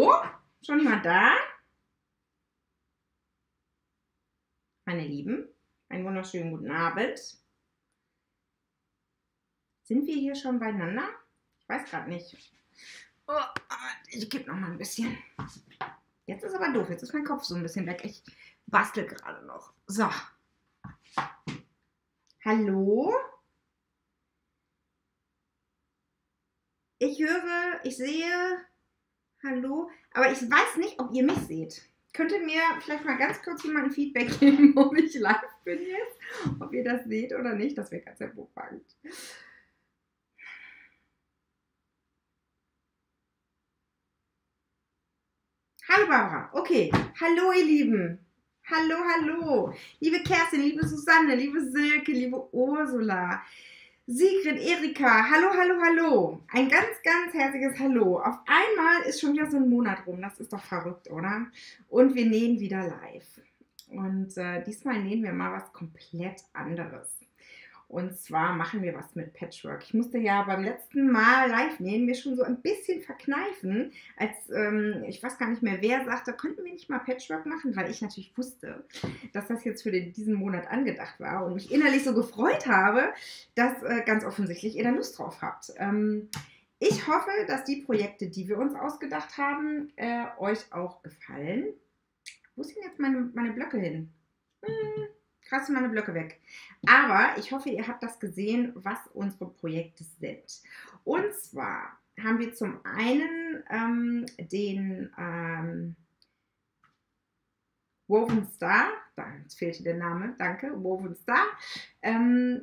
Hallo? Schon jemand da? Meine Lieben, einen wunderschönen guten Abend. Sind wir hier schon beieinander? Ich weiß gerade nicht. Oh, ich gebe noch mal ein bisschen. Jetzt ist aber doof, jetzt ist mein Kopf so ein bisschen weg. Ich bastel gerade noch. So. Hallo? Ich höre, ich sehe, hallo, aber ich weiß nicht, ob ihr mich seht. Könnt ihr mir vielleicht mal ganz kurz jemand ein Feedback geben, ob ich live bin jetzt? Ob ihr das seht oder nicht, das wäre ganz hervorragend. Hallo Barbara, okay, hallo ihr Lieben, hallo, hallo, liebe Kerstin, liebe Susanne, liebe Silke, liebe Ursula, Sigrid, Erika, hallo, hallo, hallo, ein ganz, ganz herzliches Hallo. Auf einmal ist schon wieder so ein Monat rum, das ist doch verrückt, oder? Und wir nähen wieder live und diesmal nähen wir mal was komplett anderes. Und zwar machen wir was mit Patchwork. Ich musste ja beim letzten Mal live nähen, mir schon so ein bisschen verkneifen, als ich weiß gar nicht mehr, wer sagte, könnten wir nicht mal Patchwork machen, weil ich natürlich wusste, dass das jetzt für diesen Monat angedacht war und mich innerlich so gefreut habe, dass ganz offensichtlich ihr da Lust drauf habt. Ich hoffe, dass die Projekte, die wir uns ausgedacht haben, euch auch gefallen. Wo sind jetzt meine Blöcke hin? Krass, meine Blöcke weg. Aber ich hoffe, ihr habt das gesehen, was unsere Projekte sind. Und zwar haben wir zum einen den Woven Star, jetzt fehlte der Name, danke, Woven Star, den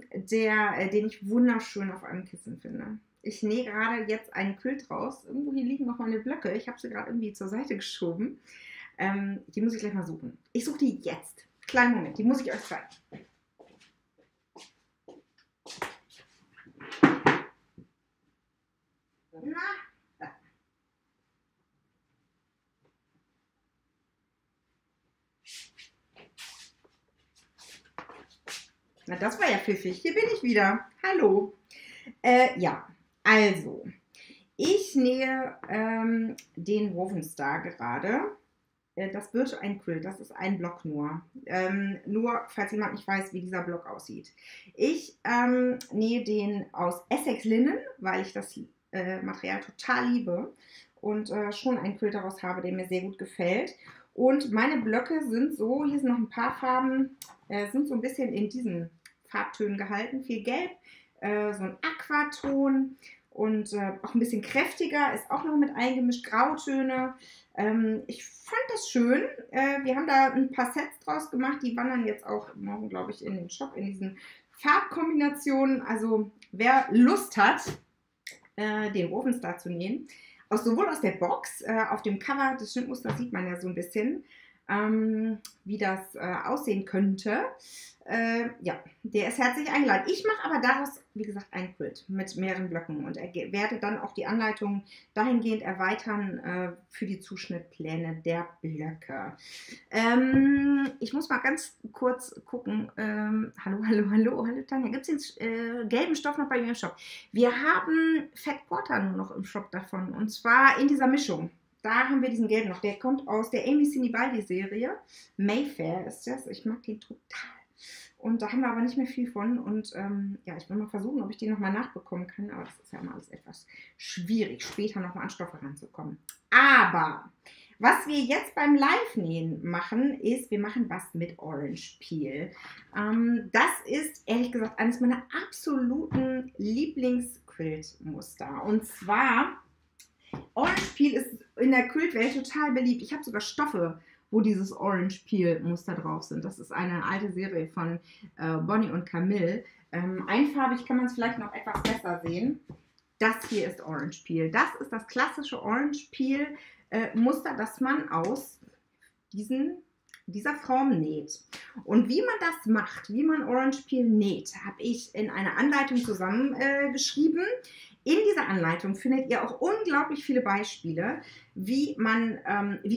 ich wunderschön auf einem Kissen finde. Ich nähe gerade jetzt einen Quilt raus. Irgendwo hier liegen noch meine Blöcke. Ich habe sie gerade irgendwie zur Seite geschoben. Die muss ich gleich mal suchen. Ich suche die jetzt. Kleinen Moment, die muss ich euch zeigen. Na, da. Na, das war ja pfiffig. Hier bin ich wieder. Hallo. Ja, also, ich nähe den Woven Star gerade. Das wird ein Quilt, das ist ein Block nur. Nur, falls jemand nicht weiß, wie dieser Block aussieht. Ich nähe den aus Essex-Linen, weil ich das Material total liebe und schon einen Quilt daraus habe, der mir sehr gut gefällt. Und meine Blöcke sind so, hier sind noch ein paar Farben, sind so ein bisschen in diesen Farbtönen gehalten. Viel Gelb, so ein Aquaton und auch ein bisschen kräftiger, ist auch noch mit eingemischt, Grautöne. Ich fand das schön. Wir haben da ein paar Sets draus gemacht. Die wandern jetzt auch morgen, glaube ich, in den Shop in diesen Farbkombinationen. Also wer Lust hat, den Woven Star zu nähen, sowohl aus der Box, auf dem Cover des Schnittmusters sieht man ja so ein bisschen, wie das aussehen könnte. Ja, der ist herzlich eingeladen. Ich mache aber daraus, wie gesagt, ein Quilt mit mehreren Blöcken und werde dann auch die Anleitung dahingehend erweitern für die Zuschnittpläne der Blöcke. Ich muss mal ganz kurz gucken. Hallo, hallo, hallo, hallo Tanja. Gibt es den gelben Stoff noch bei mir im Shop? Wir haben Fat Quarter nur noch im Shop davon und zwar in dieser Mischung. Da haben wir diesen gelben noch. Der kommt aus der Amy Sinibaldi-Serie. Mayfair ist das. Ich mag den total. Und da haben wir aber nicht mehr viel von. Und ja, ich will mal versuchen, ob ich den nochmal nachbekommen kann. Aber das ist ja immer alles etwas schwierig, später nochmal an Stoffe ranzukommen. Aber was wir jetzt beim Live-Nähen machen, ist, wir machen was mit Orange Peel. Das ist, ehrlich gesagt, eines meiner absoluten Lieblings-Quilt-Muster. Und zwar... Orange Peel ist in der Quiltwelt total beliebt. Ich habe sogar Stoffe, wo dieses Orange Peel Muster drauf sind. Das ist eine alte Serie von Bonnie und Camille. Einfarbig kann man es vielleicht noch etwas besser sehen. Das hier ist Orange Peel. Das ist das klassische Orange Peel Muster, das man aus dieser Form näht. Und wie man das macht, wie man Orange Peel näht, habe ich in einer Anleitung zusammengeschrieben. In dieser Anleitung findet ihr auch unglaublich viele Beispiele, wie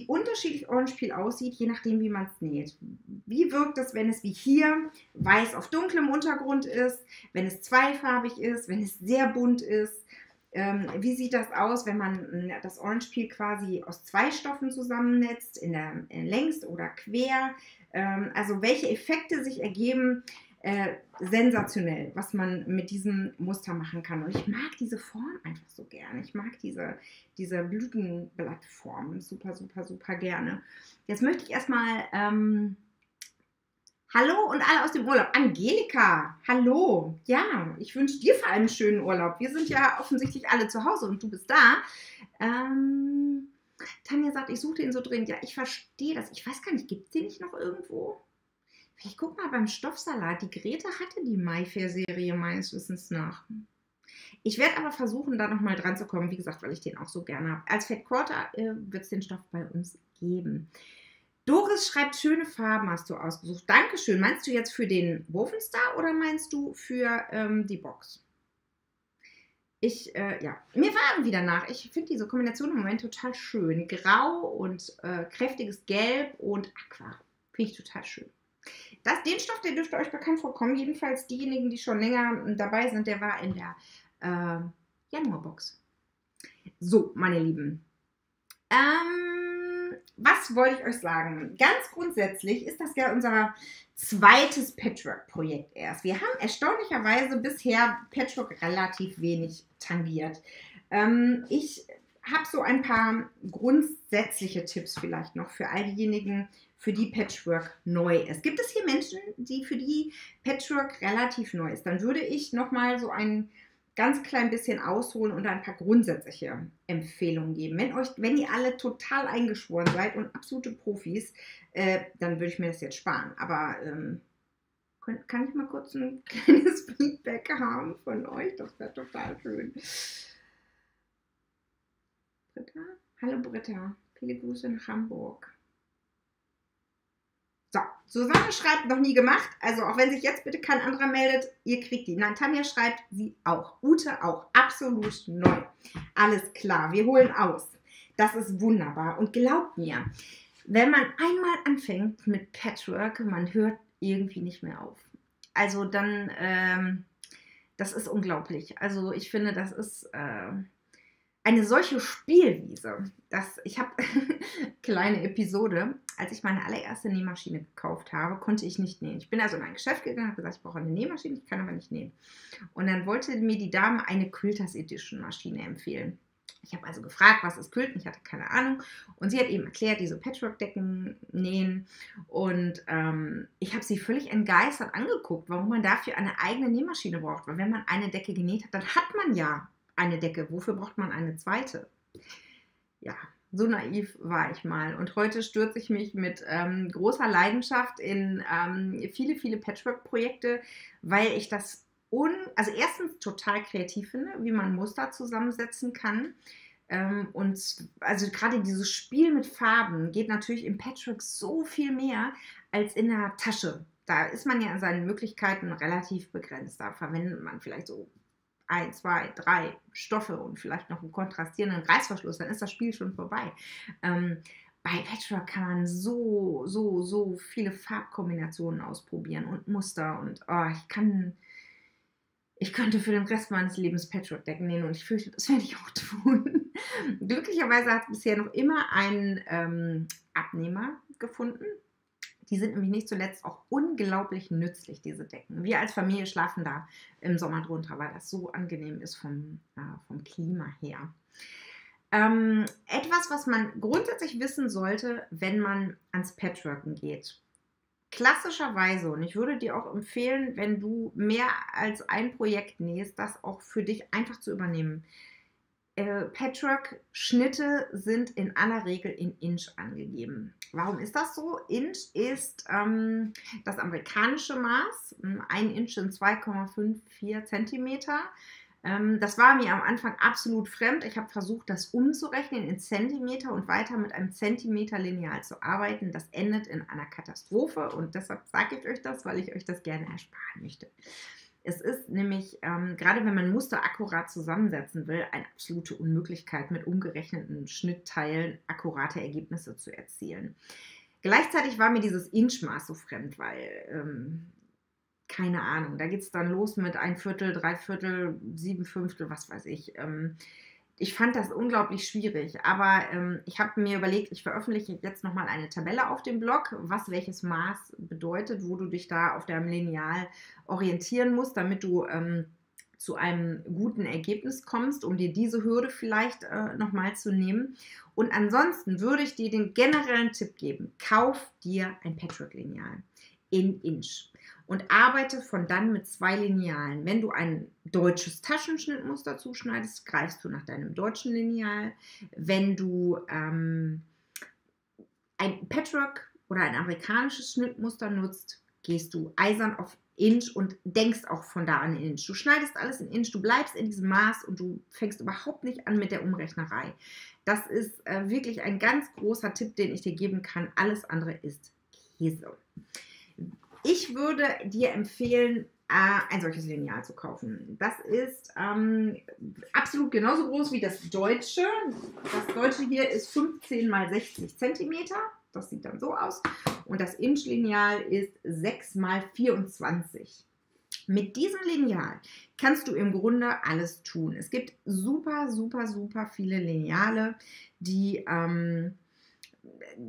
unterschiedlich Orange Peel aussieht, je nachdem, wie man es näht. Wie wirkt es, wenn es wie hier weiß auf dunklem Untergrund ist, wenn es zweifarbig ist, wenn es sehr bunt ist. Wie sieht das aus, wenn man das Orange Peel quasi aus zwei Stoffen zusammennetzt, längs oder quer? Also welche Effekte sich ergeben? Sensationell, was man mit diesem Muster machen kann. Und ich mag diese Form einfach so gerne. Ich mag diese Blütenblattform super, super, super gerne. Jetzt möchte ich erstmal hallo und alle aus dem Urlaub. Angelika, hallo. Ja, ich wünsche dir vor allem einen schönen Urlaub. Wir sind ja offensichtlich alle zu Hause und du bist da. Tanja sagt, ich suche den so dringend. Ja, ich verstehe das. Ich weiß gar nicht, gibt es den nicht noch irgendwo? Ich guck mal beim Stoffsalat. Die Grete hatte die Mayfair-Serie meines Wissens nach. Ich werde aber versuchen, da nochmal dran zu kommen. Wie gesagt, weil ich den auch so gerne habe. Als Fat Quarter wird es den Stoff bei uns geben. Doris schreibt, schöne Farben hast du ausgesucht. Dankeschön. Meinst du jetzt für den Woven Star oder meinst du für die Box? Ich, ja, mir waren wieder nach. Ich finde diese Kombination im Moment total schön. Grau und kräftiges Gelb und Aqua. Finde ich total schön. Den Stoff, der dürfte euch bekannt vorkommen, jedenfalls diejenigen, die schon länger dabei sind, der war in der Januarbox. So, meine Lieben, was wollte ich euch sagen? Ganz grundsätzlich ist das ja unser zweites Patchwork-Projekt erst. Wir haben erstaunlicherweise bisher Patchwork relativ wenig tangiert. Ich habe so ein paar grundsätzliche Tipps vielleicht noch für all diejenigen, für die Patchwork neu ist. Gibt es hier Menschen, die für die Patchwork relativ neu ist? Dann würde ich nochmal so ein ganz klein bisschen ausholen und ein paar grundsätzliche Empfehlungen geben. Wenn ihr alle total eingeschworen seid und absolute Profis, dann würde ich mir das jetzt sparen. Aber kann ich mal kurz ein kleines Feedback haben von euch? Das wäre total schön. Britta? Hallo Britta, viele Grüße nach Hamburg. So, Susanne schreibt, noch nie gemacht, also auch wenn sich jetzt bitte kein anderer meldet, ihr kriegt die. Nein, Tanja schreibt, sie auch, Ute auch, absolut neu. Alles klar, wir holen aus. Das ist wunderbar und glaubt mir, wenn man einmal anfängt mit Patchwork, man hört irgendwie nicht mehr auf. Also dann, das ist unglaublich. Also ich finde, das ist... eine solche Spielwiese, ich habe kleine Episode, als ich meine allererste Nähmaschine gekauft habe, konnte ich nicht nähen. Ich bin also in ein Geschäft gegangen und habe gesagt, ich brauche eine Nähmaschine, ich kann aber nicht nähen. Und dann wollte mir die Dame eine Quilters Edition Maschine empfehlen. Ich habe also gefragt, was ist Quilten, ich hatte keine Ahnung. Und sie hat eben erklärt, diese Patchwork-Decken nähen. Und ich habe sie völlig entgeistert angeguckt, warum man dafür eine eigene Nähmaschine braucht. Weil wenn man eine Decke genäht hat, dann hat man ja eine Decke, wofür braucht man eine zweite? Ja, so naiv war ich mal. Und heute stürze ich mich mit großer Leidenschaft in viele, viele Patchwork-Projekte, weil ich das also erstens total kreativ finde, wie man Muster zusammensetzen kann. Und also gerade dieses Spiel mit Farben geht natürlich im Patchwork so viel mehr als in der Tasche. Da ist man ja an seinen Möglichkeiten relativ begrenzt. Da verwendet man vielleicht so 1, 2, 3 Stoffe und vielleicht noch einen kontrastierenden Reißverschluss, dann ist das Spiel schon vorbei. Bei Patchwork kann man so, so, so viele Farbkombinationen ausprobieren und Muster und ich könnte für den Rest meines Lebens Patchwork-Decken nähen und ich fürchte, das werde ich auch tun. Glücklicherweise hat es bisher noch immer einen Abnehmer gefunden. Die sind nämlich nicht zuletzt auch unglaublich nützlich, diese Decken. Wir als Familie schlafen da im Sommer drunter, weil das so angenehm ist vom Klima her. Etwas, was man grundsätzlich wissen sollte, wenn man ans Patchworken geht. Klassischerweise, und ich würde dir auch empfehlen, wenn du mehr als ein Projekt nähst, das auch für dich einfach zu übernehmen. Patchwork-Schnitte sind in aller Regel in Inch angegeben. Warum ist das so? Inch ist das amerikanische Maß. 1 Inch sind 2,54 Zentimeter. Das war mir am Anfang absolut fremd. Ich habe versucht, das umzurechnen in Zentimeter und weiter mit einem Zentimeter-Lineal zu arbeiten. Das endet in einer Katastrophe und deshalb sage ich euch das, weil ich euch das gerne ersparen möchte. Es ist nämlich, gerade wenn man Muster akkurat zusammensetzen will, eine absolute Unmöglichkeit, mit umgerechneten Schnittteilen akkurate Ergebnisse zu erzielen. Gleichzeitig war mir dieses Inchmaß so fremd, weil keine Ahnung, da geht es dann los mit 1/4, 3/4, 7/5, was weiß ich. Ich fand das unglaublich schwierig, aber ich habe mir überlegt, ich veröffentliche jetzt nochmal eine Tabelle auf dem Blog, was welches Maß bedeutet, wo du dich da auf deinem Lineal orientieren musst, damit du zu einem guten Ergebnis kommst, um dir diese Hürde vielleicht nochmal zu nehmen. Und ansonsten würde ich dir den generellen Tipp geben, kauf dir ein Patchwork-Lineal in Inch und arbeite von dann mit 2 Linealen. Wenn du ein deutsches Taschenschnittmuster zuschneidest, greifst du nach deinem deutschen Lineal. Wenn du ein Patchwork oder ein amerikanisches Schnittmuster nutzt, gehst du eisern auf Inch und denkst auch von da an Inch. Du schneidest alles in Inch, du bleibst in diesem Maß und du fängst überhaupt nicht an mit der Umrechnerei. Das ist wirklich ein ganz großer Tipp, den ich dir geben kann. Alles andere ist Käse. Ich würde dir empfehlen, ein solches Lineal zu kaufen. Das ist absolut genauso groß wie das deutsche. Das deutsche hier ist 15 × 60 cm. Das sieht dann so aus. Und das Inch-Lineal ist 6 × 24 cm. Mit diesem Lineal kannst du im Grunde alles tun. Es gibt super, super, super viele Lineale, die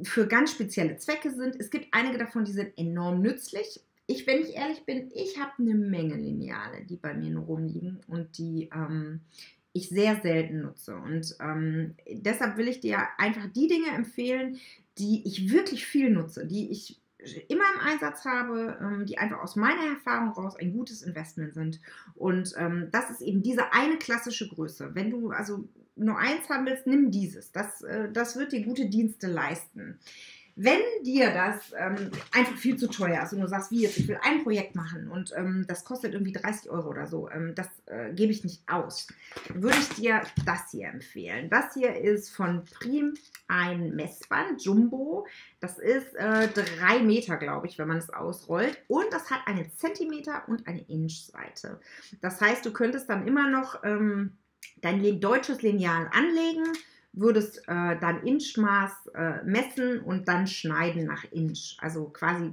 für ganz spezielle Zwecke sind. Es gibt einige davon, die sind enorm nützlich. Wenn ich ehrlich bin, ich habe eine Menge Lineale, die bei mir nur rumliegen und die ich sehr selten nutze. Und deshalb will ich dir einfach die Dinge empfehlen, die ich wirklich viel nutze, die ich immer im Einsatz habe, die einfach aus meiner Erfahrung raus ein gutes Investment sind. Und das ist eben diese eine klassische Größe. Wenn du also nur eins haben willst, nimm dieses. Das wird dir gute Dienste leisten. Wenn dir das einfach viel zu teuer ist und du sagst, wie jetzt, ich will ein Projekt machen und das kostet irgendwie 30 € oder so, das gebe ich nicht aus, würde ich dir das hier empfehlen. Das hier ist von Prim ein Messband, Jumbo. Das ist 3 Meter, glaube ich, wenn man es ausrollt. Und das hat eine Zentimeter- und eine Inch-Seite. Das heißt, du könntest dann immer noch dein deutsches Lineal anlegen, würdest dann Inchmaß messen und dann schneiden nach Inch. Also quasi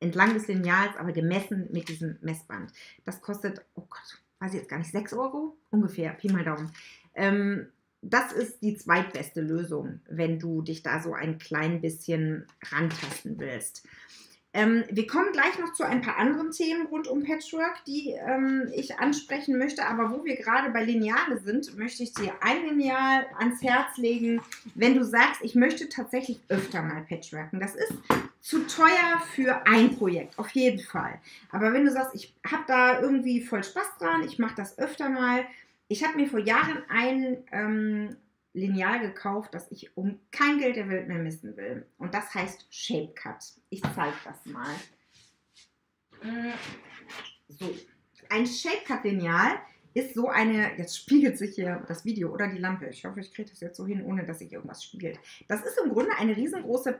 entlang des Lineals, aber gemessen mit diesem Messband. Das kostet, oh Gott, weiß ich jetzt gar nicht, 6 € ungefähr, Pi mal Daumen. Das ist die zweitbeste Lösung, wenn du dich da so ein klein bisschen rantasten willst. Wir kommen gleich noch zu ein paar anderen Themen rund um Patchwork, die ich ansprechen möchte. Aber wo wir gerade bei Lineale sind, möchte ich dir ein Lineal ans Herz legen, wenn du sagst, ich möchte tatsächlich öfter mal patchworken. Das ist zu teuer für ein Projekt, auf jeden Fall. Aber wenn du sagst, ich habe da irgendwie voll Spaß dran, ich mache das öfter mal. Ich habe mir vor Jahren ein Lineal gekauft, das ich um kein Geld der Welt mehr missen will. Und das heißt Shape Cut. Ich zeige das mal. So. Ein Shape Cut Lineal ist so eine, jetzt spiegelt sich hier das Video oder die Lampe. Ich hoffe, ich kriege das jetzt so hin, ohne dass sich irgendwas spiegelt. Das ist im Grunde eine riesengroße,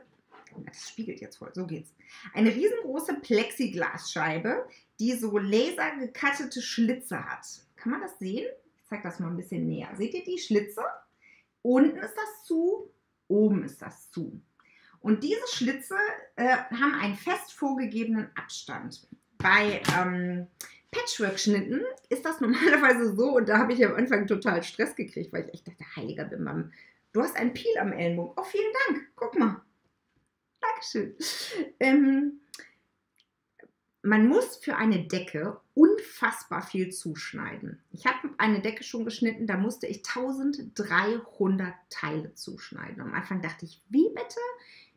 das spiegelt jetzt voll, so geht's. Eine riesengroße Plexiglasscheibe, die so lasergekattete Schlitze hat. Kann man das sehen? Ich zeige das mal ein bisschen näher. Seht ihr die Schlitze? Unten ist das zu, oben ist das zu. Und diese Schlitze haben einen fest vorgegebenen Abstand. Bei Patchwork-Schnitten ist das normalerweise so, und da habe ich am Anfang total Stress gekriegt, weil ich echt dachte, heiliger Bimbam, du hast einen Peel am Ellenbogen. Oh, vielen Dank, guck mal. Dankeschön. Man muss für eine Decke unfassbar viel zuschneiden. Ich habe eine Decke schon geschnitten, da musste ich 1300 Teile zuschneiden. Am Anfang dachte ich, wie bitte?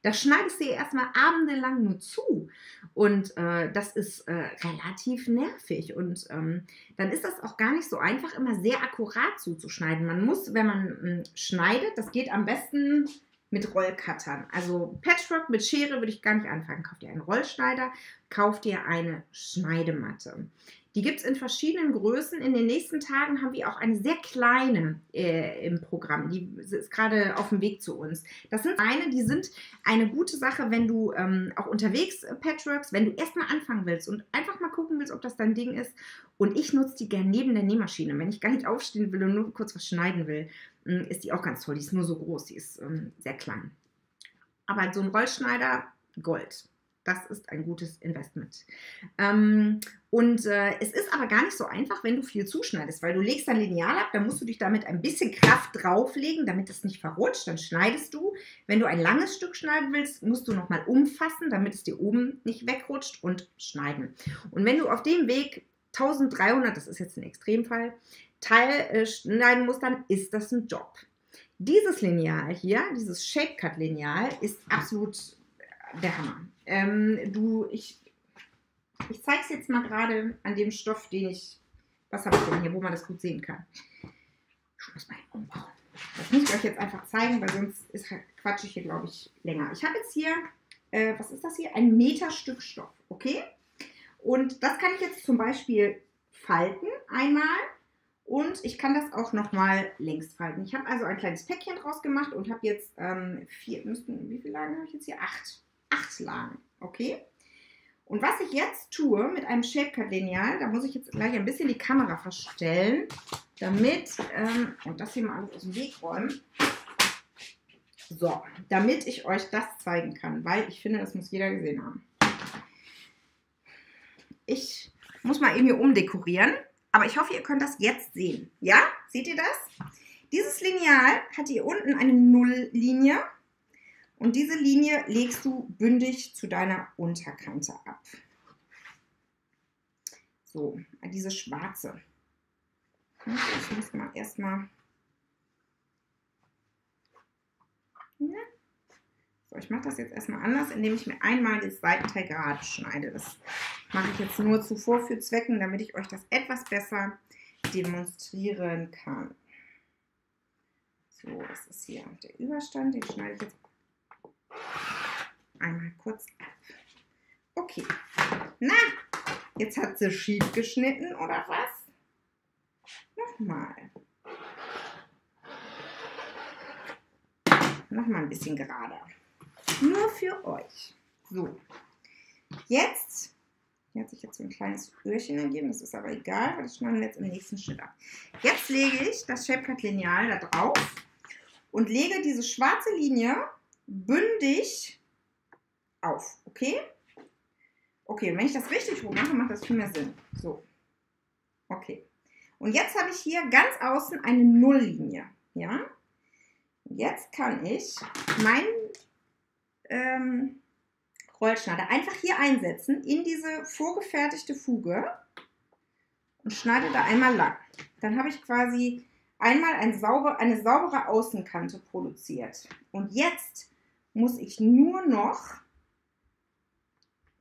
Da schneidest du ja erstmal abendelang nur zu. Und das ist relativ nervig. Und dann ist das auch gar nicht so einfach, immer sehr akkurat zuzuschneiden. Man muss, wenn man schneidet, das geht am besten mit Rollcuttern. Also Patchwork mit Schere würde ich gar nicht anfangen. Kauf dir einen Rollschneider, kauf dir eine Schneidematte. Die gibt es in verschiedenen Größen. In den nächsten Tagen haben wir auch eine sehr kleine im Programm. Die ist gerade auf dem Weg zu uns. Das sind eine, die sind eine gute Sache, wenn du auch unterwegs patchworks, wenn du erstmal anfangen willst und einfach mal gucken willst, ob das dein Ding ist. Und ich nutze die gerne neben der Nähmaschine. Wenn ich gar nicht aufstehen will und nur kurz was schneiden will, ist die auch ganz toll. Die ist nur so groß, die ist sehr klein. Aber so ein Rollschneider, Gold. Das ist ein gutes Investment. Es ist aber gar nicht so einfach, wenn du viel zuschneidest, weil du legst dann Lineal ab, dann musst du dich damit ein bisschen Kraft drauflegen, damit es nicht verrutscht, dann schneidest du. Wenn du ein langes Stück schneiden willst, musst du nochmal umfassen, damit es dir oben nicht wegrutscht und schneiden. Und wenn du auf dem Weg 1300, das ist jetzt ein Extremfall, schneiden musst, dann ist das ein Job. Dieses Lineal hier, dieses Shape Cut Lineal, ist absolut der Hammer. Ich zeige es jetzt mal gerade an dem Stoff, den ich... Was habe ich denn hier, wo man das gut sehen kann? Ich muss mal umbauen. Das muss ich euch jetzt einfach zeigen, weil sonst quatsche ich hier, glaube ich, länger. Ich habe jetzt hier, was ist das hier? Ein Meterstück Stoff, okay? Und das kann ich jetzt zum Beispiel falten einmal und ich kann das auch nochmal längs falten. Ich habe also ein kleines Päckchen draus gemacht und habe jetzt wie viele Lagen habe ich jetzt hier? 8 Lagen, okay? Und was ich jetzt tue mit einem Shape-Cut-Lineal, da muss ich jetzt gleich ein bisschen die Kamera verstellen, damit, und das hier mal alles aus dem Weg räumen, so, damit ich euch das zeigen kann, weil ich finde, das muss jeder gesehen haben. Ich muss mal eben hier umdekorieren, aber ich hoffe, ihr könnt das jetzt sehen. Ja? Seht ihr das? Dieses Lineal hat hier unten eine Nulllinie und diese Linie legst du bündig zu deiner Unterkante ab. So, diese schwarze. Ich muss mal erstmal... Ja. So, ich mache das jetzt erstmal anders, indem ich mir einmal das Seitenteil gerade schneide. Das mache ich jetzt nur zuvor für Zwecken, damit ich euch das etwas besser demonstrieren kann. So, das ist hier der Überstand, den schneide ich jetzt einmal kurz ab. Okay, na, jetzt hat sie schief geschnitten, oder was? Nochmal. Nochmal ein bisschen gerader. Nur für euch. So, jetzt, hier hat sich jetzt so ein kleines Öhrchen ergeben, das ist aber egal, weil das schneiden wir jetzt im nächsten Schritt ab. Jetzt lege ich das Shape Cut Lineal da drauf und lege diese schwarze Linie bündig auf, okay? Okay, und wenn ich das richtig rum mache, macht das viel mehr Sinn. So, okay. Und jetzt habe ich hier ganz außen eine Nulllinie, ja? Jetzt kann ich meinen Rollschneider einfach hier einsetzen in diese vorgefertigte Fuge und schneide da einmal lang. Dann habe ich quasi einmal eine saubere Außenkante produziert. Und jetzt muss ich nur noch,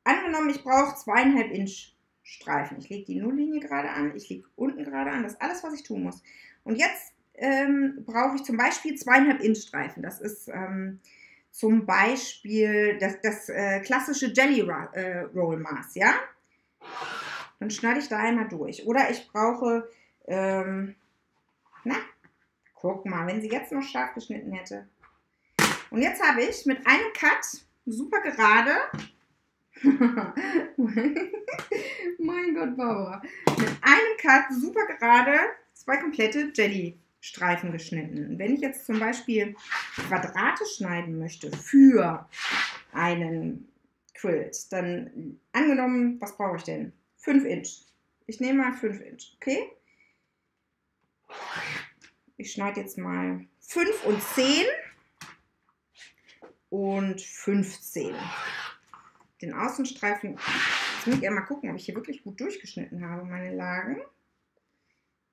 angenommen ich brauche 2,5 Inch Streifen. Ich lege die Nulllinie gerade an, ich lege unten gerade an, das ist alles, was ich tun muss. Und jetzt brauche ich zum Beispiel 2,5 Inch Streifen. Das ist zum Beispiel das klassische Jelly Roll Maß, ja? Dann schneide ich da einmal durch. Oder ich brauche, na, guck mal, wenn sie jetzt noch scharf geschnitten hätte. Und jetzt habe ich mit einem Cut super gerade, mein Gott, Barbara, mit einem Cut super gerade 2 komplette Jelly Streifen geschnitten. Wenn ich jetzt zum Beispiel Quadrate schneiden möchte für einen Quilt, dann angenommen, was brauche ich denn? 5 Inch. Ich nehme mal 5 Inch, okay? Ich schneide jetzt mal 5 und 10 und 15. Den Außenstreifen, jetzt muss ich ja mal gucken, ob ich hier wirklich gut durchgeschnitten habe, meine Lagen.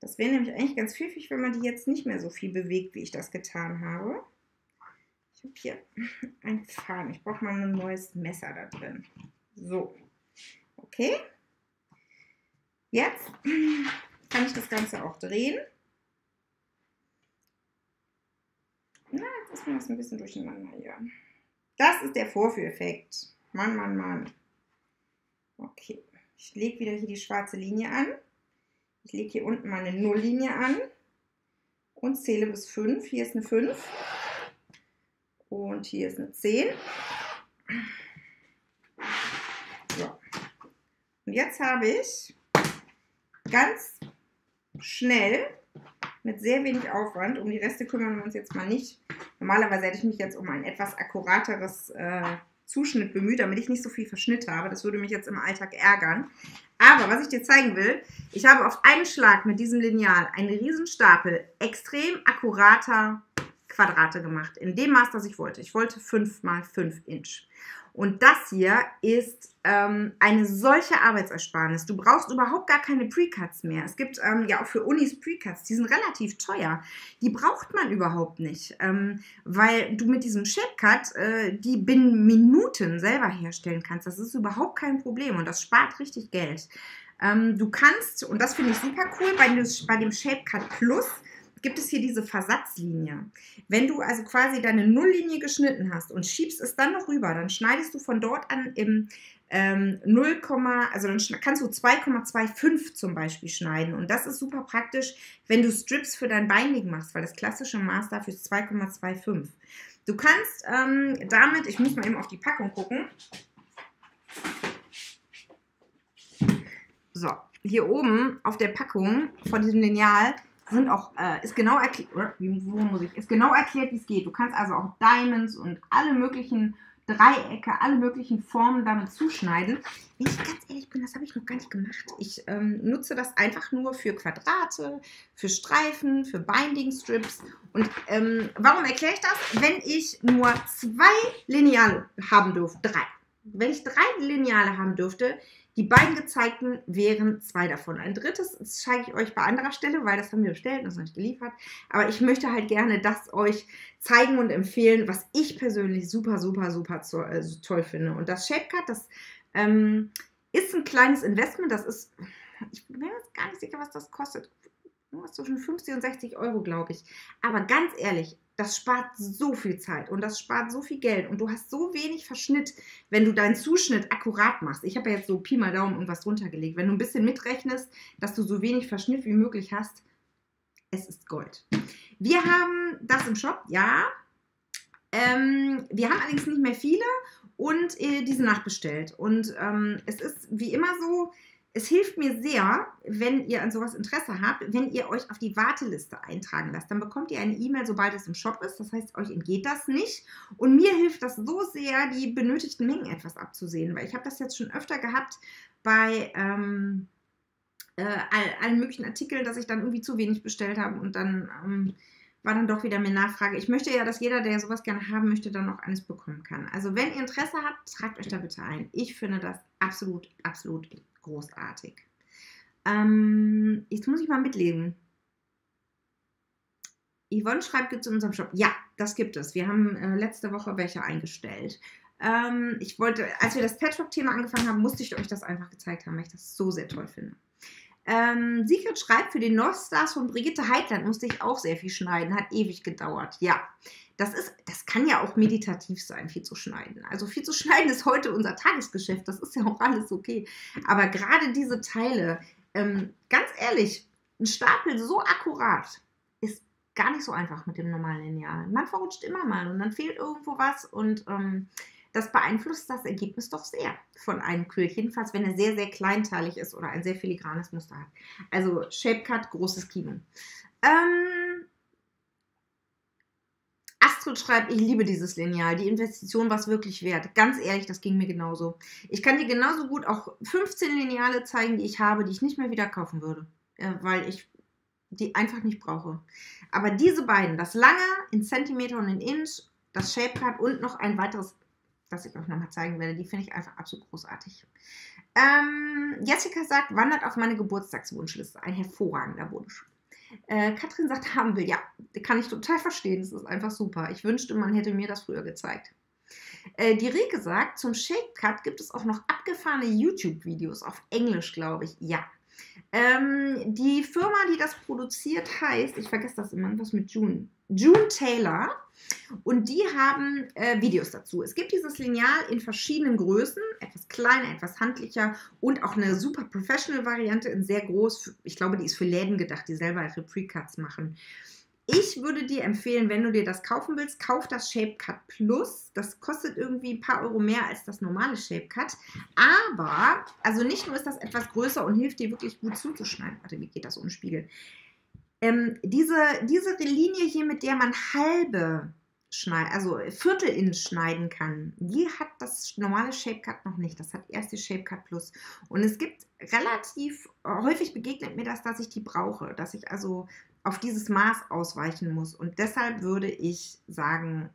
Das wäre nämlich eigentlich ganz pfiffig, wenn man die jetzt nicht mehr so viel bewegt, wie ich das getan habe. Ich habe hier einen Faden. Ich brauche mal ein neues Messer da drin. So, okay. Jetzt kann ich das Ganze auch drehen. Na, jetzt ist mir das ein bisschen durcheinander hier. Das ist der Vorführeffekt. Mann, Mann, Mann. Okay, ich lege wieder hier die schwarze Linie an. Ich lege hier unten meine Nulllinie an und zähle bis 5. Hier ist eine 5 und hier ist eine 10. So. Und jetzt habe ich ganz schnell mit sehr wenig Aufwand, um die Reste kümmern wir uns jetzt mal nicht. Normalerweise hätte ich mich jetzt um ein etwas akkurateres Zuschnitt bemüht, damit ich nicht so viel Verschnitt habe. Das würde mich jetzt im Alltag ärgern. Aber was ich dir zeigen will, ich habe auf einen Schlag mit diesem Lineal einen riesen Stapel extrem akkurater Quadrate gemacht. In dem Maß, das ich wollte. Ich wollte 5 mal 5 Inch. Und das hier ist eine solche Arbeitsersparnis. Du brauchst überhaupt gar keine Precuts mehr. Es gibt ja auch für Unis Precuts, die sind relativ teuer. Die braucht man überhaupt nicht, weil du mit diesem Shape Cut die binnen Minuten selber herstellen kannst. Das ist überhaupt kein Problem und das spart richtig Geld. Du kannst, und das finde ich super cool, bei dem Shape Cut Plus, gibt es hier diese Versatzlinie. Wenn du also quasi deine Nulllinie geschnitten hast und schiebst es dann noch rüber, dann schneidest du von dort an im dann kannst du 2,25 zum Beispiel schneiden. Und das ist super praktisch, wenn du Strips für dein Binding machst, weil das klassische Maß dafür ist 2,25. Du kannst damit, ich muss mal eben auf die Packung gucken. So, hier oben auf der Packung von diesem Lineal ist genau erklärt, wie es geht. Du kannst also auch Diamonds und alle möglichen Dreiecke, alle möglichen Formen damit zuschneiden. Wenn ich ganz ehrlich bin, das habe ich noch gar nicht gemacht. Ich nutze das einfach nur für Quadrate, für Streifen, für Binding-Strips. Und warum erkläre ich das? Wenn ich nur 2 Lineale haben dürfte, 3. Wenn ich 3 Lineale haben dürfte, die beiden gezeigten wären 2 davon. Ein 3. das zeige ich euch bei anderer Stelle, weil das haben wir bestellt und das noch nicht geliefert. Aber ich möchte halt gerne das euch zeigen und empfehlen, was ich persönlich super, super, super toll finde. Und das Shape Cut, das ist ein kleines Investment. Das ist, ich bin mir jetzt gar nicht sicher, was das kostet. Nur zwischen 50 und 60 Euro, glaube ich. Aber ganz ehrlich, das spart so viel Zeit und das spart so viel Geld und du hast so wenig Verschnitt, wenn du deinen Zuschnitt akkurat machst. Ich habe ja jetzt so Pi mal Daumen irgendwas runtergelegt. Wenn du ein bisschen mitrechnest, dass du so wenig Verschnitt wie möglich hast, es ist Gold. Wir haben das im Shop, ja. Wir haben allerdings nicht mehr viele und diese nachbestellt. Und es ist wie immer so, es hilft mir sehr, wenn ihr an sowas Interesse habt, wenn ihr euch auf die Warteliste eintragen lasst. Dann bekommt ihr eine E-Mail, sobald es im Shop ist. Das heißt, euch entgeht das nicht. Und mir hilft das so sehr, die benötigten Mengen etwas abzusehen. Weil ich habe das jetzt schon öfter gehabt bei allen möglichen Artikeln, dass ich dann irgendwie zu wenig bestellt habe und dann war dann doch wieder mehr Nachfrage. Ich möchte ja, dass jeder, der sowas gerne haben möchte, dann auch eines bekommen kann. Also wenn ihr Interesse habt, tragt euch da bitte ein. Ich finde das absolut, absolut großartig. Jetzt muss ich mal mitlesen. Yvonne schreibt, gibt es in unserem Shop? Ja, das gibt es. Wir haben letzte Woche welche eingestellt. Ich wollte, als wir das Patchwork-Thema angefangen haben, musste ich euch das einfach gezeigt haben, weil ich das so sehr toll finde. Sigrid schreibt, für den North Stars von Brigitte Heitland musste ich auch sehr viel schneiden. Hat ewig gedauert. Ja, das kann ja auch meditativ sein, viel zu schneiden. Also viel zu schneiden ist heute unser Tagesgeschäft. Das ist ja auch alles okay. Aber gerade diese Teile, ganz ehrlich, ein Stapel so akkurat ist gar nicht so einfach mit dem normalen Lineal. Man verrutscht immer mal und dann fehlt irgendwo was und das beeinflusst das Ergebnis doch sehr von einem Quilt, jedenfalls wenn er sehr, sehr kleinteilig ist oder ein sehr filigranes Muster hat. Also Shape Cut, großes Kino. Astrid schreibt, ich liebe dieses Lineal, die Investition war es wirklich wert. Ganz ehrlich, das ging mir genauso. Ich kann dir genauso gut auch 15 Lineale zeigen, die ich habe, die ich nicht mehr wieder kaufen würde, weil ich die einfach nicht brauche. Aber diese beiden, das lange in Zentimeter und in Inch, das Shape Cut und noch ein weiteres, das ich euch nochmal zeigen werde, die finde ich einfach absolut großartig. Jessica sagt, wandert auf meine Geburtstagswunschliste. Ein hervorragender Wunsch. Katrin sagt, haben will. Ja, kann ich total verstehen. Das ist einfach super. Ich wünschte, man hätte mir das früher gezeigt. Die Rike sagt, zum Shape Cut gibt es auch noch abgefahrene YouTube-Videos. Auf Englisch, glaube ich. Ja. Die Firma, die das produziert, heißt, ich vergesse das immer, irgendwas mit June. June Taylor, und die haben Videos dazu. Es gibt dieses Lineal in verschiedenen Größen, etwas kleiner, etwas handlicher und auch eine super professional Variante in sehr groß. Ich glaube, die ist für Läden gedacht, die selber ihre Precuts machen. Ich würde dir empfehlen, wenn du dir das kaufen willst, kauf das Shape Cut Plus. Das kostet irgendwie ein paar Euro mehr als das normale Shape Cut. Aber, also nicht nur ist das etwas größer und hilft dir wirklich gut zuzuschneiden. Warte, wie geht das um den Spiegel? Diese Linie hier, mit der man halbe schneiden, also Viertel-Inch schneiden kann. Die hat das normale Shape Cut noch nicht. Das hat erst die Shape Cut Plus. Und es gibt relativ häufig begegnet mir das, dass ich die brauche, dass ich also auf dieses Maß ausweichen muss. Und deshalb würde ich sagen,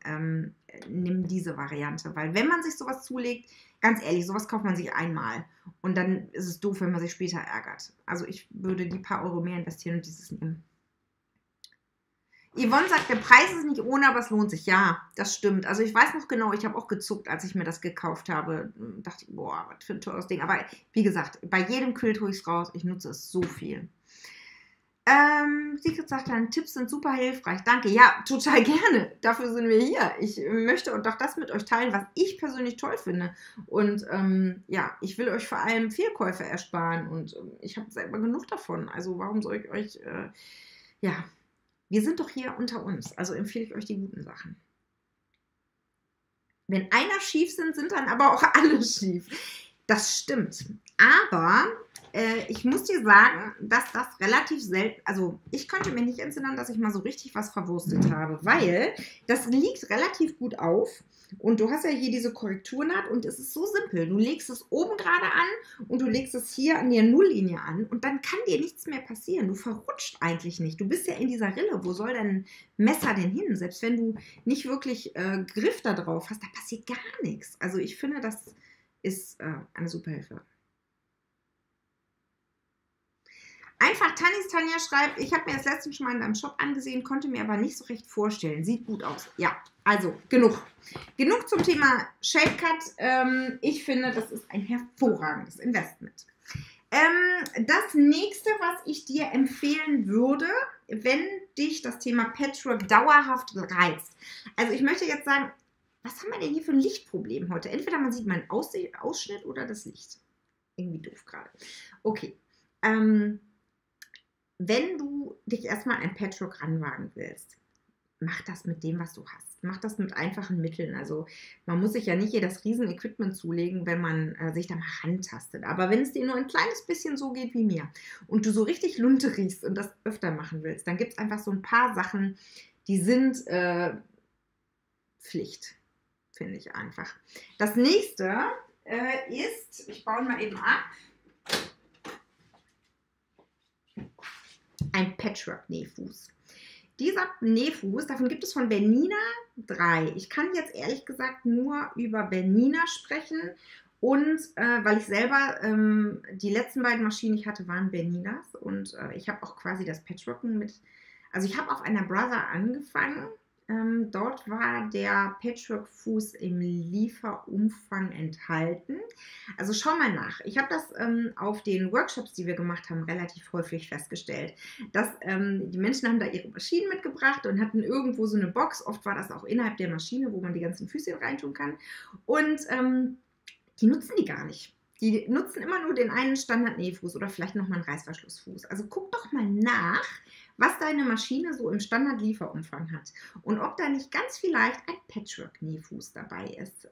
nimm diese Variante. Weil wenn man sich sowas zulegt, ganz ehrlich, sowas kauft man sich einmal. Und dann ist es doof, wenn man sich später ärgert. Also ich würde die paar Euro mehr investieren und dieses nehmen. Yvonne sagt, der Preis ist nicht ohne, aber es lohnt sich. Ja, das stimmt. Also ich weiß noch genau, ich habe auch gezuckt, als ich mir das gekauft habe. Dachte ich, boah, was für ein teures Ding. Aber wie gesagt, bei jedem Quilt hole ich es raus. Ich nutze es so viel. Sigrid sagt, deine Tipps sind super hilfreich. Danke. Ja, total gerne. Dafür sind wir hier. Ich möchte und auch das mit euch teilen, was ich persönlich toll finde. Und ja, ich will euch vor allem Fehlkäufe ersparen. Und ich habe selber genug davon. Also warum soll ich euch, ja... Wir sind doch hier unter uns, also empfehle ich euch die guten Sachen. Wenn einer schief sind, sind dann aber auch alle schief. Das stimmt. Aber ich muss dir sagen, dass das relativ selten, also ich könnte mir nicht entsinnen, dass ich mal so richtig was verwurstet habe, weil das liegt relativ gut auf und du hast ja hier diese Korrekturnaht und es ist so simpel. Du legst es oben gerade an und du legst es hier an der Nulllinie an und dann kann dir nichts mehr passieren. Du verrutscht eigentlich nicht. Du bist ja in dieser Rille. Wo soll dein Messer denn hin? Selbst wenn du nicht wirklich Griff da drauf hast, da passiert gar nichts. Also ich finde, das ist eine super Hilfe. Einfach Tannis Tanja schreibt, ich habe mir das letzte Mal in deinem Shop angesehen, konnte mir aber nicht so recht vorstellen. Sieht gut aus. Ja, also genug. Genug zum Thema Shape Cut. Ich finde, das ist ein hervorragendes Investment. Das nächste, was ich dir empfehlen würde, wenn dich das Thema Patchwork dauerhaft reizt. Also ich möchte jetzt sagen, was haben wir denn hier für ein Lichtproblem heute? Entweder man sieht meinen Ausschnitt oder das Licht. Irgendwie doof gerade. Okay. Wenn du dich erstmal an Patchwork ranwagen willst, mach das mit dem, was du hast. Mach das mit einfachen Mitteln. Also man muss sich ja nicht hier das Riesen-Equipment zulegen, wenn man sich da mal rantastet. Aber wenn es dir nur ein kleines bisschen so geht wie mir und du so richtig Lunte riechst und das öfter machen willst, dann gibt es einfach so ein paar Sachen, die sind Pflicht, finde ich einfach. Das nächste ist, ich baue mal eben ab, ein Patchwork-Nähfuß. Dieser Nähfuß, davon gibt es von Bernina 3. Ich kann jetzt ehrlich gesagt nur über Bernina sprechen und weil ich selber die letzten beiden Maschinen, die ich hatte, waren Berninas und ich habe auch quasi das Patchworken mit, also ich habe auf einer Brother angefangen. Dort war der Patchwork-Fuß im Lieferumfang enthalten. Also schau mal nach. Ich habe das auf den Workshops, die wir gemacht haben, relativ häufig festgestellt, dass die Menschen haben da ihre Maschinen mitgebracht und hatten irgendwo so eine Box. Oft war das auch innerhalb der Maschine, wo man die ganzen Füße reintun kann. Und die nutzen die gar nicht. Die nutzen immer nur den einen Standard-Nähfuß oder vielleicht nochmal einen Reißverschlussfuß. Also guck doch mal nach, was deine Maschine so im Standard-Lieferumfang hat und ob da nicht ganz vielleicht ein Patchwork-Nähfuß dabei ist.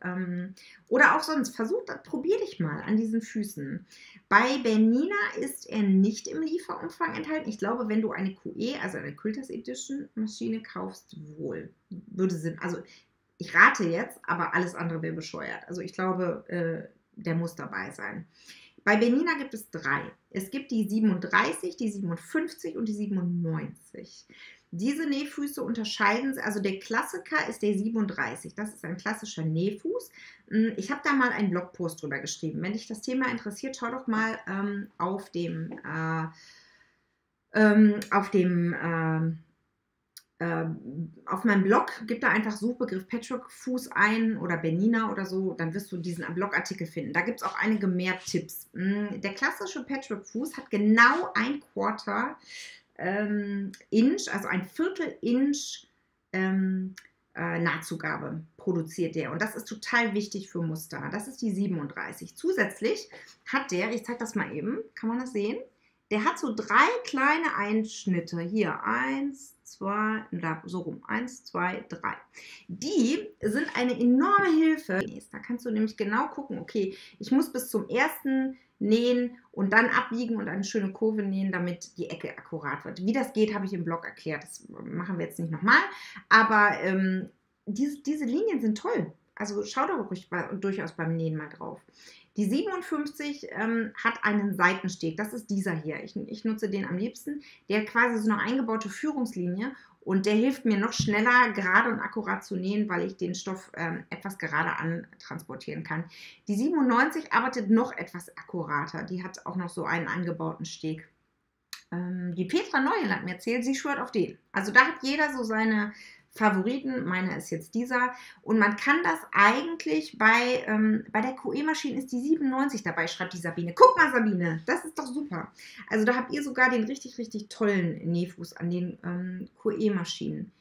Oder auch sonst, probier dich mal an diesen Füßen. Bei Bernina ist er nicht im Lieferumfang enthalten. Ich glaube, wenn du eine QE, also eine Quilters Edition Maschine kaufst, wohl. Würde Sinn. Also ich rate jetzt, aber alles andere wäre bescheuert. Also ich glaube, der muss dabei sein. Bei Bernina gibt es 3. Es gibt die 37, die 57 und die 97. Diese Nähfüße unterscheiden sich, also der Klassiker ist der 37. Das ist ein klassischer Nähfuß. Ich habe da mal einen Blogpost drüber geschrieben. Wenn dich das Thema interessiert, schau doch mal auf meinem Blog, gib da einfach Suchbegriff Patchwork-Fuß ein oder Bernina oder so, dann wirst du diesen Blogartikel finden. Da gibt es auch einige mehr Tipps. Der klassische Patchwork-Fuß hat genau ein Quarter Inch, also ein Viertel Inch Nahtzugabe produziert der. Und das ist total wichtig für Muster. Das ist die 37. Zusätzlich hat der, ich zeige das mal eben, kann man das sehen? Der hat so 3 kleine Einschnitte. Hier, 1, 2, so rum. 1, 2, 3. Die sind eine enorme Hilfe. Da kannst du nämlich genau gucken, okay, ich muss bis zum ersten nähen und dann abbiegen und eine schöne Kurve nähen, damit die Ecke akkurat wird. Wie das geht, habe ich im Blog erklärt. Das machen wir jetzt nicht nochmal. Aber diese Linien sind toll. Also schau da ruhig mal, durchaus beim Nähen mal drauf. Die 57 hat einen Seitensteg. Das ist dieser hier. Ich nutze den am liebsten. Der quasi so eine eingebaute Führungslinie. Und der hilft mir noch schneller, gerade und akkurat zu nähen, weil ich den Stoff etwas gerade antransportieren kann. Die 97 arbeitet noch etwas akkurater. Die hat auch noch so einen eingebauten Steg. Die Petra Neuland hat mir erzählt, sie schwört auf den. Also da hat jeder so seine Favoriten. Meiner ist jetzt dieser. Und man kann das eigentlich bei der QE-Maschine ist die 97 dabei, schreibt die Sabine. Guck mal, Sabine, das ist doch super. Also da habt ihr sogar den richtig, richtig tollen Nähfuß an den QE-Maschinen.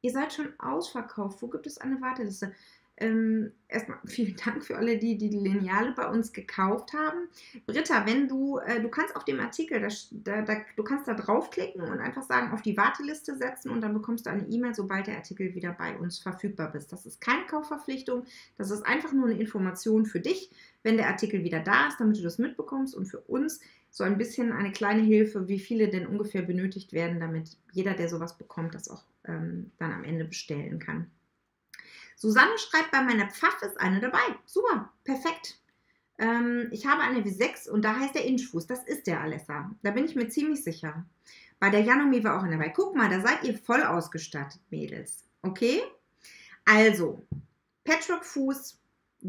Ihr seid schon ausverkauft. Wo gibt es eine Warteliste? Erstmal vielen Dank für alle, die Lineale bei uns gekauft haben. Britta, wenn du, du kannst auf dem Artikel, du kannst da draufklicken und einfach sagen, auf die Warteliste setzen und dann bekommst du eine E-Mail, sobald der Artikel wieder bei uns verfügbar ist. Das ist keine Kaufverpflichtung, das ist einfach nur eine Information für dich, wenn der Artikel wieder da ist, damit du das mitbekommst und für uns so ein bisschen eine kleine Hilfe, wie viele denn ungefähr benötigt werden, damit jeder, der sowas bekommt, das auch dann am Ende bestellen kann. Susanne schreibt, bei meiner Pfaff ist eine dabei. Super, perfekt. Ich habe eine W6 und da heißt der Inchfuß. Das ist der Alessa. Da bin ich mir ziemlich sicher. Bei der Janome war auch eine dabei. Guck mal, da seid ihr voll ausgestattet, Mädels. Okay? Also, Patchwork-Fuß,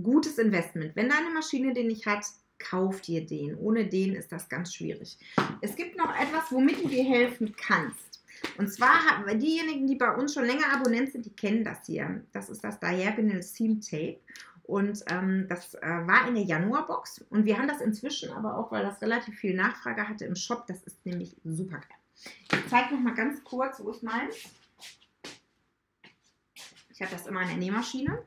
gutes Investment. Wenn deine Maschine den nicht hat, kauf dir den. Ohne den ist das ganz schwierig. Es gibt noch etwas, womit du dir helfen kannst. Und zwar haben wir diejenigen, die bei uns schon länger Abonnent sind, die kennen das hier. Das ist das Diabino Seam Tape und das war in der Januarbox und wir haben das inzwischen aber auch, weil das relativ viel Nachfrage hatte im Shop. Das ist nämlich super geil. Ich zeige noch mal ganz kurz, wo ist meins? Ich habe das immer in der Nähmaschine.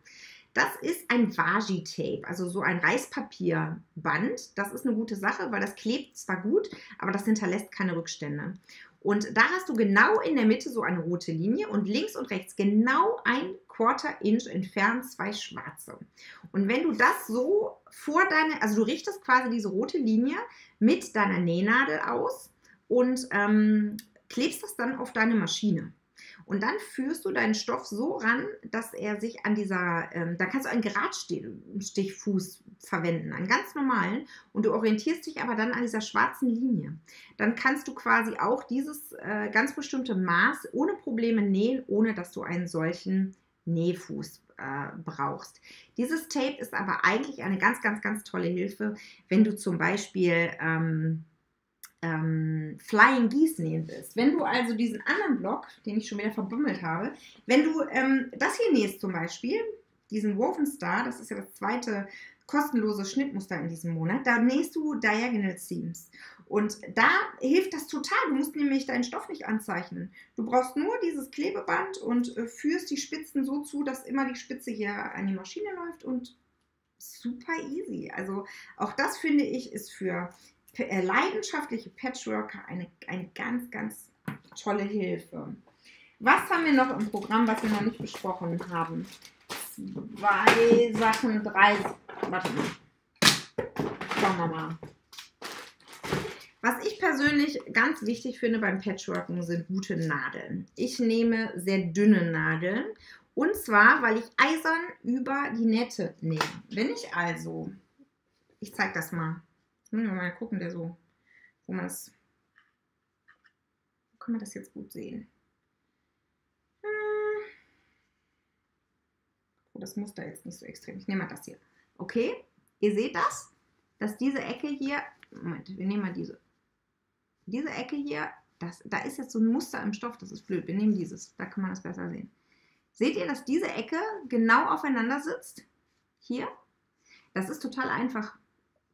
Das ist ein Vagi-Tape, also so ein Reispapierband. Das ist eine gute Sache, weil das klebt zwar gut, aber das hinterlässt keine Rückstände. Und da hast du genau in der Mitte so eine rote Linie und links und rechts genau ein Quarter-Inch entfernt zwei schwarze. Und wenn du das so also du richtest quasi diese rote Linie mit deiner Nähnadel aus und klebst das dann auf deine Maschine. Und dann führst du deinen Stoff so ran, dass er sich an dieser, da kannst du einen Geradstichfuß verwenden, einen ganz normalen. Und du orientierst dich aber dann an dieser schwarzen Linie. Dann kannst du quasi auch dieses ganz bestimmte Maß ohne Probleme nähen, ohne dass du einen solchen Nähfuß brauchst. Dieses Tape ist aber eigentlich eine ganz, ganz, ganz tolle Hilfe, wenn du zum Beispiel Flying Geese nähen willst. Wenn du also diesen anderen Block, den ich schon wieder verbummelt habe, wenn du das hier nähst zum Beispiel, diesen Woven Star, das ist ja das zweite kostenlose Schnittmuster in diesem Monat, da nähst du Diagonal Seams. Und da hilft das total. Du musst nämlich deinen Stoff nicht anzeichnen. Du brauchst nur dieses Klebeband und führst die Spitzen so zu, dass immer die Spitze hier an die Maschine läuft und super easy. Also auch das finde ich ist für leidenschaftliche Patchworker eine ganz, ganz tolle Hilfe. Was haben wir noch im Programm, was wir noch nicht besprochen haben? Zwei Sachen, drei. Warte mal. Schauen wir mal. Was ich persönlich ganz wichtig finde beim Patchworken sind gute Nadeln. Ich nehme sehr dünne Nadeln. Und zwar, weil ich eisern über die Nähte nähe. Wenn ich also, ich zeige das mal. Mal gucken, der so, wo man das, kann man das jetzt gut sehen? Oh, das Muster jetzt nicht so extrem. Ich nehme mal das hier. Okay, ihr seht das, dass diese Ecke hier, Moment, wir nehmen mal diese Ecke hier, da ist jetzt so ein Muster im Stoff, das ist blöd, wir nehmen dieses, da kann man das besser sehen. Seht ihr, dass diese Ecke genau aufeinander sitzt? Hier? Das ist total einfach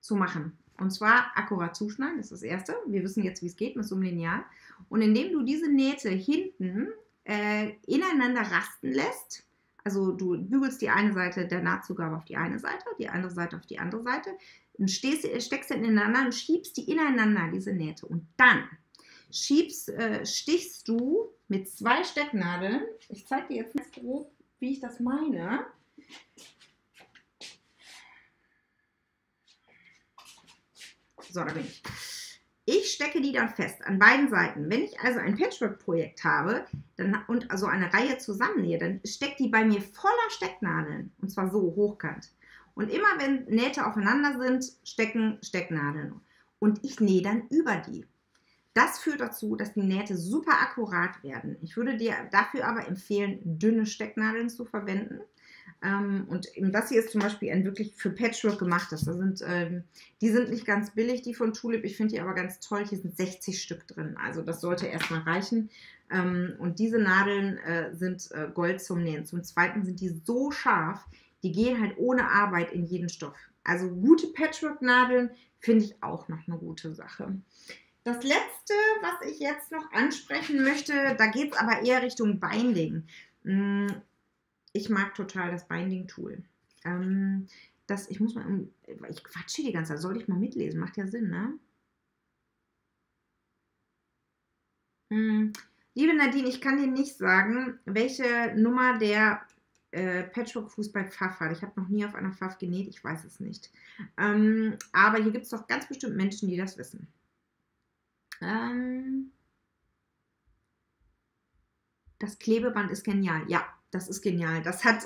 zu machen. Und zwar akkurat zuschneiden, das ist das Erste. Wir wissen jetzt, wie es geht mit so einem Lineal. Und indem du diese Nähte hinten ineinander rasten lässt, also du bügelst die eine Seite der Nahtzugabe auf die andere Seite auf die andere Seite, und steckst sie ineinander und schiebst die ineinander, diese Nähte. Und dann stichst du mit zwei Stecknadeln, ich zeige dir jetzt ganz grob, wie ich das meine, so, da bin ich. Ich stecke die dann fest an beiden Seiten. Wenn ich also ein Patchwork-Projekt habe und also eine Reihe zusammennähe, dann steckt die bei mir voller Stecknadeln. Und zwar so, hochkant. Und immer wenn Nähte aufeinander sind, stecken Stecknadeln. Und ich nähe dann über die. Das führt dazu, dass die Nähte super akkurat werden. Ich würde dir dafür aber empfehlen, dünne Stecknadeln zu verwenden. Und das hier ist zum Beispiel ein wirklich für Patchwork gemachtes. Die sind nicht ganz billig, die von Tulip. Ich finde die aber ganz toll. Hier sind 60 Stück drin. Also das sollte erstmal reichen. Und diese Nadeln sind Gold zum Nähen. Zum Zweiten sind die so scharf, die gehen halt ohne Arbeit in jeden Stoff. Also gute Patchwork-Nadeln finde ich auch noch eine gute Sache. Das Letzte, was ich jetzt noch ansprechen möchte, da geht es aber eher Richtung Binding. Ich mag total das Binding-Tool. Ich quatsche die ganze Zeit. Sollte ich mal mitlesen? Macht ja Sinn, ne? Liebe Nadine, ich kann dir nicht sagen, welche Nummer der Patchwork-Fuß bei Pfaff hat. Ich habe noch nie auf einer Pfaff genäht. Ich weiß es nicht. Aber hier gibt es doch ganz bestimmt Menschen, die das wissen. Das Klebeband ist genial. Ja. Das ist genial. Das hat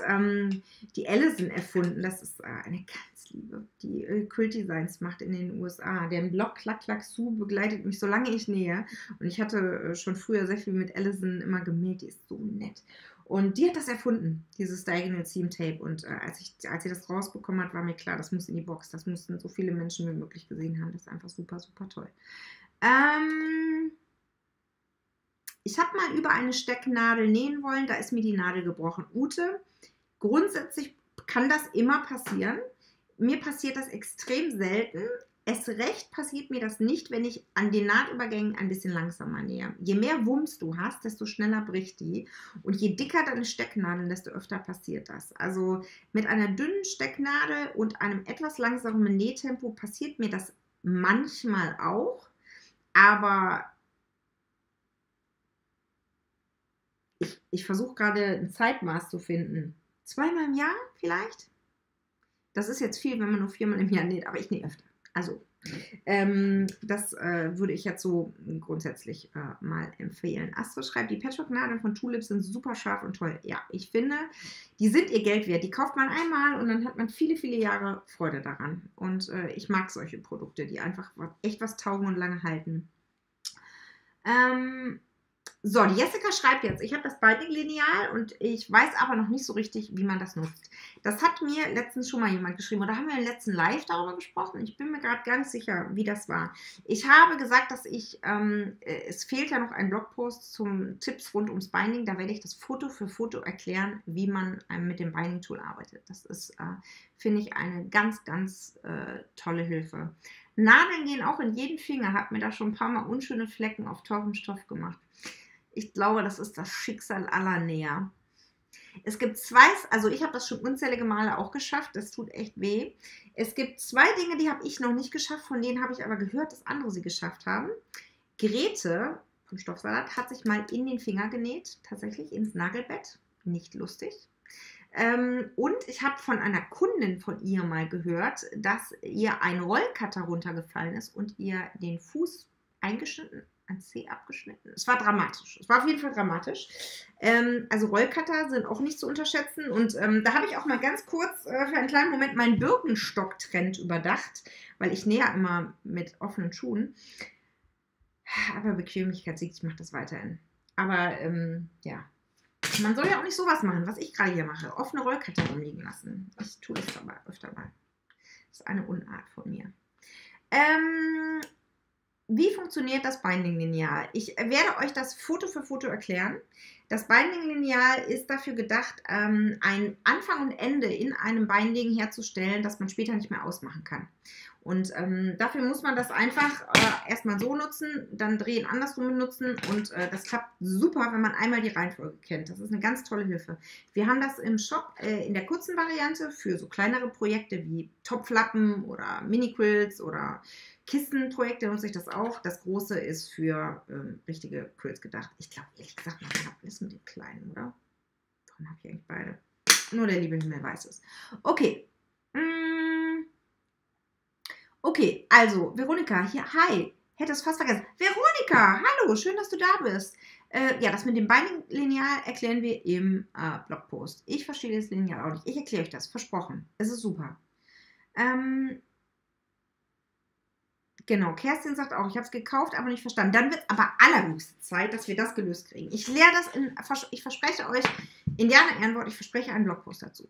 die Allison erfunden. Das ist eine ganz liebe, die Quilt-Designs macht in den USA. Deren Blog Klack Klack Sue begleitet mich, solange ich nähe. Und ich hatte schon früher sehr viel mit Allison immer gemäht. Die ist so nett. Und die hat das erfunden, dieses Diabino Seam Tape. Und als sie das rausbekommen hat, war mir klar, das muss in die Box. Das mussten so viele Menschen wie möglich gesehen haben. Das ist einfach super, super toll. Ich habe mal über eine Stecknadel nähen wollen, da ist mir die Nadel gebrochen. Ute, grundsätzlich kann das immer passieren. Mir passiert das extrem selten. Erst recht passiert mir das nicht, wenn ich an den Nahtübergängen ein bisschen langsamer nähe. Je mehr Wumms du hast, desto schneller bricht die. Und je dicker deine Stecknadeln, desto öfter passiert das. Also mit einer dünnen Stecknadel und einem etwas langsameren Nähtempo passiert mir das manchmal auch. Aber ich versuche gerade ein Zeitmaß zu finden. 2-mal im Jahr vielleicht? Das ist jetzt viel, wenn man nur 4-mal im Jahr näht, aber ich nähe öfter. Also, das würde ich jetzt so grundsätzlich mal empfehlen. Astrid schreibt, die Patchwork-Nadeln von Tulip sind super scharf und toll. Ja, ich finde, die sind ihr Geld wert. Die kauft man einmal und dann hat man viele, viele Jahre Freude daran. Und ich mag solche Produkte, die einfach echt was taugen und lange halten. So, die Jessica schreibt jetzt, ich habe das Binding-Lineal und ich weiß aber noch nicht so richtig, wie man das nutzt. Das hat mir letztens schon mal jemand geschrieben oder haben wir im letzten Live darüber gesprochen? Ich bin mir gerade ganz sicher, wie das war. Ich habe gesagt, dass ich, es fehlt ja noch ein Blogpost zum Tipps rund ums Binding, da werde ich das Foto für Foto erklären, wie man mit dem Binding-Tool arbeitet. Das ist, finde ich, eine ganz, ganz tolle Hilfe. Nadeln gehen auch in jeden Finger, hat mir da schon ein paar Mal unschöne Flecken auf teurem Stoff gemacht. Ich glaube, das ist das Schicksal aller Näher. Es gibt zwei, also ich habe das schon unzählige Male auch geschafft, das tut echt weh. Es gibt zwei Dinge, die habe ich noch nicht geschafft, von denen habe ich aber gehört, dass andere sie geschafft haben. Grete vom Stoffsalat hat sich mal in den Finger genäht, tatsächlich ins Nagelbett, nicht lustig. Und ich habe von einer Kundin von ihr mal gehört, dass ihr ein Rollcutter runtergefallen ist und ihr den Fuß eingeschnitten, ein Zeh abgeschnitten. Es war dramatisch. Es war auf jeden Fall dramatisch. Also Rollcutter sind auch nicht zu unterschätzen. Und da habe ich auch mal ganz kurz für einen kleinen Moment meinen Birkenstock-Trend überdacht, weil ich nähe immer mit offenen Schuhen. Aber Bequemlichkeit siegt, ich mache das weiterhin. Aber ja. Man soll ja auch nicht sowas machen, was ich gerade hier mache. Offene Rollcutter rumliegen lassen. Ich tue das aber öfter mal. Das ist eine Unart von mir. Wie funktioniert das Binding-Lineal? Ich werde euch das Foto für Foto erklären. Das Binding-Lineal ist dafür gedacht, ein Anfang und Ende in einem Binding herzustellen, das man später nicht mehr ausmachen kann. Und dafür muss man das einfach erstmal so nutzen, dann drehen, andersrum nutzen und das klappt super, wenn man einmal die Reihenfolge kennt. Das ist eine ganz tolle Hilfe. Wir haben das im Shop in der kurzen Variante für so kleinere Projekte wie Topflappen oder Mini-Quilts oder Kissenprojekte nutze ich das auch. Das große ist für richtige Quilts gedacht. Ich glaube, ehrlich gesagt, man klappt alles mit den kleinen, oder? Warum habe ich eigentlich beide? Nur der liebe Himmel weiß es. Okay. Okay, also Veronika, hier, hi. hätte es fast vergessen. Veronika, hallo, schön, dass du da bist. Ja, das mit dem Binding-Lineal erklären wir im Blogpost. Ich verstehe das Lineal auch nicht. Ich erkläre euch das, versprochen. Es ist super. Genau, Kerstin sagt auch, ich habe es gekauft, aber nicht verstanden. Dann wird aber allerhöchste Zeit, dass wir das gelöst kriegen. Ich lehre das, ich verspreche euch, Indianer-Ehrenwort, ich verspreche einen Blogpost dazu.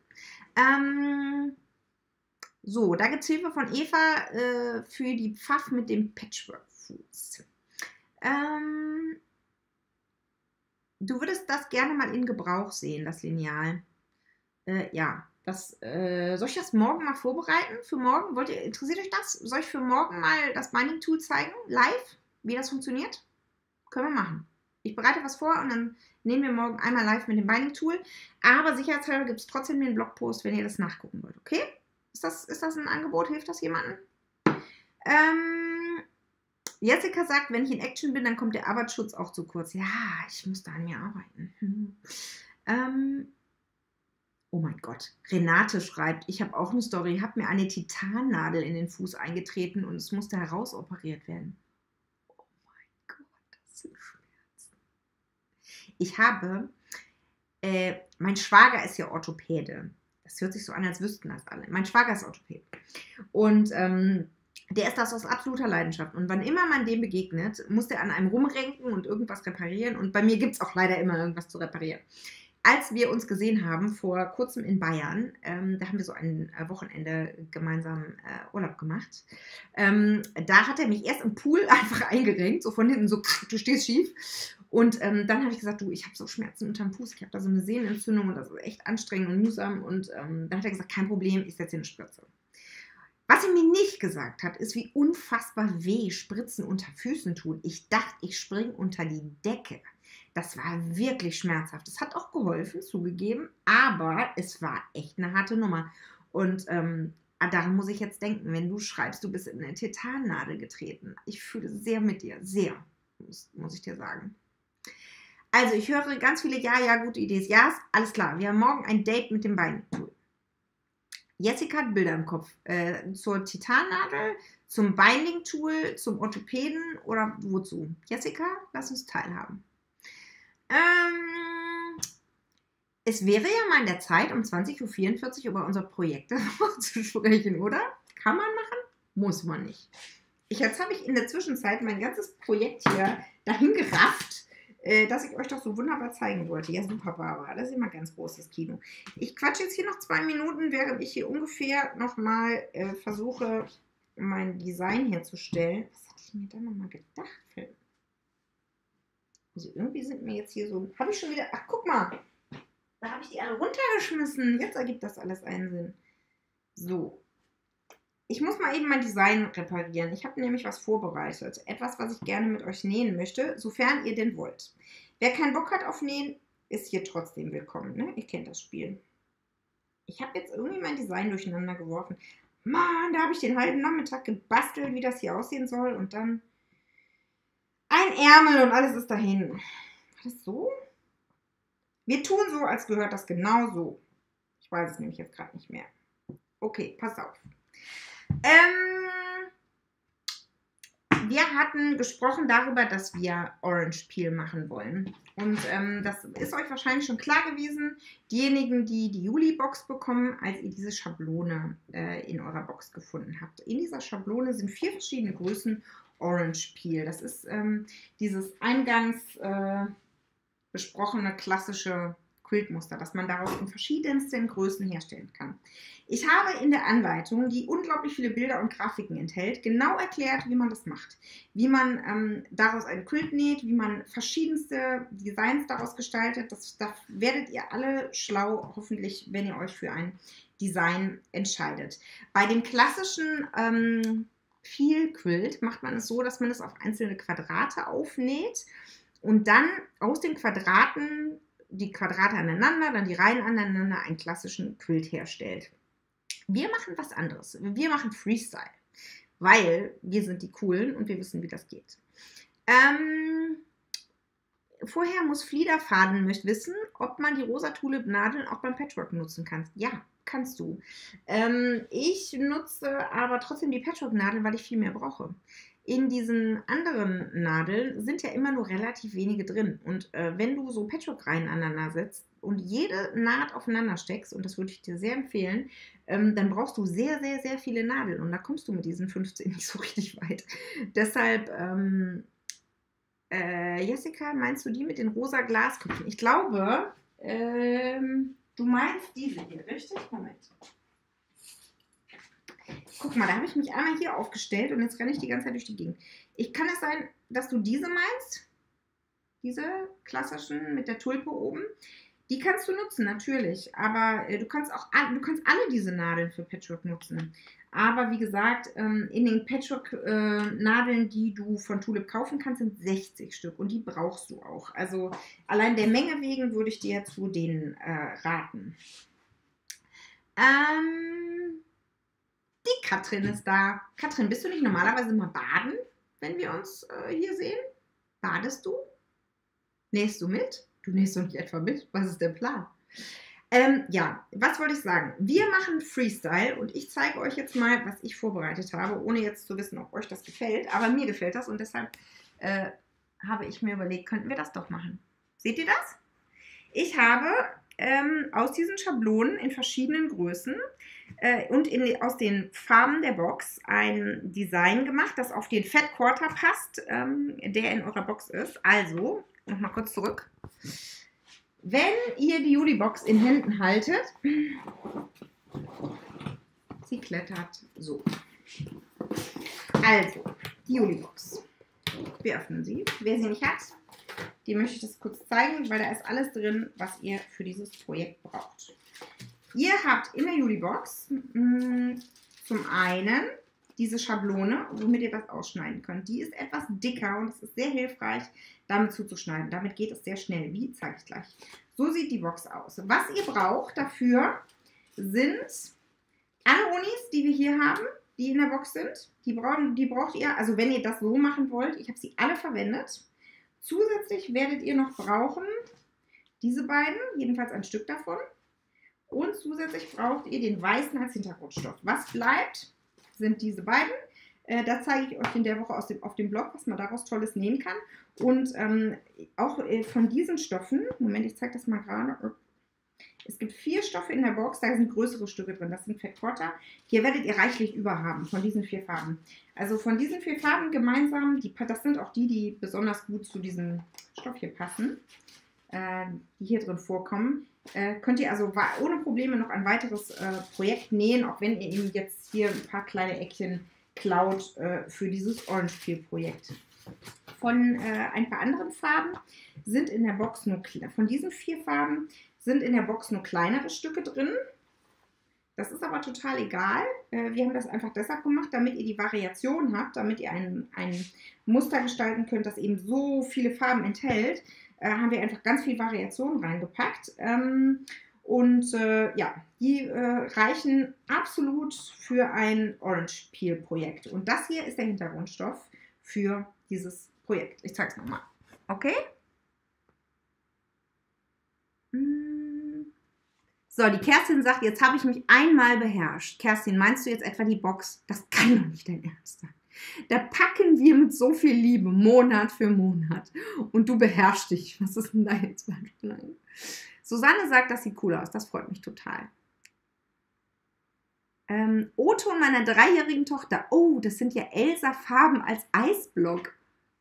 So, da gibt es Hilfe von Eva für die Pfaff mit dem Patchwork-Fuß. Du würdest das gerne mal in Gebrauch sehen, das Lineal. Ja, das, soll ich das morgen mal vorbereiten? Für morgen? Interessiert euch das? Soll ich für morgen mal das Binding-Tool zeigen? Live? Wie das funktioniert? Können wir machen. Ich bereite was vor und dann nehmen wir morgen einmal live mit dem Binding-Tool. Aber sicherheitshalber gibt es trotzdem den Blogpost, wenn ihr das nachgucken wollt. Okay? Ist das ein Angebot? Hilft das jemandem? Jessica sagt, wenn ich in Action bin, dann kommt der Arbeitsschutz auch zu kurz. Ja, ich muss da an mir arbeiten. Oh mein Gott. Renate schreibt, ich habe auch eine Story. Habe mir eine Titannadel in den Fuß eingetreten und es musste herausoperiert werden. Oh mein Gott, das sind Schmerzen. Ich habe, mein Schwager ist ja Orthopäde. Das hört sich so an, als wüssten das alle. Mein Schwager ist Orthopäde. Und der ist das aus absoluter Leidenschaft. Und wann immer man dem begegnet, muss der an einem rumrenken und irgendwas reparieren. Und bei mir gibt es auch leider immer irgendwas zu reparieren. Als wir uns gesehen haben, vor kurzem in Bayern, da haben wir so ein Wochenende gemeinsam Urlaub gemacht. Da hat er mich erst im Pool einfach eingerenkt, so von hinten so, du stehst schief. Und dann habe ich gesagt, du, ich habe so Schmerzen unterm Fuß, ich habe da so eine Sehnenentzündung und das ist echt anstrengend und mühsam. Und dann hat er gesagt, kein Problem, ich setze dir eine Spritze. Was er mir nicht gesagt hat, ist, wie unfassbar weh Spritzen unter Füßen tun. Ich dachte, ich springe unter die Decke. Das war wirklich schmerzhaft. Es hat auch geholfen, zugegeben, aber es war echt eine harte Nummer. Und daran muss ich jetzt denken, wenn du schreibst, du bist in eine Tetannadel getreten. Ich fühle sehr mit dir, sehr, muss ich dir sagen. Also ich höre ganz viele Ja, gute Ideen. Ja, alles klar, wir haben morgen ein Date mit dem Binding-Tool. Jessica hat Bilder im Kopf. Zur Titannadel, zum Binding-Tool, zum Orthopäden oder wozu? Jessica, lass uns teilhaben. Es wäre ja mal in der Zeit, um 20.44 Uhr über unser Projekt zu sprechen, oder? Kann man machen? Muss man nicht. Jetzt habe ich in der Zwischenzeit mein ganzes Projekt hier dahin gerafft, dass ich euch doch so wunderbar zeigen wollte. Ja, super, Barbara. Das ist immer ganz großes Kino. Ich quatsche jetzt hier noch 2 Minuten, während ich hier ungefähr nochmal versuche, mein Design herzustellen. Was hatte ich mir da nochmal gedacht, Film? Also irgendwie sind mir jetzt hier so... Habe ich schon wieder... Ach, guck mal. Da habe ich die alle runtergeschmissen. Jetzt ergibt das alles einen Sinn. So. Ich muss mal eben mein Design reparieren. Ich habe nämlich was vorbereitet. Etwas, was ich gerne mit euch nähen möchte, sofern ihr denn wollt. Wer keinen Bock hat auf Nähen, ist hier trotzdem willkommen. Ne? Ihr kennt das Spiel. Ich habe jetzt irgendwie mein Design durcheinander geworfen. Mann, da habe ich den halben Nachmittag gebastelt, wie das hier aussehen soll. Und dann... ein Ärmel und alles ist dahin. War das so? Wir tun so, als gehört das genau so. Ich weiß es nämlich jetzt gerade nicht mehr. Okay, pass auf. Wir hatten gesprochen darüber, dass wir Orange Peel machen wollen. Und das ist euch wahrscheinlich schon klar gewesen. Diejenigen, die die Juli-Box bekommen, als ihr diese Schablone in eurer Box gefunden habt. In dieser Schablone sind 4 verschiedene Größen Orange Peel. Das ist dieses eingangs besprochene klassische Quiltmuster, das man daraus in verschiedensten Größen herstellen kann. Ich habe in der Anleitung, die unglaublich viele Bilder und Grafiken enthält, genau erklärt, wie man das macht. Wie man daraus ein Quilt näht, wie man verschiedenste Designs daraus gestaltet. Da werdet ihr alle schlau, hoffentlich, wenn ihr euch für ein Design entscheidet. Bei dem klassischen viel Quilt macht man es so, dass man es auf einzelne Quadrate aufnäht und dann aus den Quadraten, die Quadrate aneinander, dann die Reihen aneinander, einen klassischen Quilt herstellt. Wir machen was anderes. Wir machen Freestyle, weil wir sind die Coolen und wir wissen, wie das geht. Vorher muss Fliederfaden wissen, ob man die rosa Tulip-Nadeln auch beim Patchwork nutzen kann. Ja, kannst du. Ich nutze aber trotzdem die Patchwork-Nadel, weil ich viel mehr brauche. in diesen anderen Nadeln sind ja immer nur relativ wenige drin. Und wenn du so Patchwork-Reihen aneinander setzt und jede Naht aufeinander steckst, und das würde ich dir sehr empfehlen, dann brauchst du sehr, sehr, sehr viele Nadeln. Und da kommst du mit diesen 15 nicht so richtig weit. Deshalb, Jessica, meinst du die mit den rosa Glasköpfen? Ich glaube, du meinst diese hier, richtig? Moment. Guck mal, da habe ich mich einmal hier aufgestellt und jetzt renne ich die ganze Zeit durch die Gegend. Kann es sein, dass du diese meinst? Diese klassischen mit der Tulpe oben? Die kannst du nutzen, natürlich. Aber du kannst alle diese Nadeln für Patchwork nutzen. Aber wie gesagt, in den Patchwork-Nadeln, die du von Tulip kaufen kannst, sind 60 Stück. Und die brauchst du auch. Also allein der Menge wegen würde ich dir zu denen raten. Die Katrin ist da. Katrin, bist du nicht normalerweise immer baden, wenn wir uns hier sehen? Badest du? Nähst du mit? Du nähst doch nicht etwa mit? Was ist der Plan? Ja, was wollte ich sagen? Wir machen Freestyle und ich zeige euch jetzt mal, was ich vorbereitet habe, ohne jetzt zu wissen, ob euch das gefällt. Aber mir gefällt das und deshalb habe ich mir überlegt, könnten wir das doch machen. Seht ihr das? Ich habe aus diesen Schablonen in verschiedenen Größen und aus den Farben der Box ein Design gemacht, das auf den Fat Quarter passt, der in eurer Box ist. Also, nochmal kurz zurück. Wenn ihr die Juli-Box in Händen haltet, sie klettert so. Also, die Juli-Box. Wir öffnen sie. Wer sie nicht hat, die möchte ich das kurz zeigen, weil da ist alles drin, was ihr für dieses Projekt braucht. Ihr habt in der Juli-Box zum einen diese Schablone, womit ihr das ausschneiden könnt. Die ist etwas dicker und es ist sehr hilfreich, damit zuzuschneiden. Damit geht es sehr schnell. Wie, zeige ich gleich. So sieht die Box aus. Was ihr braucht dafür sind Anonis, die wir hier haben, die in der Box sind. Die braucht ihr, also wenn ihr das so machen wollt, ich habe sie alle verwendet. Zusätzlich werdet ihr noch brauchen diese beiden, jedenfalls ein Stück davon. Und zusätzlich braucht ihr den weißen als Hintergrundstoff. Was bleibt, sind diese beiden. Da zeige ich euch in der Woche auf dem Blog, was man daraus Tolles nähen kann. Und auch von diesen Stoffen, Moment, ich zeige das mal gerade. Es gibt 4 Stoffe in der Box, da sind größere Stücke drin, das sind Fat Quarter. Hier werdet ihr reichlich überhaben von diesen 4 Farben. Also von diesen 4 Farben gemeinsam, das sind auch die, die besonders gut zu diesem Stoff hier passen, die hier drin vorkommen. Könnt ihr also ohne Probleme noch ein weiteres Projekt nähen, auch wenn ihr eben jetzt hier ein paar kleine Eckchen klaut für dieses Orange Peel Projekt. Von ein paar anderen Farben sind in der Box nur, von diesen 4 Farben sind in der Box nur kleinere Stücke drin. Das ist aber total egal. Wir haben das einfach deshalb gemacht, damit ihr die Variation habt, damit ihr ein Muster gestalten könnt, das eben so viele Farben enthält. Haben wir einfach ganz viel Variation reingepackt. Und ja, die reichen absolut für ein Orange Peel Projekt. Und das hier ist der Hintergrundstoff für dieses Projekt. Ich zeige es nochmal. Okay? So, die Kerstin sagt, jetzt habe ich mich einmal beherrscht. Kerstin, meinst du jetzt etwa die Box? Das kann doch nicht dein Ernst sein. Da packen wir mit so viel Liebe, Monat für Monat. Und du beherrschst dich. Was ist denn da jetzt? Susanne sagt, das sieht cool aus. Das freut mich total. O-Ton meiner 3-jährigen Tochter. Oh, das sind ja Elsa-Farben als Eisblock.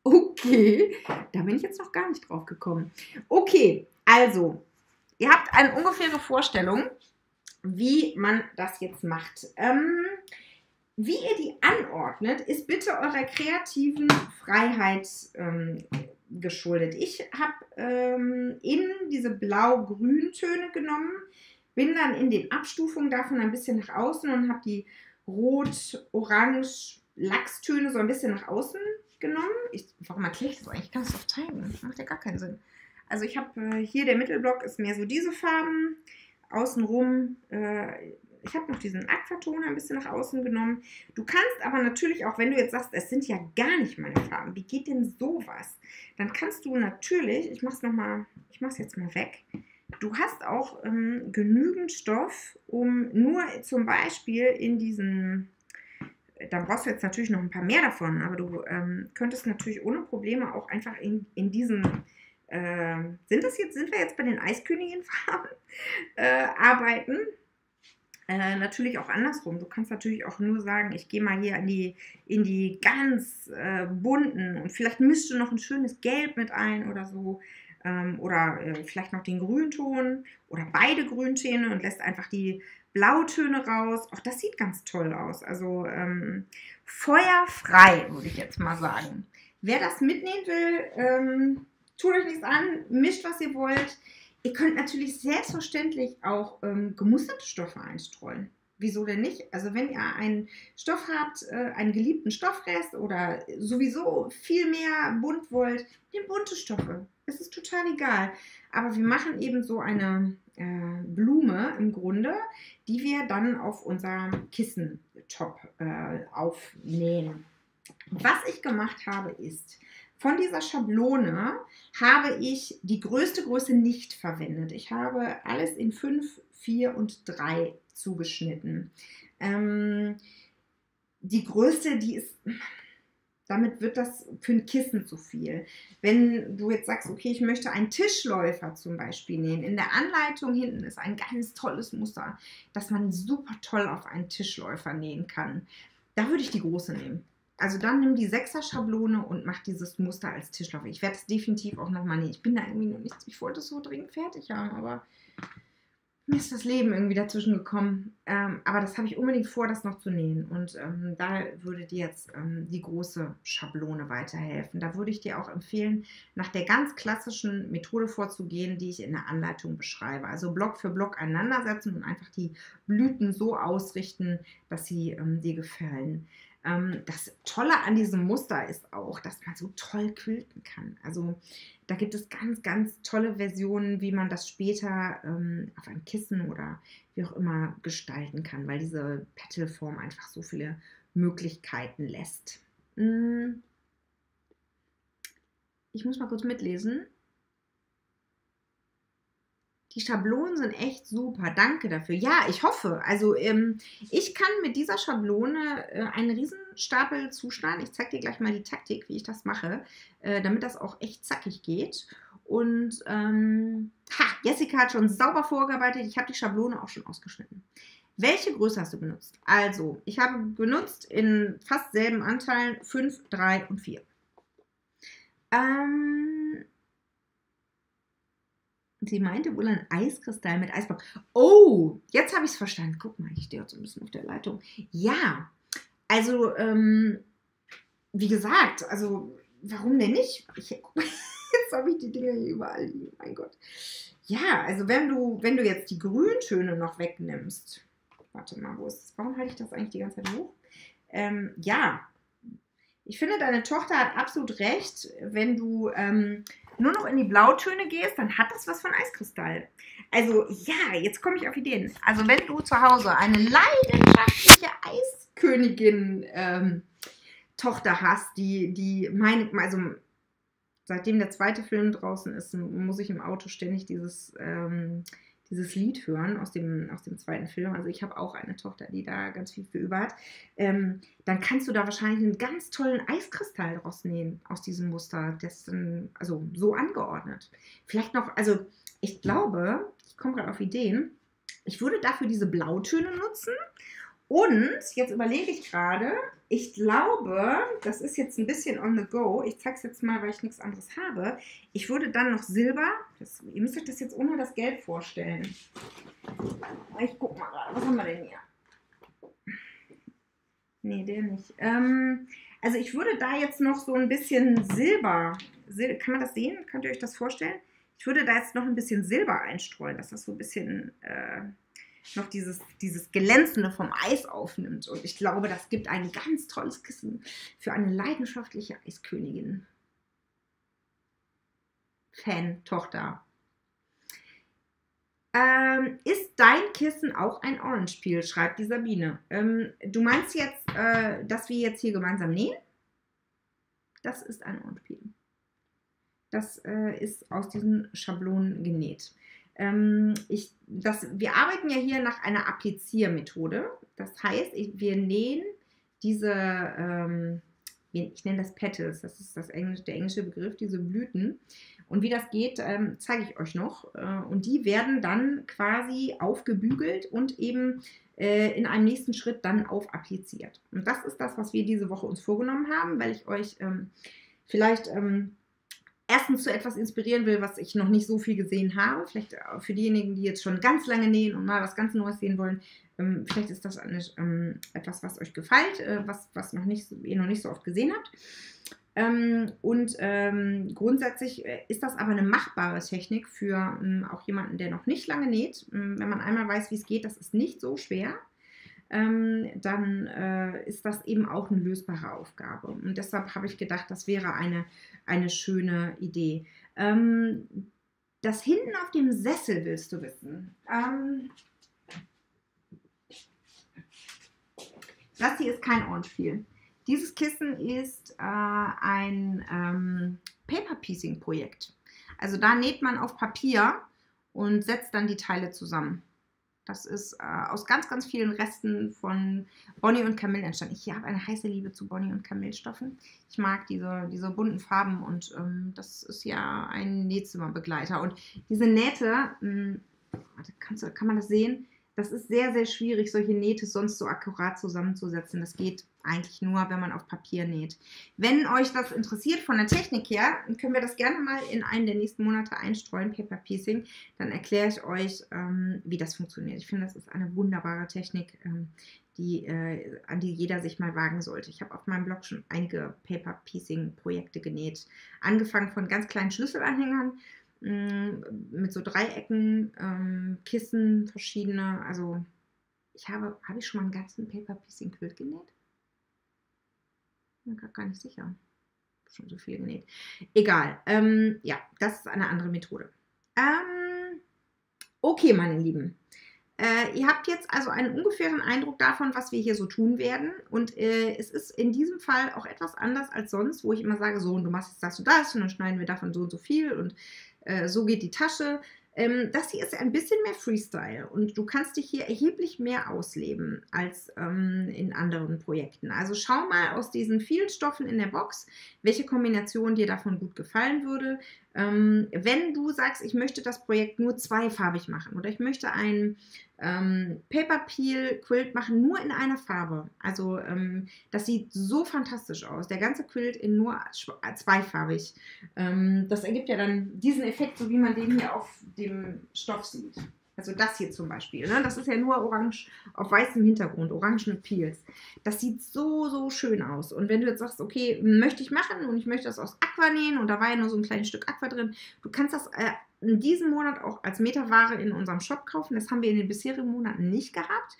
Okay, da bin ich jetzt noch gar nicht drauf gekommen. Okay, also, ihr habt eine ungefähre Vorstellung, wie man das jetzt macht. Wie ihr die anordnet, ist bitte eurer kreativen Freiheit geschuldet. Ich habe in diese Blau-Grün-Töne genommen, bin dann in den Abstufungen davon ein bisschen nach außen und habe die Rot-Orange-Lachstöne so ein bisschen nach außen genommen. Warum erkläre ich das eigentlich? Ich kann es doch zeigen. Das macht ja gar keinen Sinn. Also ich habe hier, der Mittelblock ist mehr so diese Farben. Außenrum... ich habe noch diesen Aquaton ein bisschen nach außen genommen. Du kannst aber natürlich auch, wenn du jetzt sagst, es sind ja gar nicht meine Farben, wie geht denn sowas? Dann kannst du natürlich, ich mache es jetzt mal weg, du hast auch genügend Stoff, um nur zum Beispiel in diesen dann brauchst du jetzt natürlich noch ein paar mehr davon, aber du könntest natürlich ohne Probleme auch einfach in diesen, sind wir jetzt bei den Eiskönigin-Farben, arbeiten. Natürlich auch andersrum. Du kannst natürlich auch nur sagen, ich gehe mal hier in die ganz bunten und vielleicht mische noch ein schönes Gelb mit ein oder so. Oder vielleicht noch den Grünton oder beide Grüntöne und lässt einfach die Blautöne raus. Auch das sieht ganz toll aus. Also feuerfrei, würde ich jetzt mal sagen. Wer das mitnehmen will, tut euch nichts an, mischt, was ihr wollt. Ihr könnt natürlich selbstverständlich auch gemusterte Stoffe einstreuen. Wieso denn nicht? Also wenn ihr einen Stoff habt, einen geliebten Stoffrest oder sowieso viel mehr bunt wollt, nehmt bunte Stoffe. Es ist total egal. Aber wir machen eben so eine Blume im Grunde, die wir dann auf unser Kissen-Top aufnähen. Was ich gemacht habe ist, von dieser Schablone habe ich die größte Größe nicht verwendet. Ich habe alles in 5, 4 und 3 zugeschnitten. Die Größe, die ist, damit wird das für ein Kissen zu viel. Wenn du jetzt sagst, okay, ich möchte einen Tischläufer zum Beispiel nähen. In der Anleitung hinten ist ein ganz tolles Muster, dass man super toll auf einen Tischläufer nähen kann. Da würde ich die große nehmen. Also dann nimm die 6er Schablone und mach dieses Muster als Tischlauf. Ich werde es definitiv auch nochmal nähen. Ich bin da irgendwie noch nicht, ich wollte es so dringend fertig haben, aber mir ist das Leben irgendwie dazwischen gekommen. Aber das habe ich unbedingt vor, das noch zu nähen. Und da würde dir jetzt die große Schablone weiterhelfen. Da würde ich dir auch empfehlen, nach der ganz klassischen Methode vorzugehen, die ich in der Anleitung beschreibe. Also Block für Block aneinandersetzen und einfach die Blüten so ausrichten, dass sie dir gefallen. Das Tolle an diesem Muster ist auch, dass man so toll quilten kann. Also da gibt es ganz, ganz tolle Versionen, wie man das später auf einem Kissen oder wie auch immer gestalten kann, weil diese Petalform einfach so viele Möglichkeiten lässt. Ich muss mal kurz mitlesen. Die Schablonen sind echt super, danke dafür. Ja, ich hoffe. Also ich kann mit dieser Schablone einen Riesenstapel zuschneiden. Ich zeige dir gleich mal die Taktik, wie ich das mache, damit das auch echt zackig geht. Und Jessica hat schon sauber vorgearbeitet. Ich habe die Schablone auch schon ausgeschnitten. Welche Größe hast du benutzt? Also, ich habe benutzt in fast selben Anteilen 5, 3 und 4. Sie meinte wohl ein Eiskristall mit Eisblock. Oh, jetzt habe ich es verstanden. Guck mal, ich stehe jetzt so ein bisschen auf der Leitung. Ja, also, wie gesagt, also, warum denn nicht? Jetzt habe ich die Dinger hier überall liegen. Mein Gott. Ja, also, wenn du jetzt die Grüntöne noch wegnimmst. Warte mal, wo ist das? Warum halte ich das eigentlich die ganze Zeit hoch? Ja, ich finde, deine Tochter hat absolut recht, wenn du nur noch in die Blautöne gehst, dann hat das was von Eiskristall. Also ja, jetzt komme ich auf Ideen. Also wenn du zu Hause eine leidenschaftliche Eiskönigin-Tochter hast, die meine, also seitdem der zweite Film draußen ist, muss ich im Auto ständig dieses Lied hören aus dem zweiten Film. Also ich habe auch eine Tochter, die da ganz viel für über hat. Dann kannst du da wahrscheinlich einen ganz tollen Eiskristall draus nähen aus diesem Muster. Das, also so angeordnet. Vielleicht noch, also ich glaube, ich komme gerade auf Ideen, ich würde dafür diese Blautöne nutzen. Und jetzt überlege ich gerade, ich glaube, das ist jetzt ein bisschen on the go. Ich zeige es jetzt mal, weil ich nichts anderes habe. Ich würde dann noch Silber, ihr müsst euch das jetzt ohne das Gelb vorstellen. Ich gucke mal gerade, was haben wir denn hier? Nee, der nicht. Also ich würde da jetzt noch so ein bisschen Silber, kann man das sehen? Könnt ihr euch das vorstellen? Ich würde da jetzt noch ein bisschen Silber einstreuen, dass das so ein bisschen noch dieses Glänzende vom Eis aufnimmt. Und ich glaube, das gibt ein ganz tolles Kissen für eine leidenschaftliche Eiskönigin. Fan, Tochter. Ist dein Kissen auch ein Orange Peel? Schreibt die Sabine. Du meinst jetzt, dass wir jetzt hier gemeinsam nähen? Das ist ein Orange Peel. Das ist aus diesen Schablonen genäht. Wir arbeiten ja hier nach einer Appliziermethode. Das heißt, wir nähen diese, ich nenne das Petals, das ist das Englisch, der englische Begriff, diese Blüten. Und wie das geht, zeige ich euch noch. Und die werden dann quasi aufgebügelt und eben in einem nächsten Schritt dann aufappliziert. Und das ist das, was wir diese Woche uns vorgenommen haben, weil ich euch vielleicht erstens zu etwas inspirieren will, was ich noch nicht so viel gesehen habe. Vielleicht für diejenigen, die jetzt schon ganz lange nähen und mal was ganz Neues sehen wollen, vielleicht ist das etwas, was euch gefällt, was ihr noch nicht so oft gesehen habt. Und grundsätzlich ist das aber eine machbare Technik für auch jemanden, der noch nicht lange näht. Wenn man einmal weiß, wie es geht, das ist nicht so schwer, dann ist das eben auch eine lösbare Aufgabe. Und deshalb habe ich gedacht, das wäre eine schöne Idee. Das hinten auf dem Sessel willst du wissen. Das hier ist kein Orange Peel. Dieses Kissen ist ein Paper Piecing Projekt. Also da näht man auf Papier und setzt dann die Teile zusammen. Das ist aus ganz, ganz vielen Resten von Bonnie und Camille entstanden. Ich habe eine heiße Liebe zu Bonnie und Camille Stoffen. Ich mag diese bunten Farben und das ist ja ein Nähzimmerbegleiter. Und diese Nähte, warte, kann man das sehen? Das ist sehr, sehr schwierig, solche Nähte sonst so akkurat zusammenzusetzen. Das geht eigentlich nur, wenn man auf Papier näht. Wenn euch das interessiert von der Technik her, können wir das gerne mal in einen der nächsten Monate einstreuen, Paper Piecing. Dann erkläre ich euch, wie das funktioniert. Ich finde, das ist eine wunderbare Technik, an die jeder sich mal wagen sollte. Ich habe auf meinem Blog schon einige Paper Piecing Projekte genäht. Angefangen von ganz kleinen Schlüsselanhängern, mit so Dreiecken, Kissen, verschiedene, also habe ich schon mal einen ganzen Paper Piecing Quilt genäht? Bin mir gar nicht sicher. Schon so viel genäht. Egal. Ja, das ist eine andere Methode. Okay, meine Lieben. Ihr habt jetzt also einen ungefähren Eindruck davon, was wir hier so tun werden. Und es ist in diesem Fall auch etwas anders als sonst, wo ich immer sage, so, und du machst jetzt das und das und dann schneiden wir davon so und so viel und so geht die Tasche. Das hier ist ein bisschen mehr Freestyle und du kannst dich hier erheblich mehr ausleben als in anderen Projekten. Also schau mal aus diesen vielen Stoffen in der Box, welche Kombination dir davon gut gefallen würde. Wenn du sagst, ich möchte das Projekt nur zweifarbig machen oder ich möchte einen Paper Peel Quilt machen, nur in einer Farbe. Also das sieht so fantastisch aus. Der ganze Quilt in nur zweifarbig. Das ergibt ja dann diesen Effekt, so wie man den hier auf dem Stoff sieht. Also das hier zum Beispiel, ne? Das ist ja nur orange auf weißem Hintergrund, orange mit Peels. Das sieht so, so schön aus. Und wenn du jetzt sagst, okay, möchte ich machen und ich möchte das aus Aqua nähen und da war ja nur so ein kleines Stück Aqua drin, du kannst das in diesem Monat auch als Meterware in unserem Shop kaufen. Das haben wir in den bisherigen Monaten nicht gehabt.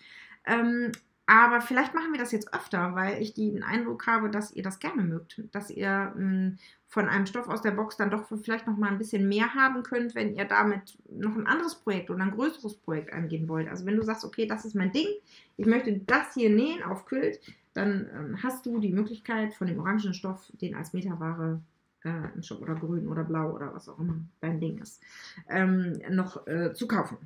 Aber vielleicht machen wir das jetzt öfter, weil ich den Eindruck habe, dass ihr das gerne mögt. Dass ihr von einem Stoff aus der Box dann doch vielleicht noch mal ein bisschen mehr haben könnt, wenn ihr damit noch ein anderes Projekt oder ein größeres Projekt angehen wollt. Also wenn du sagst, okay, das ist mein Ding, ich möchte das hier nähen auf Quilt, dann hast du die Möglichkeit von dem orangen Stoff, den als Meterware im Shop oder grün oder blau oder was auch immer dein Ding ist, noch zu kaufen.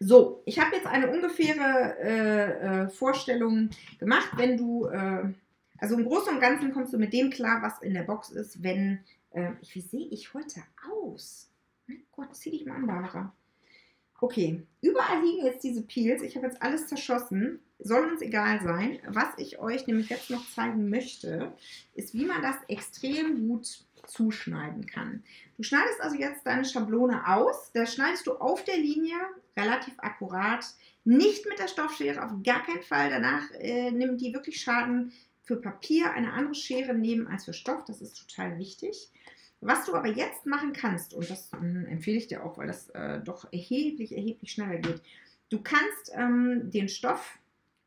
So, ich habe jetzt eine ungefähre Vorstellung gemacht, wenn du, also im Großen und Ganzen kommst du mit dem klar, was in der Box ist, wenn, wie sehe ich heute aus? Mein Gott, zieh dich mal an, Barbara. Okay, überall liegen jetzt diese Peels, ich habe jetzt alles zerschossen, soll uns egal sein. Was ich euch nämlich jetzt noch zeigen möchte, ist, wie man das extrem gut zuschneiden kann. Du schneidest also jetzt deine Schablone aus, da schneidest du auf der Linie relativ akkurat, nicht mit der Stoffschere, auf gar keinen Fall, danach nimmt die wirklich Schaden, für Papier eine andere Schere nehmen als für Stoff, das ist total wichtig. Was du aber jetzt machen kannst, und das empfehle ich dir auch, weil das doch erheblich schneller geht, du kannst den Stoff,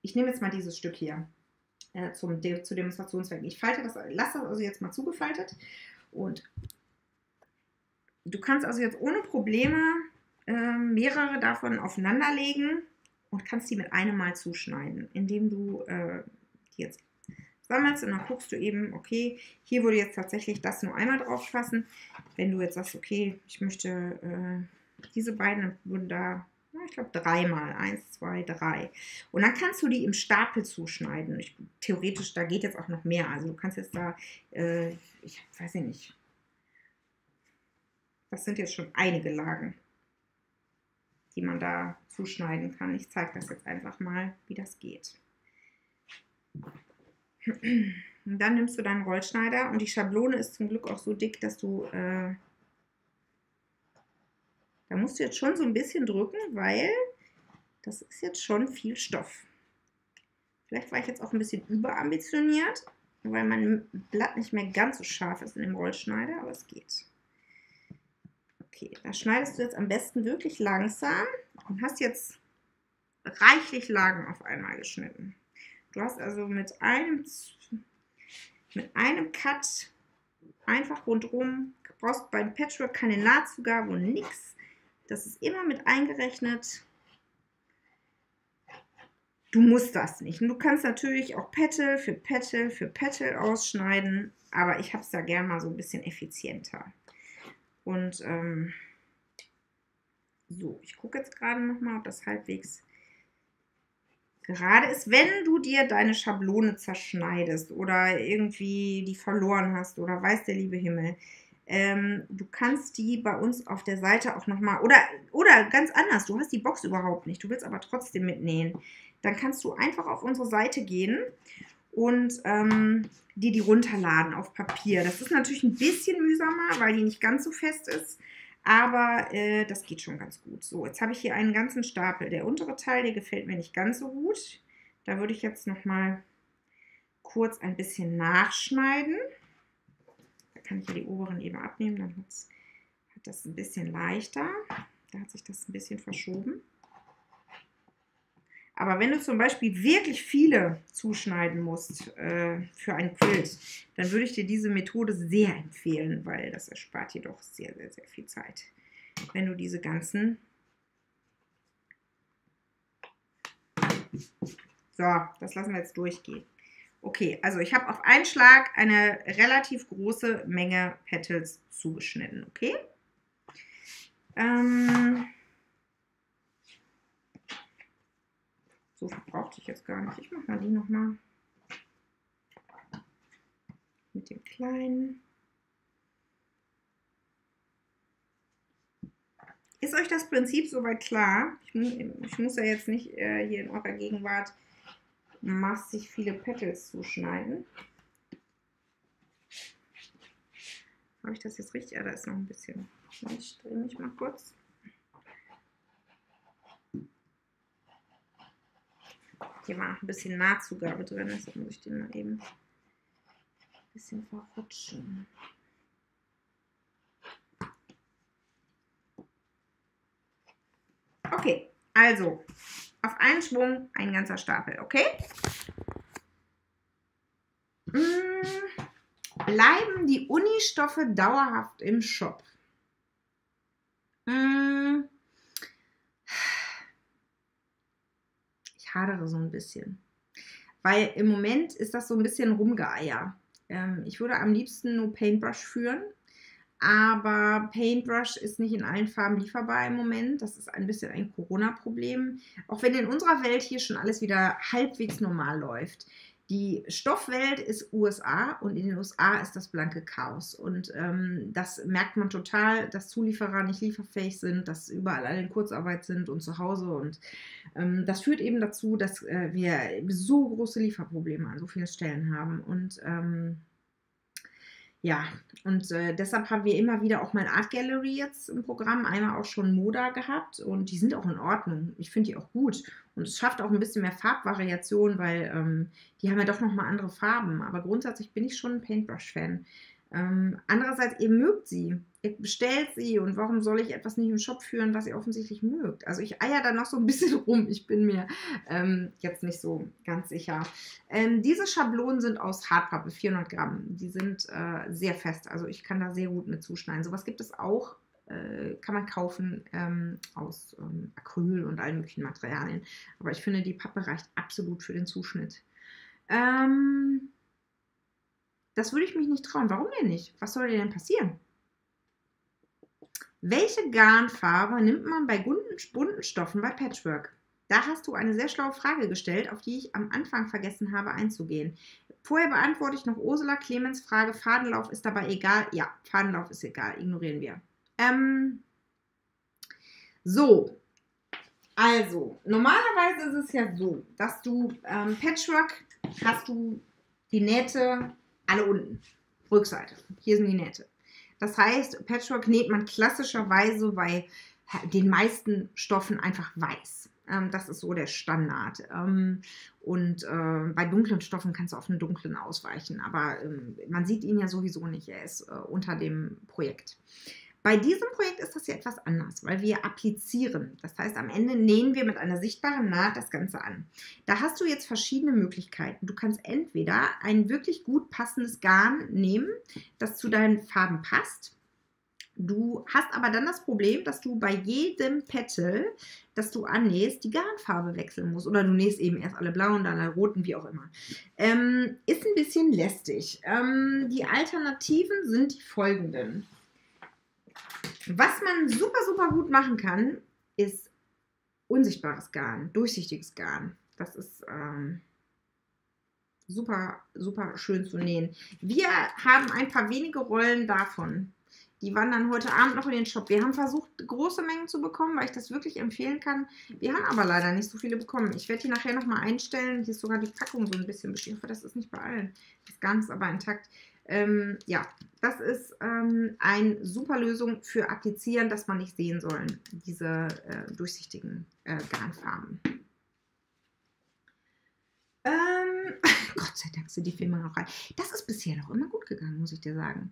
ich nehme jetzt mal dieses Stück hier zu Demonstrationszwecken, ich falte das, lasse das also jetzt mal zugefaltet und du kannst also jetzt ohne Probleme mehrere davon aufeinander legen und kannst die mit einem Mal zuschneiden, indem du die jetzt sammelst und dann guckst du eben, okay, hier würde jetzt tatsächlich das nur einmal drauf fassen. Wenn du jetzt sagst, okay, ich möchte diese beiden, dann würden da, ja, ich glaube, 3 mal. 1, 2, 3. Und dann kannst du die im Stapel zuschneiden. Theoretisch, da geht jetzt auch noch mehr. Also du kannst jetzt da, ich weiß ja nicht. Das sind jetzt schon einige Lagen, die man da zuschneiden kann. Ich zeige das jetzt einfach mal, wie das geht. Und dann nimmst du deinen Rollschneider, und die Schablone ist zum Glück auch so dick, dass du, da musst du jetzt schon so ein bisschen drücken, weil das ist jetzt schon viel Stoff. Vielleicht war ich jetzt auch ein bisschen überambitioniert, weil mein Blatt nicht mehr ganz so scharf ist in dem Rollschneider, aber es geht. Okay, da schneidest du jetzt am besten wirklich langsam und hast jetzt reichlich Lagen auf einmal geschnitten. Du hast also mit einem Cut einfach rundherum, du brauchst beim Patchwork keine Nahtzugabe und nichts. Das ist immer mit eingerechnet. Du musst das nicht. Und du kannst natürlich auch Petal für Petal für Petal ausschneiden, aber ich habe es da gerne mal so ein bisschen effizienter. Und so, ich gucke jetzt gerade nochmal, ob das halbwegs gerade ist. Wenn du dir deine Schablone zerschneidest oder irgendwie die verloren hast oder weiß der liebe Himmel, du kannst die bei uns auf der Seite auch nochmal, oder ganz anders, du hast die Box überhaupt nicht, du willst aber trotzdem mitnähen, dann kannst du einfach auf unsere Seite gehen und die runterladen auf Papier. Das ist natürlich ein bisschen mühsamer, weil die nicht ganz so fest ist, aber das geht schon ganz gut. So, jetzt habe ich hier einen ganzen Stapel. Der untere Teil, der gefällt mir nicht ganz so gut. Da würde ich jetzt nochmal kurz ein bisschen nachschneiden. Da kann ich ja die oberen eben abnehmen, dann hat das ein bisschen leichter. Da hat sich das ein bisschen verschoben. Aber wenn du zum Beispiel wirklich viele zuschneiden musst für ein Quilt, dann würde ich dir diese Methode sehr empfehlen, weil das erspart dir doch sehr, sehr, sehr viel Zeit, wenn du diese ganzen... So, das lassen wir jetzt durchgehen. Okay, also ich habe auf einen Schlag eine relativ große Menge Petals zugeschnitten, okay? So viel brauchte ich jetzt gar nicht. Ich mache mal die nochmal mit dem kleinen. Ist euch das Prinzip soweit klar? Ich muss ja jetzt nicht hier in eurer Gegenwart massig viele Petals zuschneiden. Habe ich das jetzt richtig? Ja, da ist noch ein bisschen. Ich drehe mich mal kurz. Hier war noch ein bisschen Nahtzugabe drin, deshalb muss ich den mal eben ein bisschen verrutschen. Okay, also auf einen Schwung ein ganzer Stapel, okay? Bleiben die Uni-Stoffe dauerhaft im Shop? Hadere so ein bisschen. Weil im Moment ist das so ein bisschen Rumgeeier. Ich würde am liebsten nur Paintbrush führen, aber Paintbrush ist nicht in allen Farben lieferbar im Moment. Das ist ein bisschen ein Corona-Problem. Auch wenn in unserer Welt hier schon alles wieder halbwegs normal läuft. Die Stoffwelt ist USA und in den USA ist das blanke Chaos. Und das merkt man total, dass Zulieferer nicht lieferfähig sind, dass überall alle in Kurzarbeit sind und zu Hause. Und das führt eben dazu, dass wir so große Lieferprobleme an so vielen Stellen haben. Und ja, und deshalb haben wir immer wieder auch mal Art Gallery jetzt im Programm, einmal auch schon Moda gehabt, und die sind auch in Ordnung. Ich finde die auch gut. Und es schafft auch ein bisschen mehr Farbvariation, weil die haben ja doch nochmal andere Farben. Aber grundsätzlich bin ich schon ein Paintbrush-Fan. Andererseits, ihr mögt sie. Ihr bestellt sie, und warum soll ich etwas nicht im Shop führen, was ihr offensichtlich mögt? Also ich eier da noch so ein bisschen rum. Ich bin mir jetzt nicht so ganz sicher. Diese Schablonen sind aus Hartpappe, 400 Gramm. Die sind sehr fest, also ich kann da sehr gut mit zuschneiden. Sowas gibt es auch, kann man kaufen aus Acryl und allen möglichen Materialien. Aber ich finde, die Pappe reicht absolut für den Zuschnitt. Das würde ich mich nicht trauen. Warum denn nicht? Was soll denn passieren? Welche Garnfarbe nimmt man bei bunten Stoffen bei Patchwork? Da hast du eine sehr schlaue Frage gestellt, auf die ich am Anfang vergessen habe einzugehen. Vorher beantworte ich noch Ursula Clemens Frage, Fadenlauf ist dabei egal. Ja, Fadenlauf ist egal, ignorieren wir. So, also, normalerweise ist es ja so, dass du Patchwork, hast du die Nähte alle unten, Rückseite, hier sind die Nähte. Das heißt, Patchwork näht man klassischerweise bei den meisten Stoffen einfach weiß. Das ist so der Standard. Und bei dunklen Stoffen kannst du auf einen dunklen ausweichen, aber man sieht ihn ja sowieso nicht, er ist unter dem Projekt. Bei diesem Projekt ist das ja etwas anders, weil wir applizieren. Das heißt, am Ende nähen wir mit einer sichtbaren Naht das Ganze an. Da hast du jetzt verschiedene Möglichkeiten. Du kannst entweder ein wirklich gut passendes Garn nehmen, das zu deinen Farben passt. Du hast aber dann das Problem, dass du bei jedem Petal, das du annähst, die Garnfarbe wechseln musst. Oder du nähst eben erst alle blauen, dann alle roten, wie auch immer. Ist ein bisschen lästig. Die Alternativen sind die folgenden. Was man super, super gut machen kann, ist unsichtbares Garn, durchsichtiges Garn. Das ist super, super schön zu nähen. Wir haben ein paar wenige Rollen davon. Die wandern heute Abend noch in den Shop. Wir haben versucht, große Mengen zu bekommen, weil ich das wirklich empfehlen kann. Wir haben aber leider nicht so viele bekommen. Ich werde die nachher nochmal einstellen. Hier ist sogar die Packung so ein bisschen beschädigt. Ich hoffe, das ist nicht bei allen. Das Garn ist aber intakt. Ja, das ist eine super Lösung für Applizieren, dass man nicht sehen sollen, diese durchsichtigen Garnfarben. Gott sei Dank sind die Filme noch rein. Das ist bisher noch immer gut gegangen, muss ich dir sagen.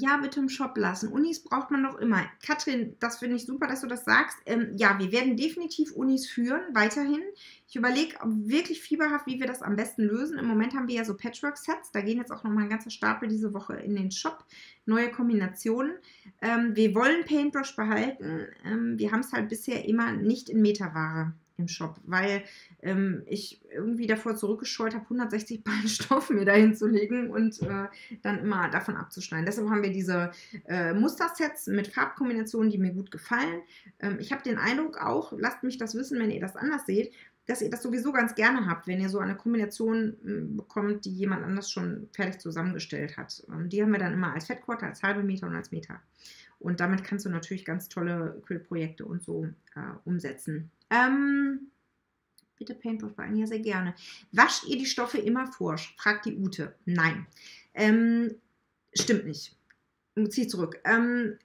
Ja, bitte im Shop lassen. Unis braucht man noch immer. Katrin, das finde ich super, dass du das sagst. Ja, wir werden definitiv Unis führen, weiterhin. Ich überlege wirklich fieberhaft, wie wir das am besten lösen. Im Moment haben wir ja so Patchwork-Sets. Da gehen jetzt auch nochmal ein ganzer Stapel diese Woche in den Shop. Neue Kombinationen. Wir wollen Paintbrush behalten. Wir haben es halt bisher immer nicht in Meterware im Shop, weil ich irgendwie davor zurückgescheut habe, 160 Ballen Stoff mir dahin zu legen und dann immer davon abzuschneiden. Deshalb haben wir diese Mustersets mit Farbkombinationen, die mir gut gefallen. Ich habe den Eindruck auch, lasst mich das wissen, wenn ihr das anders seht, dass ihr das sowieso ganz gerne habt, wenn ihr so eine Kombination bekommt, die jemand anders schon fertig zusammengestellt hat. Die haben wir dann immer als Fettquarter, als halbe Meter und als Meter. Und damit kannst du natürlich ganz tolle Quillprojekte und so umsetzen. Bitte Paintbrush bei mir, ja, sehr gerne. Wascht ihr die Stoffe immer vor? Fragt die Ute. Nein. Stimmt nicht. Zieh ich zurück.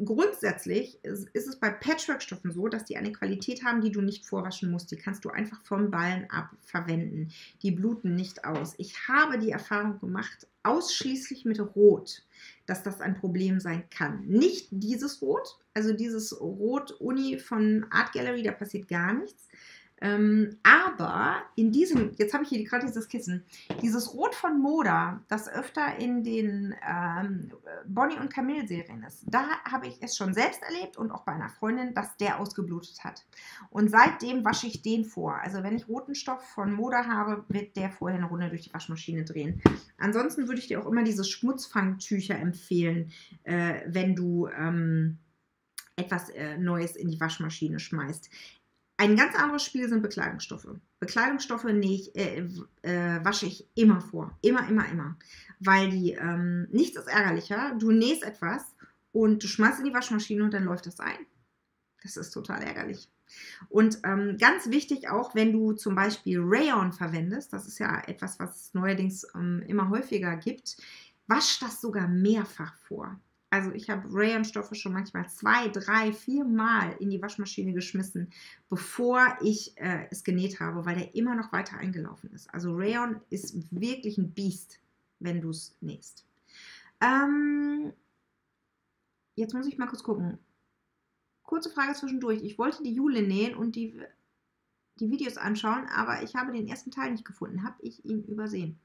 Grundsätzlich ist es bei Patchwork-Stoffen so, dass die eine Qualität haben, die du nicht vorwaschen musst. Die kannst du einfach vom Ballen ab verwenden. Die bluten nicht aus. Ich habe die Erfahrung gemacht, ausschließlich mit Rot, dass das ein Problem sein kann. Nicht dieses Rot, also dieses Rot-Uni von Art Gallery, da passiert gar nichts. Aber in diesem, jetzt habe ich hier gerade dieses Kissen, dieses Rot von Moda, das öfter in den Bonnie und Camille Serien ist, da habe ich es schon selbst erlebt und auch bei einer Freundin, dass der ausgeblutet hat. Und seitdem wasche ich den vor. Also wenn ich roten Stoff von Moda habe, wird der vorher eine Runde durch die Waschmaschine drehen. Ansonsten würde ich dir auch immer diese Schmutzfangtücher empfehlen, wenn du etwas Neues in die Waschmaschine schmeißt. Ein ganz anderes Spiel sind Bekleidungsstoffe. Bekleidungsstoffe wasche ich immer vor. Immer, immer, immer. Weil die, nichts ist ärgerlicher. Du nähst etwas und du schmeißt in die Waschmaschine und dann läuft das ein. Das ist total ärgerlich. Und ganz wichtig auch, wenn du zum Beispiel Rayon verwendest, das ist ja etwas, was es neuerdings immer häufiger gibt, wasch das sogar mehrfach vor. Also ich habe Rayon-Stoffe schon manchmal 2, 3, 4 Mal in die Waschmaschine geschmissen, bevor ich es genäht habe, weil der immer noch weiter eingelaufen ist. Also Rayon ist wirklich ein Biest, wenn du es nähst. Jetzt muss ich mal kurz gucken. Kurze Frage zwischendurch. Ich wollte die Jule nähen und die Videos anschauen, aber ich habe den ersten Teil nicht gefunden. Habe ich ihn übersehen?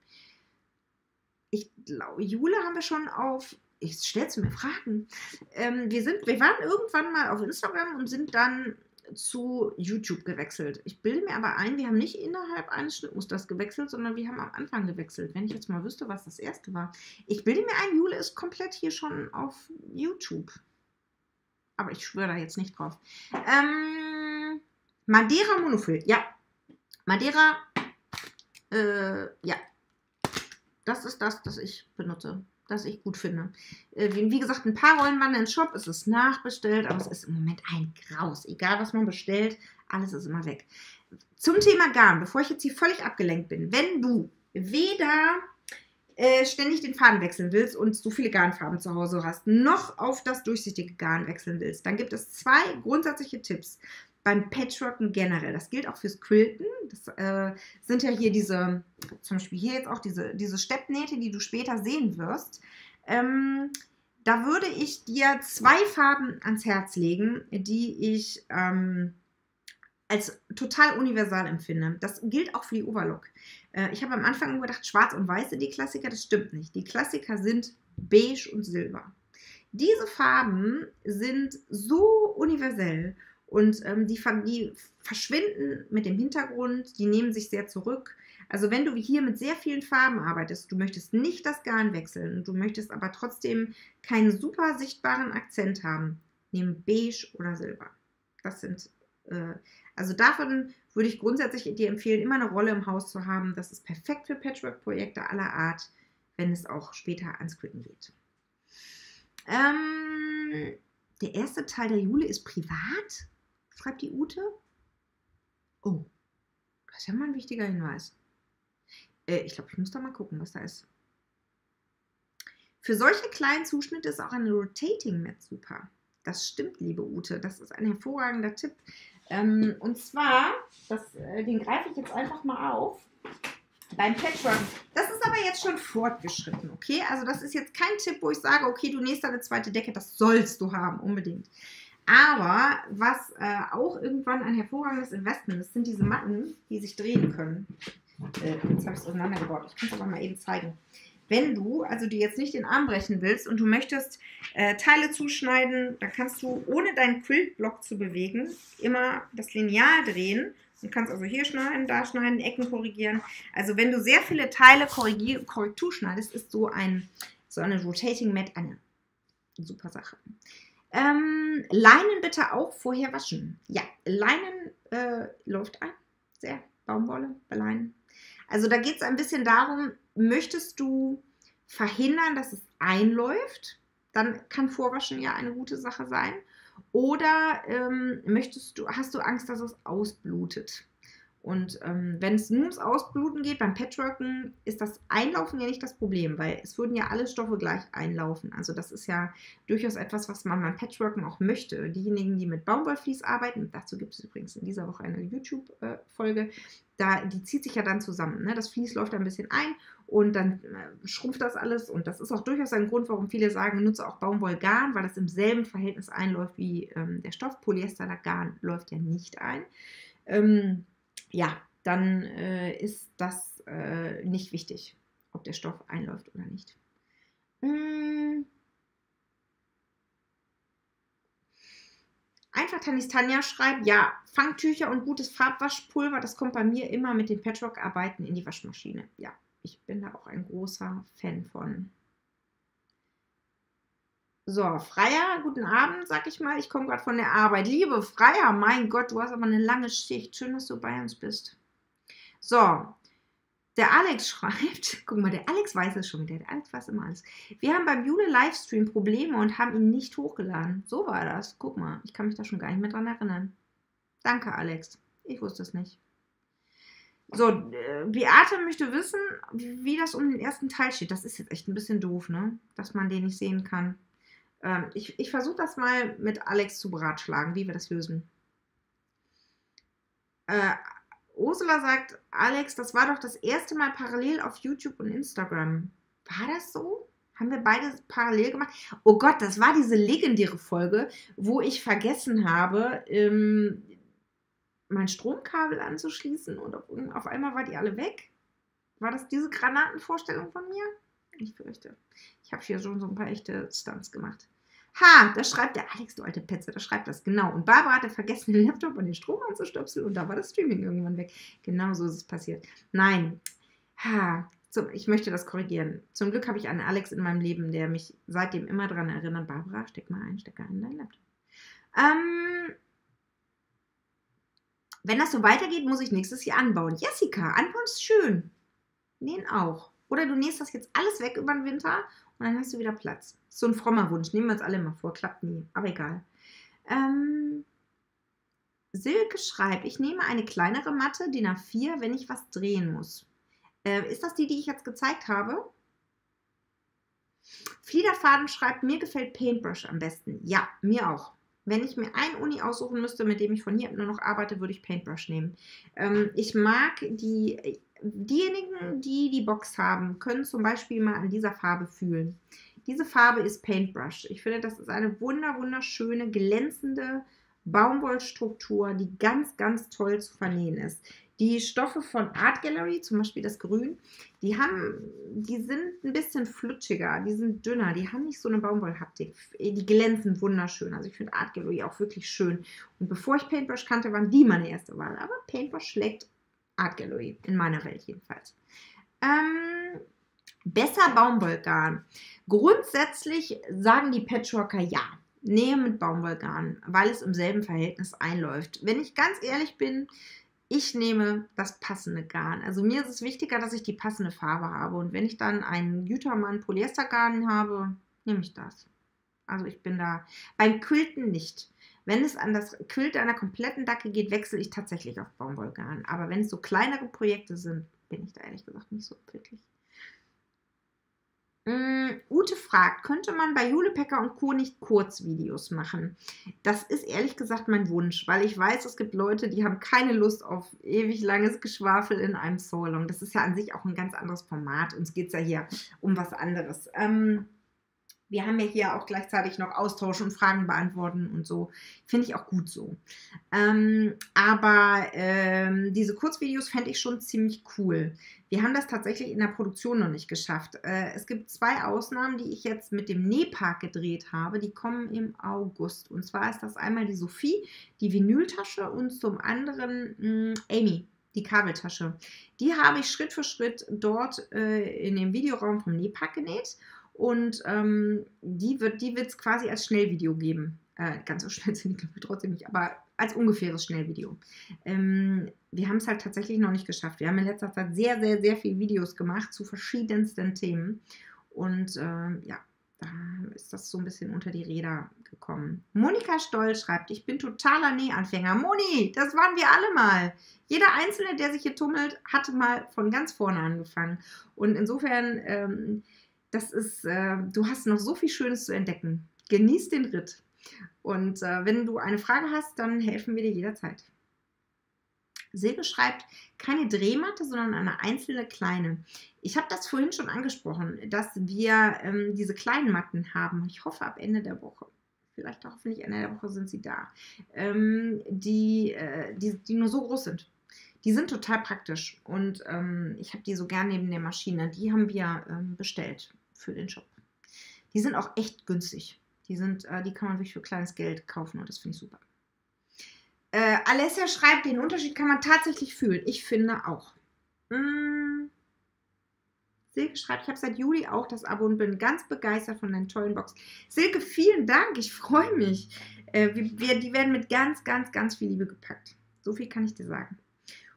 Ich glaube, Jule haben wir schon auf... Jetzt stellst du mir Fragen. Wir waren irgendwann mal auf Instagram und sind dann zu YouTube gewechselt. Ich bilde mir aber ein, wir haben nicht innerhalb eines Schnittmusters gewechselt, sondern wir haben am Anfang gewechselt. Wenn ich jetzt mal wüsste, was das erste war. Ich bilde mir ein, Jule ist komplett hier schon auf YouTube. Aber ich schwöre da jetzt nicht drauf. Madeira Monofil, ja. Madeira, ja. Das ist das, das ich benutze, das ich gut finde. Wie gesagt, ein paar Rollen waren im Shop, es ist nachbestellt, aber es ist im Moment ein Graus. Egal, was man bestellt, alles ist immer weg. Zum Thema Garn, bevor ich jetzt hier völlig abgelenkt bin. Wenn du weder ständig den Faden wechseln willst und so viele Garnfarben zu Hause hast, noch auf das durchsichtige Garn wechseln willst, dann gibt es zwei grundsätzliche Tipps beim Patchworken generell. Das gilt auch fürs Quilten. Das sind ja hier diese, zum Beispiel hier jetzt auch diese Steppnähte, die du später sehen wirst. Da würde ich dir zwei Farben ans Herz legen, die ich als total universal empfinde. Das gilt auch für die Overlock. Ich habe am Anfang gedacht, schwarz und weiß sind die Klassiker. Das stimmt nicht. Die Klassiker sind beige und silber. Diese Farben sind so universell. Und die verschwinden mit dem Hintergrund, die nehmen sich sehr zurück. Also wenn du hier mit sehr vielen Farben arbeitest, du möchtest nicht das Garn wechseln, du möchtest aber trotzdem keinen super sichtbaren Akzent haben, nimm beige oder silber. Das sind, also davon würde ich grundsätzlich dir empfehlen, immer eine Rolle im Haus zu haben. Das ist perfekt für Patchwork-Projekte aller Art, wenn es auch später ans Quilten geht. Der erste Teil der Jule ist privat? Schreibt die Ute. Oh, das ist ja mal ein wichtiger Hinweis. Ich glaube, ich muss da mal gucken, was da ist. Für solche kleinen Zuschnitte ist auch eine Rotating Mat super. Das stimmt, liebe Ute. Das ist ein hervorragender Tipp. Und zwar, den greife ich jetzt einfach mal auf. Beim Patchwork. Das ist aber jetzt schon fortgeschritten, okay? Also das ist jetzt kein Tipp, wo ich sage, okay, du nähst eine zweite Decke, das sollst du haben, unbedingt. Aber was auch irgendwann ein hervorragendes Investment ist, sind diese Matten, die sich drehen können. Jetzt habe ich es auseinandergebaut. Ich kann es aber mal eben zeigen. Wenn du also dir jetzt nicht den Arm brechen willst und du möchtest Teile zuschneiden, dann kannst du, ohne deinen Quiltblock zu bewegen, immer das Lineal drehen. Du kannst also hier schneiden, da schneiden, Ecken korrigieren. Also wenn du sehr viele Teile Korrektur schneidest, ist so eine Rotating Mat eine super Sache. Leinen bitte auch vorher waschen. Ja, Leinen läuft ein. Sehr. Baumwolle, Leinen. Also da geht es ein bisschen darum, möchtest du verhindern, dass es einläuft? Dann kann Vorwaschen ja eine gute Sache sein. Oder hast du Angst, dass es ausblutet? Und wenn es nur ums Ausbluten geht, beim Patchworken ist das Einlaufen ja nicht das Problem, weil es würden ja alle Stoffe gleich einlaufen. Also das ist ja durchaus etwas, was man beim Patchworken auch möchte. Diejenigen, die mit Baumwollvlies arbeiten, dazu gibt es übrigens in dieser Woche eine YouTube-Folge, die zieht sich ja dann zusammen. Ne? Das Vlies läuft ein bisschen ein und dann schrumpft das alles. Und das ist auch durchaus ein Grund, warum viele sagen, nutze auch Baumwollgarn, weil das im selben Verhältnis einläuft wie der Stoff. Polyestergarn läuft ja nicht ein. Ja, dann ist das nicht wichtig, ob der Stoff einläuft oder nicht. Einfach Tanis Tanja schreibt, ja, Fangtücher und gutes Farbwaschpulver, das kommt bei mir immer mit den Patchwork-Arbeiten in die Waschmaschine. Ja, ich bin da auch ein großer Fan von. So, Freya, guten Abend, sag ich mal. Ich komme gerade von der Arbeit. Liebe Freya, mein Gott, du hast aber eine lange Schicht. Schön, dass du bei uns bist. So, der Alex schreibt, guck mal, der Alex weiß es schon wieder. Der Alex weiß immer alles. Wir haben beim Jule-Livestream Probleme und haben ihn nicht hochgeladen. So war das. Guck mal, ich kann mich da schon gar nicht mehr dran erinnern. Danke, Alex. Ich wusste es nicht. So, Beate möchte wissen, wie das um den ersten Teil steht. Das ist jetzt echt ein bisschen doof, ne? Dass man den nicht sehen kann. Ich versuche das mal mit Alex zu beratschlagen, wie wir das lösen. Ursula sagt, Alex, das war doch das erste Mal parallel auf YouTube und Instagram. War das so? Haben wir beides parallel gemacht? Oh Gott, das war diese legendäre Folge, wo ich vergessen habe, mein Stromkabel anzuschließen und auf einmal war die alle weg. War das diese Granatenvorstellung von mir? Ich fürchte, ich habe hier schon so ein paar echte Stunts gemacht. Ha, das schreibt der Alex, du alte Petze, das schreibt das, genau. Und Barbara hatte vergessen, den Laptop und den Strom anzustöpseln und da war das Streaming irgendwann weg. Genau so ist es passiert. Nein, ha, so, ich möchte das korrigieren. Zum Glück habe ich einen Alex in meinem Leben, der mich seitdem immer daran erinnert. Barbara, steck mal ein deinen Laptop. Wenn das so weitergeht, muss ich nächstes Jahr anbauen. Jessica, anbauen ist schön. Nähen auch. Oder du nähst das jetzt alles weg über den Winter und dann hast du wieder Platz. So ein frommer Wunsch. Nehmen wir uns alle mal vor. Klappt nie. Aber egal. Silke schreibt, ich nehme eine kleinere Matte, DIN A4, wenn ich was drehen muss. Ist das die, die ich jetzt gezeigt habe? Fliederfaden schreibt, mir gefällt Paintbrush am besten. Ja, mir auch. Wenn ich mir ein Uni aussuchen müsste, mit dem ich von hier nur noch arbeite, würde ich Paintbrush nehmen. Ich mag die... Diejenigen, die die Box haben, können zum Beispiel mal an dieser Farbe fühlen. Diese Farbe ist Paintbrush. Ich finde, das ist eine wunderschöne, glänzende Baumwollstruktur, die ganz, ganz toll zu vernähen ist. Die Stoffe von Art Gallery, zum Beispiel das Grün, die sind ein bisschen flutschiger, die sind dünner, die haben nicht so eine Baumwollhaptik. Die glänzen wunderschön. Also ich finde Art Gallery auch wirklich schön. Und bevor ich Paintbrush kannte, waren die meine erste Wahl. Aber Paintbrush schlägt Art Gallery, in meiner Welt jedenfalls. Besser Baumwollgarn. Grundsätzlich sagen die Patchworker ja, nähe mit Baumwollgarn, weil es im selben Verhältnis einläuft. Wenn ich ganz ehrlich bin, ich nehme das passende Garn. Also mir ist es wichtiger, dass ich die passende Farbe habe. Und wenn ich dann einen Gütermann Polyestergarn habe, nehme ich das. Also ich bin da beim Quilten nicht. Wenn es an das Quilt einer kompletten Dacke geht, wechsle ich tatsächlich auf Baumwollgarn. Aber wenn es so kleinere Projekte sind, bin ich da ehrlich gesagt nicht so glücklich. Ute fragt, könnte man bei Jule Pecker und Co. nicht Kurzvideos machen? Das ist ehrlich gesagt mein Wunsch, weil ich weiß, es gibt Leute, die haben keine Lust auf ewig langes Geschwafel in einem Solong. Das ist ja an sich auch ein ganz anderes Format. Uns geht es ja hier um was anderes. Wir haben ja hier auch gleichzeitig noch Austausch und Fragen beantworten und so. Finde ich auch gut so. Diese Kurzvideos fände ich schon ziemlich cool. Wir haben das tatsächlich in der Produktion noch nicht geschafft. Es gibt zwei Ausnahmen, die ich jetzt mit dem Nähpark gedreht habe. Die kommen im August. Und zwar ist das einmal die Sophie, die Vinyltasche, und zum anderen Amy, die Kabeltasche. Die habe ich Schritt für Schritt dort in dem Videoraum vom Nähpark genäht. Und die wird es quasi als Schnellvideo geben. Ganz so schnell sind die trotzdem nicht, aber als ungefähres Schnellvideo. Wir haben es halt tatsächlich noch nicht geschafft. Wir haben in letzter Zeit sehr viele Videos gemacht zu verschiedensten Themen. Und ja, da ist das so ein bisschen unter die Räder gekommen. Monika Stoll schreibt, ich bin totaler Nähanfänger. Moni, das waren wir alle mal. Jeder Einzelne, der sich hier tummelt, hatte mal von ganz vorne angefangen. Und insofern... das ist, du hast noch so viel Schönes zu entdecken. Genieß den Ritt. Und wenn du eine Frage hast, dann helfen wir dir jederzeit. Silke schreibt, keine Drehmatte, sondern eine einzelne kleine. Ich habe das vorhin schon angesprochen, dass wir diese kleinen Matten haben. Ich hoffe ab Ende der Woche. Vielleicht auch hoffentlich Ende der Woche sind sie da. Die nur so groß sind. Die sind total praktisch und ich habe die so gern neben der Maschine. Die haben wir bestellt für den Shop. Die sind auch echt günstig. Die kann man wirklich für kleines Geld kaufen und das finde ich super. Alessia schreibt, den Unterschied kann man tatsächlich fühlen. Ich finde auch. Silke schreibt, ich habe seit Juli auch das Abo und bin ganz begeistert von deinen tollen Boxen. Silke, vielen Dank, ich freue mich. Die werden mit ganz viel Liebe gepackt. So viel kann ich dir sagen.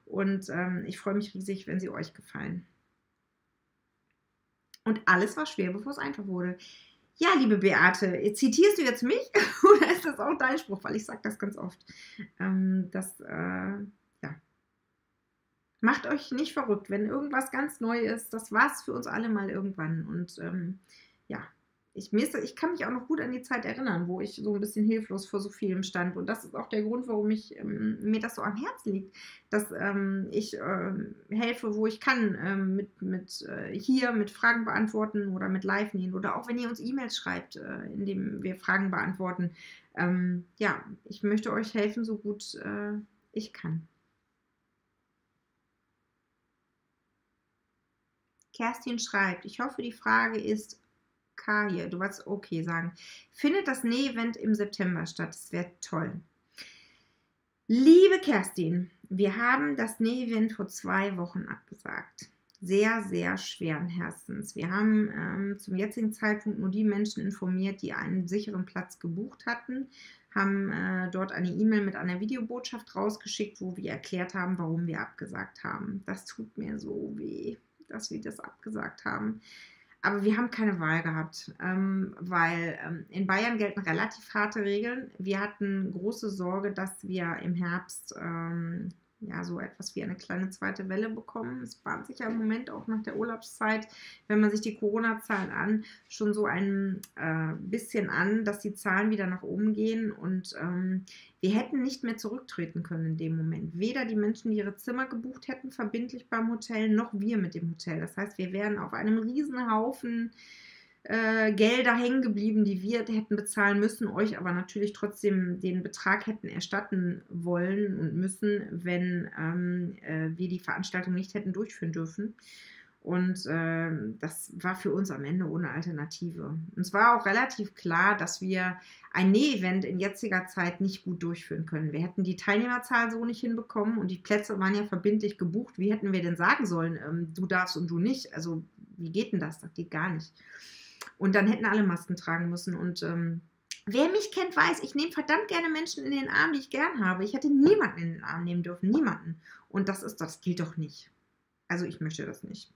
Und ich freue mich riesig, wenn sie euch gefallen. Und alles war schwer, bevor es einfach wurde. Ja, liebe Beate, zitierst du jetzt mich? Oder ist das auch dein Spruch? Weil ich sage das ganz oft. Ja. Macht euch nicht verrückt, wenn irgendwas ganz neu ist. Das war es für uns alle mal irgendwann. Und ja, ich kann mich auch noch gut an die Zeit erinnern, wo ich so ein bisschen hilflos vor so vielem stand. Und das ist auch der Grund, warum mir das so am Herzen liegt. Dass ich helfe, wo ich kann, mit Fragen beantworten oder mit Live nähen oder auch wenn ihr uns E-Mails schreibt, indem wir Fragen beantworten. Ja, ich möchte euch helfen, so gut ich kann. Kerstin schreibt, ich hoffe, die Frage ist, K hier. Du wolltest okay sagen. Findet das Näh-Event im September statt? Das wäre toll. Liebe Kerstin, wir haben das Näh-Event vor 2 Wochen abgesagt. Sehr, sehr schweren Herzens. Wir haben zum jetzigen Zeitpunkt nur die Menschen informiert, die einen sicheren Platz gebucht hatten, haben dort eine E-Mail mit einer Videobotschaft rausgeschickt, wo wir erklärt haben, warum wir abgesagt haben. Das tut mir so weh, dass wir das abgesagt haben. Aber wir haben keine Wahl gehabt, weil in Bayern gelten relativ harte Regeln. Wir hatten große Sorge, dass wir im Herbst ja, so etwas wie eine kleine zweite Welle bekommen. Es bahnt sich ja im Moment auch nach der Urlaubszeit, wenn man sich die Corona-Zahlen an, schon so ein bisschen an, dass die Zahlen wieder nach oben gehen. Und wir hätten nicht mehr zurücktreten können in dem Moment. Weder die Menschen, die ihre Zimmer gebucht hätten, verbindlich beim Hotel, noch wir mit dem Hotel. Das heißt, wir wären auf einem riesen Haufen Gelder hängen geblieben, die wir hätten bezahlen müssen, euch aber natürlich trotzdem den Betrag hätten erstatten wollen und müssen, wenn wir die Veranstaltung nicht hätten durchführen dürfen. Und das war für uns am Ende ohne Alternative. Und es war auch relativ klar, dass wir ein Näh-Event in jetziger Zeit nicht gut durchführen können. Wir hätten die Teilnehmerzahl so nicht hinbekommen und die Plätze waren ja verbindlich gebucht. Wie hätten wir denn sagen sollen, du darfst und du nicht? Also wie geht denn das? Das geht gar nicht. Und dann hätten alle Masken tragen müssen. Und wer mich kennt, weiß, ich nehme verdammt gerne Menschen in den Arm, die ich gern habe. Ich hätte niemanden in den Arm nehmen dürfen, niemanden. Und das geht doch nicht. Also ich möchte das nicht.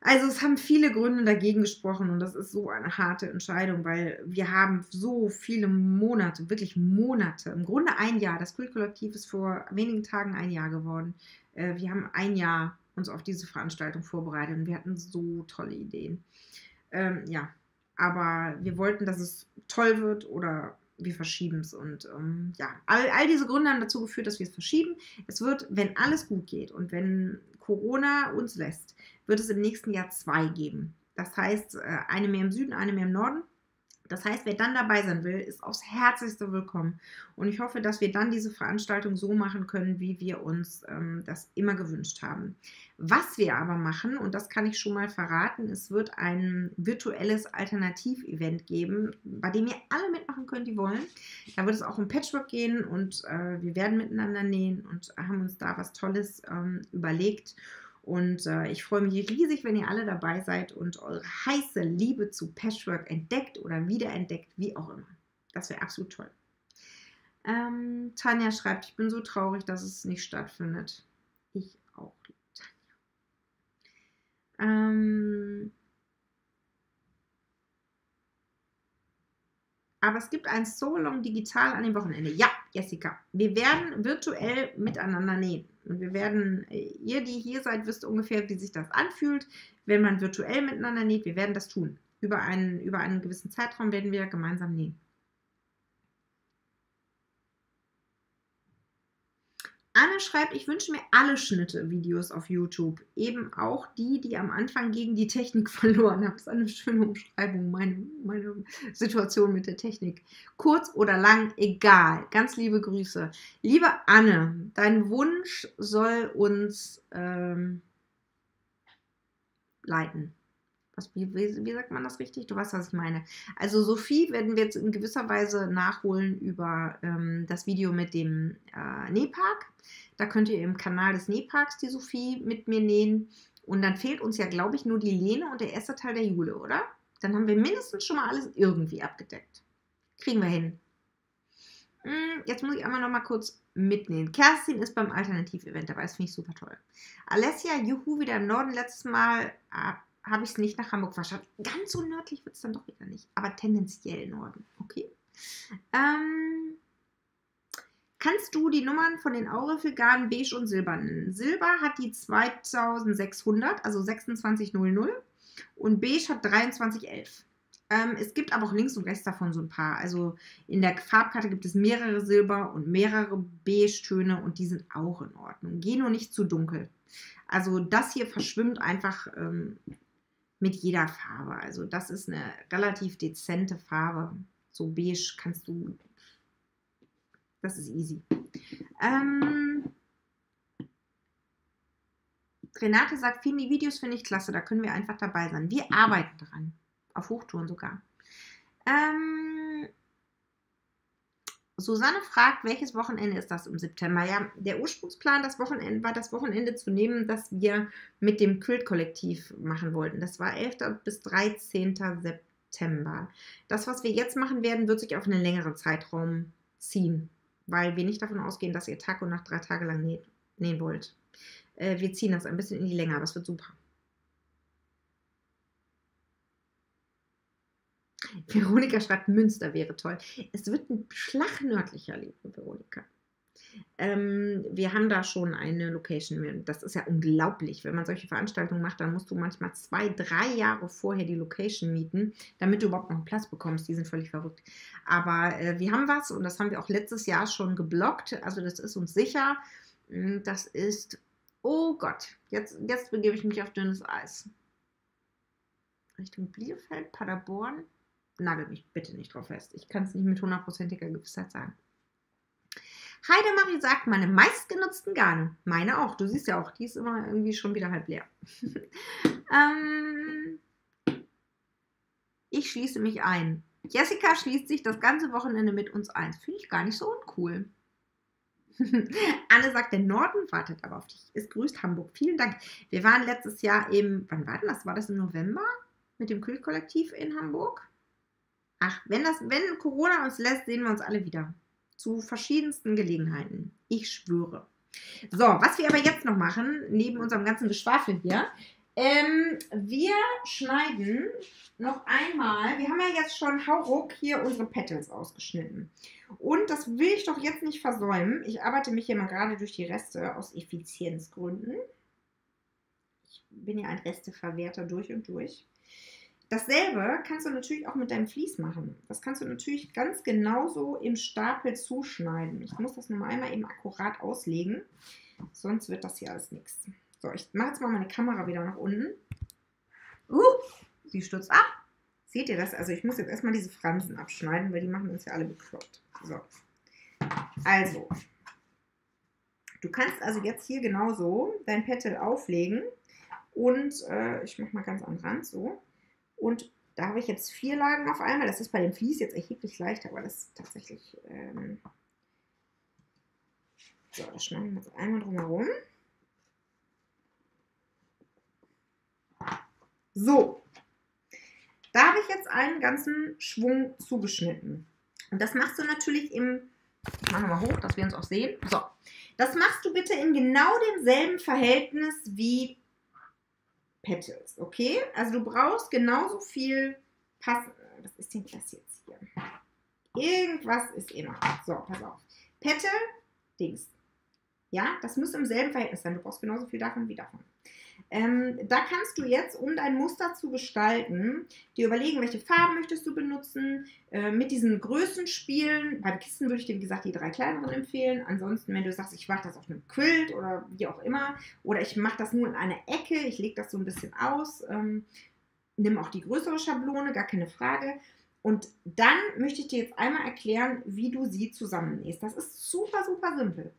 Also es haben viele Gründe dagegen gesprochen und das ist so eine harte Entscheidung, weil wir haben so viele Monate, wirklich Monate, im Grunde ein Jahr, das Quiltkollektiv ist vor wenigen Tagen ein Jahr geworden. Wir haben ein Jahr uns auf diese Veranstaltung vorbereitet und wir hatten so tolle Ideen. Ja, aber wir wollten, dass es toll wird oder wir verschieben es und ja, all diese Gründe haben dazu geführt, dass wir es verschieben. Es wird, wenn alles gut geht und wenn Corona uns lässt, wird es im nächsten Jahr 2 geben. Das heißt, eine mehr im Süden, eine mehr im Norden. Das heißt, wer dann dabei sein will, ist aufs Herzlichste willkommen. Und ich hoffe, dass wir dann diese Veranstaltung so machen können, wie wir uns das immer gewünscht haben. Was wir aber machen, und das kann ich schon mal verraten, es wird ein virtuelles Alternativ-Event geben, bei dem ihr alle mitmachen könnt, die wollen. Da wird es auch um Patchwork gehen und wir werden miteinander nähen und haben uns da was Tolles überlegt. Und ich freue mich riesig, wenn ihr alle dabei seid und eure heiße Liebe zu Patchwork entdeckt oder wiederentdeckt, wie auch immer. Das wäre absolut toll. Tanja schreibt, ich bin so traurig, dass es nicht stattfindet. Ich auch, liebe Tanja. Aber es gibt ein So-Long digital an dem Wochenende. Ja, Jessica, wir werden virtuell miteinander nähen. Und wir werden, ihr, die hier seid, wisst ungefähr, wie sich das anfühlt, wenn man virtuell miteinander näht. Wir werden das tun. Über einen gewissen Zeitraum werden wir gemeinsam nähen. Anne schreibt, ich wünsche mir alle Schnitte-Videos auf YouTube. Eben auch die, die am Anfang gegen die Technik verloren haben. Das ist eine schöne Umschreibung, meine Situation mit der Technik. Kurz oder lang, egal. Ganz liebe Grüße. Liebe Anne, dein Wunsch soll uns leiten. Wie sagt man das richtig? Du weißt, was ich meine. Also Sophie werden wir jetzt in gewisser Weise nachholen über das Video mit dem Nähpark. Da könnt ihr im Kanal des Nähparks die Sophie mit mir nähen. Und dann fehlt uns ja, glaube ich, nur die Lene und der erste Teil der Jule, oder? Dann haben wir mindestens schon mal alles irgendwie abgedeckt. Kriegen wir hin. Jetzt muss ich einmal noch mal kurz mitnehmen. Kerstin ist beim Alternativ-Event dabei. Das finde ich super toll. Alessia, juhu, wieder im Norden. Letztes Mal habe ich es nicht nach Hamburg verschafft. Ganz so nördlich wird es dann doch wieder nicht, aber tendenziell Norden. Okay. Kannst du die Nummern von den Aurifil Garn beige und silber nennen? Silber hat die 2600, also 2600 und beige hat 2311. Es gibt aber auch links und rechts davon so ein paar. Also in der Farbkarte gibt es mehrere Silber- und mehrere Beige-Töne und die sind auch in Ordnung. Geh nur nicht zu dunkel. Also das hier verschwimmt einfach mit jeder Farbe. Also das ist eine relativ dezente Farbe. So beige kannst du... Das ist easy. Renate sagt, viele Videos finde ich klasse. Da können wir einfach dabei sein. Wir arbeiten daran. Auf Hochtouren sogar. Susanne fragt, welches Wochenende ist das im September? Ja, der Ursprungsplan war das Wochenende zu nehmen, das wir mit dem Quilt-Kollektiv machen wollten. Das war 11. bis 13. September. Das, was wir jetzt machen werden, wird sich auf einen längeren Zeitraum ziehen, weil wir nicht davon ausgehen, dass ihr Tag und Nacht 3 Tage lang nähen wollt. Wir ziehen das ein bisschen in die Länge, aber es wird super. Veronika schreibt, Münster wäre toll. Es wird ein Schlag nördlicher, liebe Veronika. Wir haben da schon eine Location. Das ist ja unglaublich. Wenn man solche Veranstaltungen macht, dann musst du manchmal 2, 3 Jahre vorher die Location mieten, damit du überhaupt noch einen Platz bekommst. Die sind völlig verrückt. Aber wir haben was und das haben wir auch letztes Jahr schon geblockt. Also das ist uns sicher. Das ist, oh Gott, jetzt begebe ich mich auf dünnes Eis. Richtung Bielefeld, Paderborn. Nagelt mich bitte nicht drauf fest. Ich kann es nicht mit hundertprozentiger Gewissheit sagen. Heidemarie sagt, meine meistgenutzten Garne. Meine auch. Du siehst ja auch, die ist immer irgendwie schon wieder halb leer. Ich schließe mich ein. Jessica schließt sich das ganze Wochenende mit uns ein. Finde ich gar nicht so uncool. Anne sagt, der Norden wartet aber auf dich. Es grüßt Hamburg. Vielen Dank. Wir waren letztes Jahr im, wann war denn das? War das im November? Mit dem Kühlkollektiv in Hamburg? Ach, wenn Corona uns lässt, sehen wir uns alle wieder. Zu verschiedensten Gelegenheiten. Ich schwöre. So, was wir aber jetzt noch machen, neben unserem ganzen Geschwafel hier, wir schneiden noch einmal, wir haben ja jetzt schon hauruck hier unsere Petals ausgeschnitten. Und das will ich doch jetzt nicht versäumen. Ich arbeite mich hier mal gerade durch die Reste aus Effizienzgründen. Ich bin ja ein Resteverwerter durch und durch. Dasselbe kannst du natürlich auch mit deinem Vlies machen. Das kannst du natürlich ganz genauso im Stapel zuschneiden. Ich muss das nochmal einmal eben akkurat auslegen, sonst wird das hier alles nichts. So, ich mache jetzt mal meine Kamera wieder nach unten. Sie stürzt ab. Seht ihr das? Also ich muss jetzt erstmal diese Fransen abschneiden, weil die machen uns ja alle bekloppt. So, also, du kannst also jetzt hier genauso dein Petal auflegen und ich mache mal ganz am Rand so. Und da habe ich jetzt 4 Lagen auf einmal. Das ist bei dem Vlies jetzt erheblich leichter, aber das ist tatsächlich... So, das schneiden wir jetzt einmal drumherum. So, da habe ich jetzt einen ganzen Schwung zugeschnitten. Und das machst du natürlich im... Ich mache mal hoch, dass wir uns auch sehen. So, das machst du bitte in genau demselben Verhältnis wie... Petals, okay? Also du brauchst genauso viel passen. Was ist denn das jetzt hier? Irgendwas ist immer. So, pass auf. Petal, Dings. Ja, das muss im selben Verhältnis sein. Du brauchst genauso viel davon wie davon. Da kannst du jetzt, um dein Muster zu gestalten, dir überlegen, welche Farben möchtest du benutzen, mit diesen Größenspielen. Beim Kissen würde ich dir, wie gesagt, die 3 kleineren empfehlen. Ansonsten, wenn du sagst, ich mache das auf einem Quilt oder wie auch immer, oder ich mache das nur in einer Ecke, ich lege das so ein bisschen aus, nimm auch die größere Schablone, gar keine Frage. Und dann möchte ich dir jetzt einmal erklären, wie du sie zusammennähst. Das ist super, super simpel.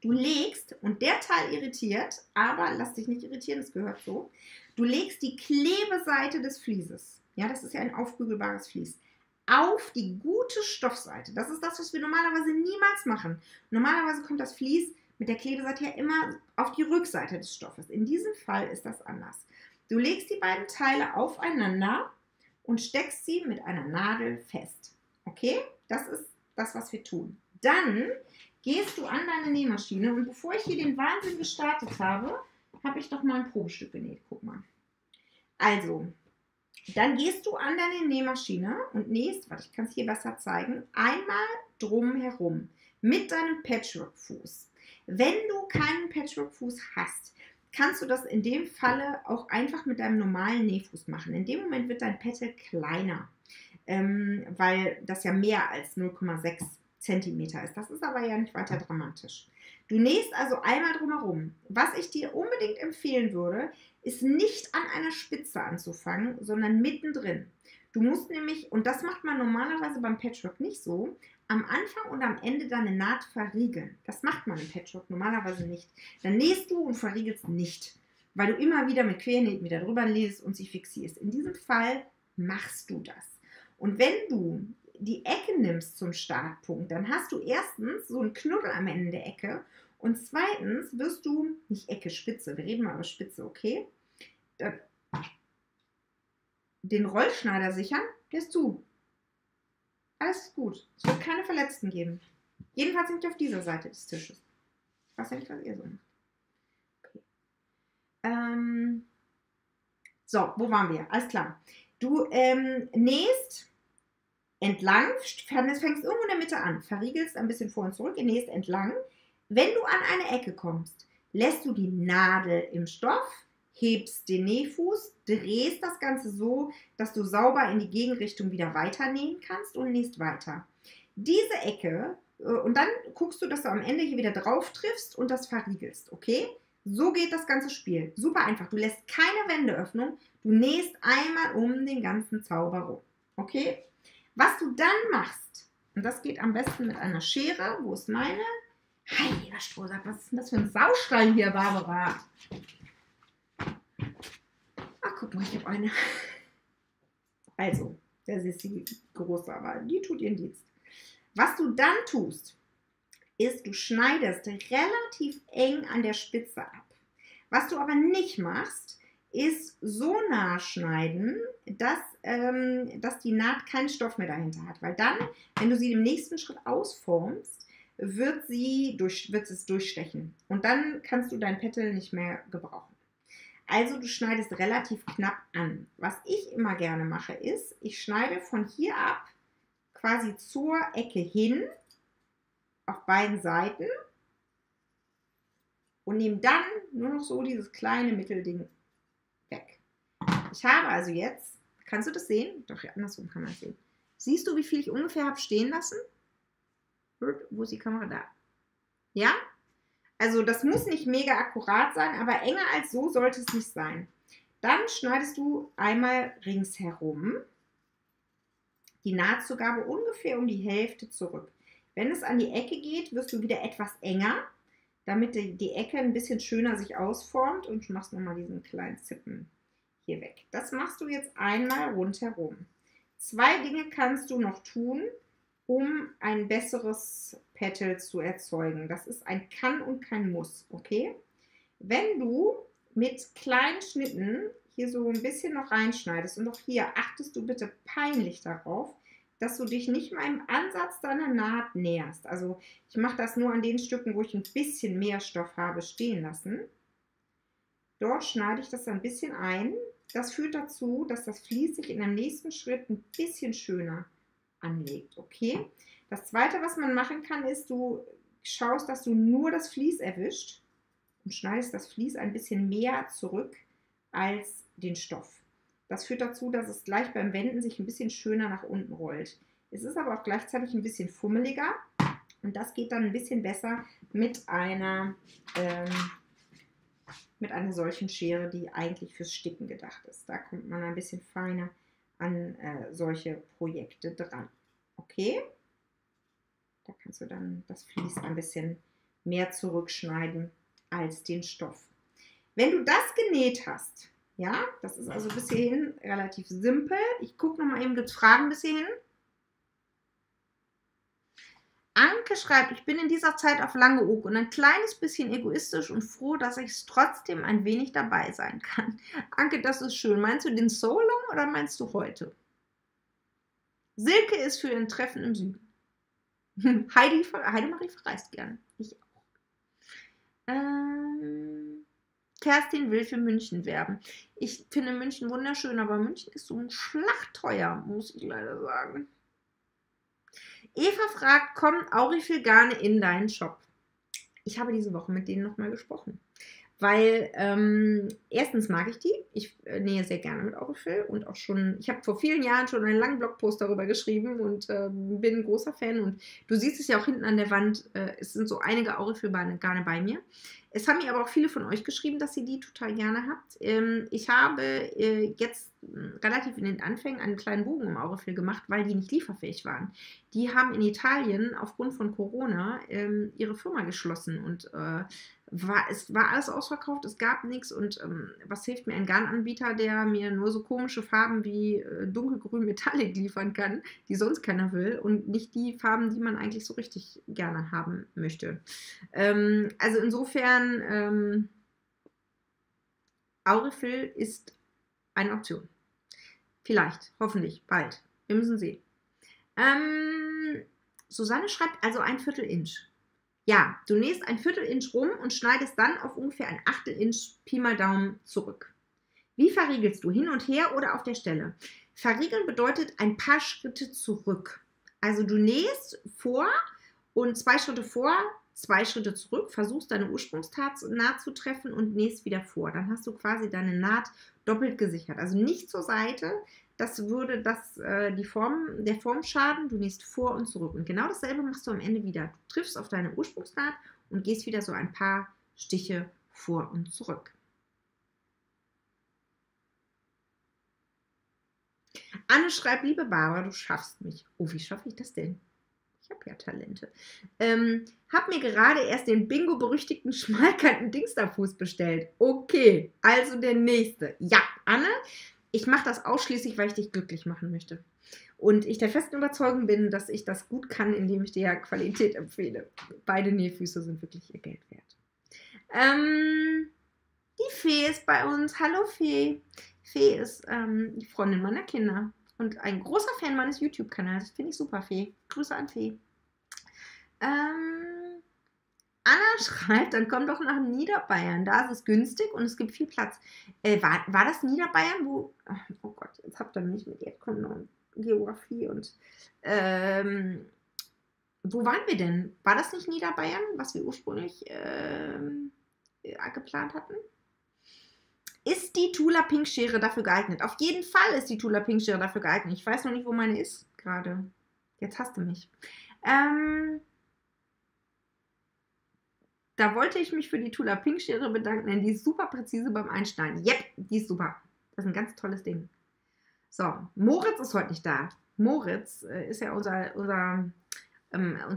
Du legst, und der Teil irritiert, aber lass dich nicht irritieren, das gehört so, du legst die Klebeseite des Flieses, ja, das ist ja ein aufbügelbares Vlies, auf die gute Stoffseite. Das ist das, was wir normalerweise niemals machen. Normalerweise kommt das Vlies mit der Klebeseite ja immer auf die Rückseite des Stoffes. In diesem Fall ist das anders. Du legst die beiden Teile aufeinander und steckst sie mit einer Nadel fest. Okay? Das ist das, was wir tun. Dann gehst du an deine Nähmaschine und bevor ich hier den Wahnsinn gestartet habe, habe ich doch mal ein Probestück genäht. Guck mal. Also, dann gehst du an deine Nähmaschine und nähst, warte, ich kann es hier besser zeigen, einmal drumherum mit deinem Patchwork-Fuß. Wenn du keinen Patchwork-Fuß hast, kannst du das in dem Falle auch einfach mit deinem normalen Nähfuß machen. In dem Moment wird dein Petal kleiner, weil das ja mehr als 0,6 Zentimeter ist. Das ist aber ja nicht weiter dramatisch. Du nähst also einmal drumherum. Was ich dir unbedingt empfehlen würde, ist nicht an einer Spitze anzufangen, sondern mittendrin. Du musst nämlich, und das macht man normalerweise beim Patchwork nicht so, am Anfang und am Ende deine Naht verriegeln. Das macht man im Patchwork normalerweise nicht. Dann nähst du und verriegelst nicht, weil du immer wieder mit Quernähten wieder drüber nähst und sie fixierst. In diesem Fall machst du das. Und wenn du die Ecke nimmst zum Startpunkt, dann hast du erstens so einen Knuddel am Ende der Ecke und zweitens wirst du, nicht Ecke, Spitze, wir reden mal über Spitze, okay, den Rollschneider sichern, der ist zu. Alles gut, es wird keine Verletzten geben. Jedenfalls nicht auf dieser Seite des Tisches. Was ja nicht, was ihr so macht. Okay. So, wo waren wir? Alles klar. Du nähst entlang, fängst irgendwo in der Mitte an, verriegelst ein bisschen vor und zurück, nähst entlang. Wenn du an eine Ecke kommst, lässt du die Nadel im Stoff, hebst den Nähfuß, drehst das Ganze so, dass du sauber in die Gegenrichtung wieder weiter nähen kannst und nähst weiter. Diese Ecke, und dann guckst du, dass du am Ende hier wieder drauf triffst und das verriegelst, okay? So geht das ganze Spiel. Super einfach. Du lässt keine Wendeöffnung, du nähst einmal um den ganzen Zauber rum, okay? Was du dann machst, und das geht am besten mit einer Schere, wo ist meine? Heiliger Strohsack, was ist denn das für ein Saustall hier, Barbara? Ach, guck mal, ich habe eine. Also, das ist die große, aber die tut ihren Dienst. Was du dann tust, ist, du schneidest relativ eng an der Spitze ab. Was du aber nicht machst, ist so nah schneiden, dass die Naht keinen Stoff mehr dahinter hat. Weil dann, wenn du sie im nächsten Schritt ausformst, wird es durchstechen. Und dann kannst du dein Petal nicht mehr gebrauchen. Also du schneidest relativ knapp an. Was ich immer gerne mache, ist, ich schneide von hier ab quasi zur Ecke hin, auf beiden Seiten und nehme dann nur noch so dieses kleine Mittelding weg. Ich habe also jetzt, kannst du das sehen? Doch, ja, andersrum kann man das sehen. Siehst du, wie viel ich ungefähr habe stehen lassen? Wo ist die Kamera? Da. Ja? Also das muss nicht mega akkurat sein, aber enger als so sollte es nicht sein. Dann schneidest du einmal ringsherum die Nahtzugabe ungefähr um die Hälfte zurück. Wenn es an die Ecke geht, wirst du wieder etwas enger, damit die Ecke ein bisschen schöner sich ausformt und machst nochmal diesen kleinen Zippen hier weg. Das machst du jetzt einmal rundherum. Zwei Dinge kannst du noch tun, um ein besseres Petal zu erzeugen. Das ist ein Kann und kein Muss, okay? Wenn du mit kleinen Schnitten hier so ein bisschen noch reinschneidest und auch hier achtest du bitte peinlich darauf, dass du dich nicht mal im Ansatz deiner Naht näherst. Also ich mache das nur an den Stücken, wo ich ein bisschen mehr Stoff habe, stehen lassen. Dort schneide ich das ein bisschen ein. Das führt dazu, dass das Vlies sich in dem nächsten Schritt ein bisschen schöner anlegt. Okay? Das Zweite, was man machen kann, ist, du schaust, dass du nur das Vlies erwischt und schneidest das Vlies ein bisschen mehr zurück als den Stoff. Das führt dazu, dass es gleich beim Wenden sich ein bisschen schöner nach unten rollt. Es ist aber auch gleichzeitig ein bisschen fummeliger und das geht dann ein bisschen besser mit einer solchen Schere, die eigentlich fürs Sticken gedacht ist. Da kommt man ein bisschen feiner an solche Projekte dran. Okay? Da kannst du dann das Vlies ein bisschen mehr zurückschneiden als den Stoff. Wenn du das genäht hast, ja, das ist also bis hierhin relativ simpel. Ich gucke nochmal eben, gibt es Fragen bis hierhin? Anke schreibt, ich bin in dieser Zeit auf lange Oog und ein kleines bisschen egoistisch und froh, dass ich es trotzdem ein wenig dabei sein kann. Anke, das ist schön. Meinst du den So Long oder meinst du heute? Silke ist für ein Treffen im Süden. Heidemarie verreist gerne. Ich auch. Kerstin will für München werben. Ich finde München wunderschön, aber München ist so ein Schlachtteuer, muss ich leider sagen. Eva fragt, kommen Aurifil Garne in deinen Shop? Ich habe diese Woche mit denen nochmal gesprochen. Weil, erstens mag ich die. Ich nähe sehr gerne mit Aurifil und auch schon, ich habe vor vielen Jahren schon einen langen Blogpost darüber geschrieben und bin ein großer Fan. Und du siehst es ja auch hinten an der Wand, es sind so einige Aurifil-Garne bei mir. Es haben mir aber auch viele von euch geschrieben, dass ihr die total gerne habt. Ich habe jetzt relativ in den Anfängen einen kleinen Bogen um Aurifil gemacht, weil die nicht lieferfähig waren. Die haben in Italien aufgrund von Corona ihre Firma geschlossen und war alles ausverkauft, es gab nichts und was hilft mir ein Garnanbieter, der mir nur so komische Farben wie dunkelgrün Metallic liefern kann, die sonst keiner will und nicht die Farben, die man eigentlich so richtig gerne haben möchte. Also insofern, Aurifil ist eine Option. Vielleicht, hoffentlich, bald. Wir müssen sehen. Susanne schreibt also 1/4 Inch. Ja, du nähst 1/4 Inch rum und schneidest dann auf ungefähr 1/8 Inch Pi mal Daumen zurück. Wie verriegelst du? Hin und her oder auf der Stelle? Verriegeln bedeutet ein paar Schritte zurück. Also du nähst vor und 2 Schritte vor, 2 Schritte zurück, versuchst deine Ursprungsnaht zu treffen und nähst wieder vor. Dann hast du quasi deine Naht doppelt gesichert. Also nicht zur Seite, das würde der Form schaden. Du nähst vor und zurück. Und genau dasselbe machst du am Ende wieder. Du triffst auf deine Ursprungsnaht und gehst wieder so ein paar Stiche vor und zurück. Anne schreibt, liebe Barbara, du schaffst mich. Oh, wie schaffe ich das denn? Ich habe ja Talente. Hab mir gerade erst den Bingo-berüchtigten schmalkanten Dingsterfuß bestellt. Okay, also der nächste. Ja, Anne, ich mache das ausschließlich, weil ich dich glücklich machen möchte. Und ich der festen Überzeugung bin, dass ich das gut kann, indem ich dir ja Qualität empfehle. Beide Nähfüße sind wirklich ihr Geld wert. Die Fee ist bei uns. Hallo Fee. Fee ist die Freundin meiner Kinder. Und ein großer Fan meines YouTube-Kanals. Finde ich super, Fee. Grüße an Fee. Anna schreibt, dann komm doch nach Niederbayern. Da ist es günstig und es gibt viel Platz. War das Niederbayern, wo... Oh Gott, jetzt habt ihr mich mit Erdkunde und Geografie und... wo waren wir denn? War das nicht Niederbayern, was wir ursprünglich geplant hatten? Ist die Tula Pink Schere dafür geeignet? Auf jeden Fall ist die Tula Pink Schere dafür geeignet. Ich weiß noch nicht, wo meine ist gerade. Jetzt hasst du mich. Da wollte ich mich für die Tula Pink Schere bedanken, denn die ist super präzise beim Einschneiden. Yep, die ist super. Das ist ein ganz tolles Ding. So, Moritz ist heute nicht da. Moritz ist ja unser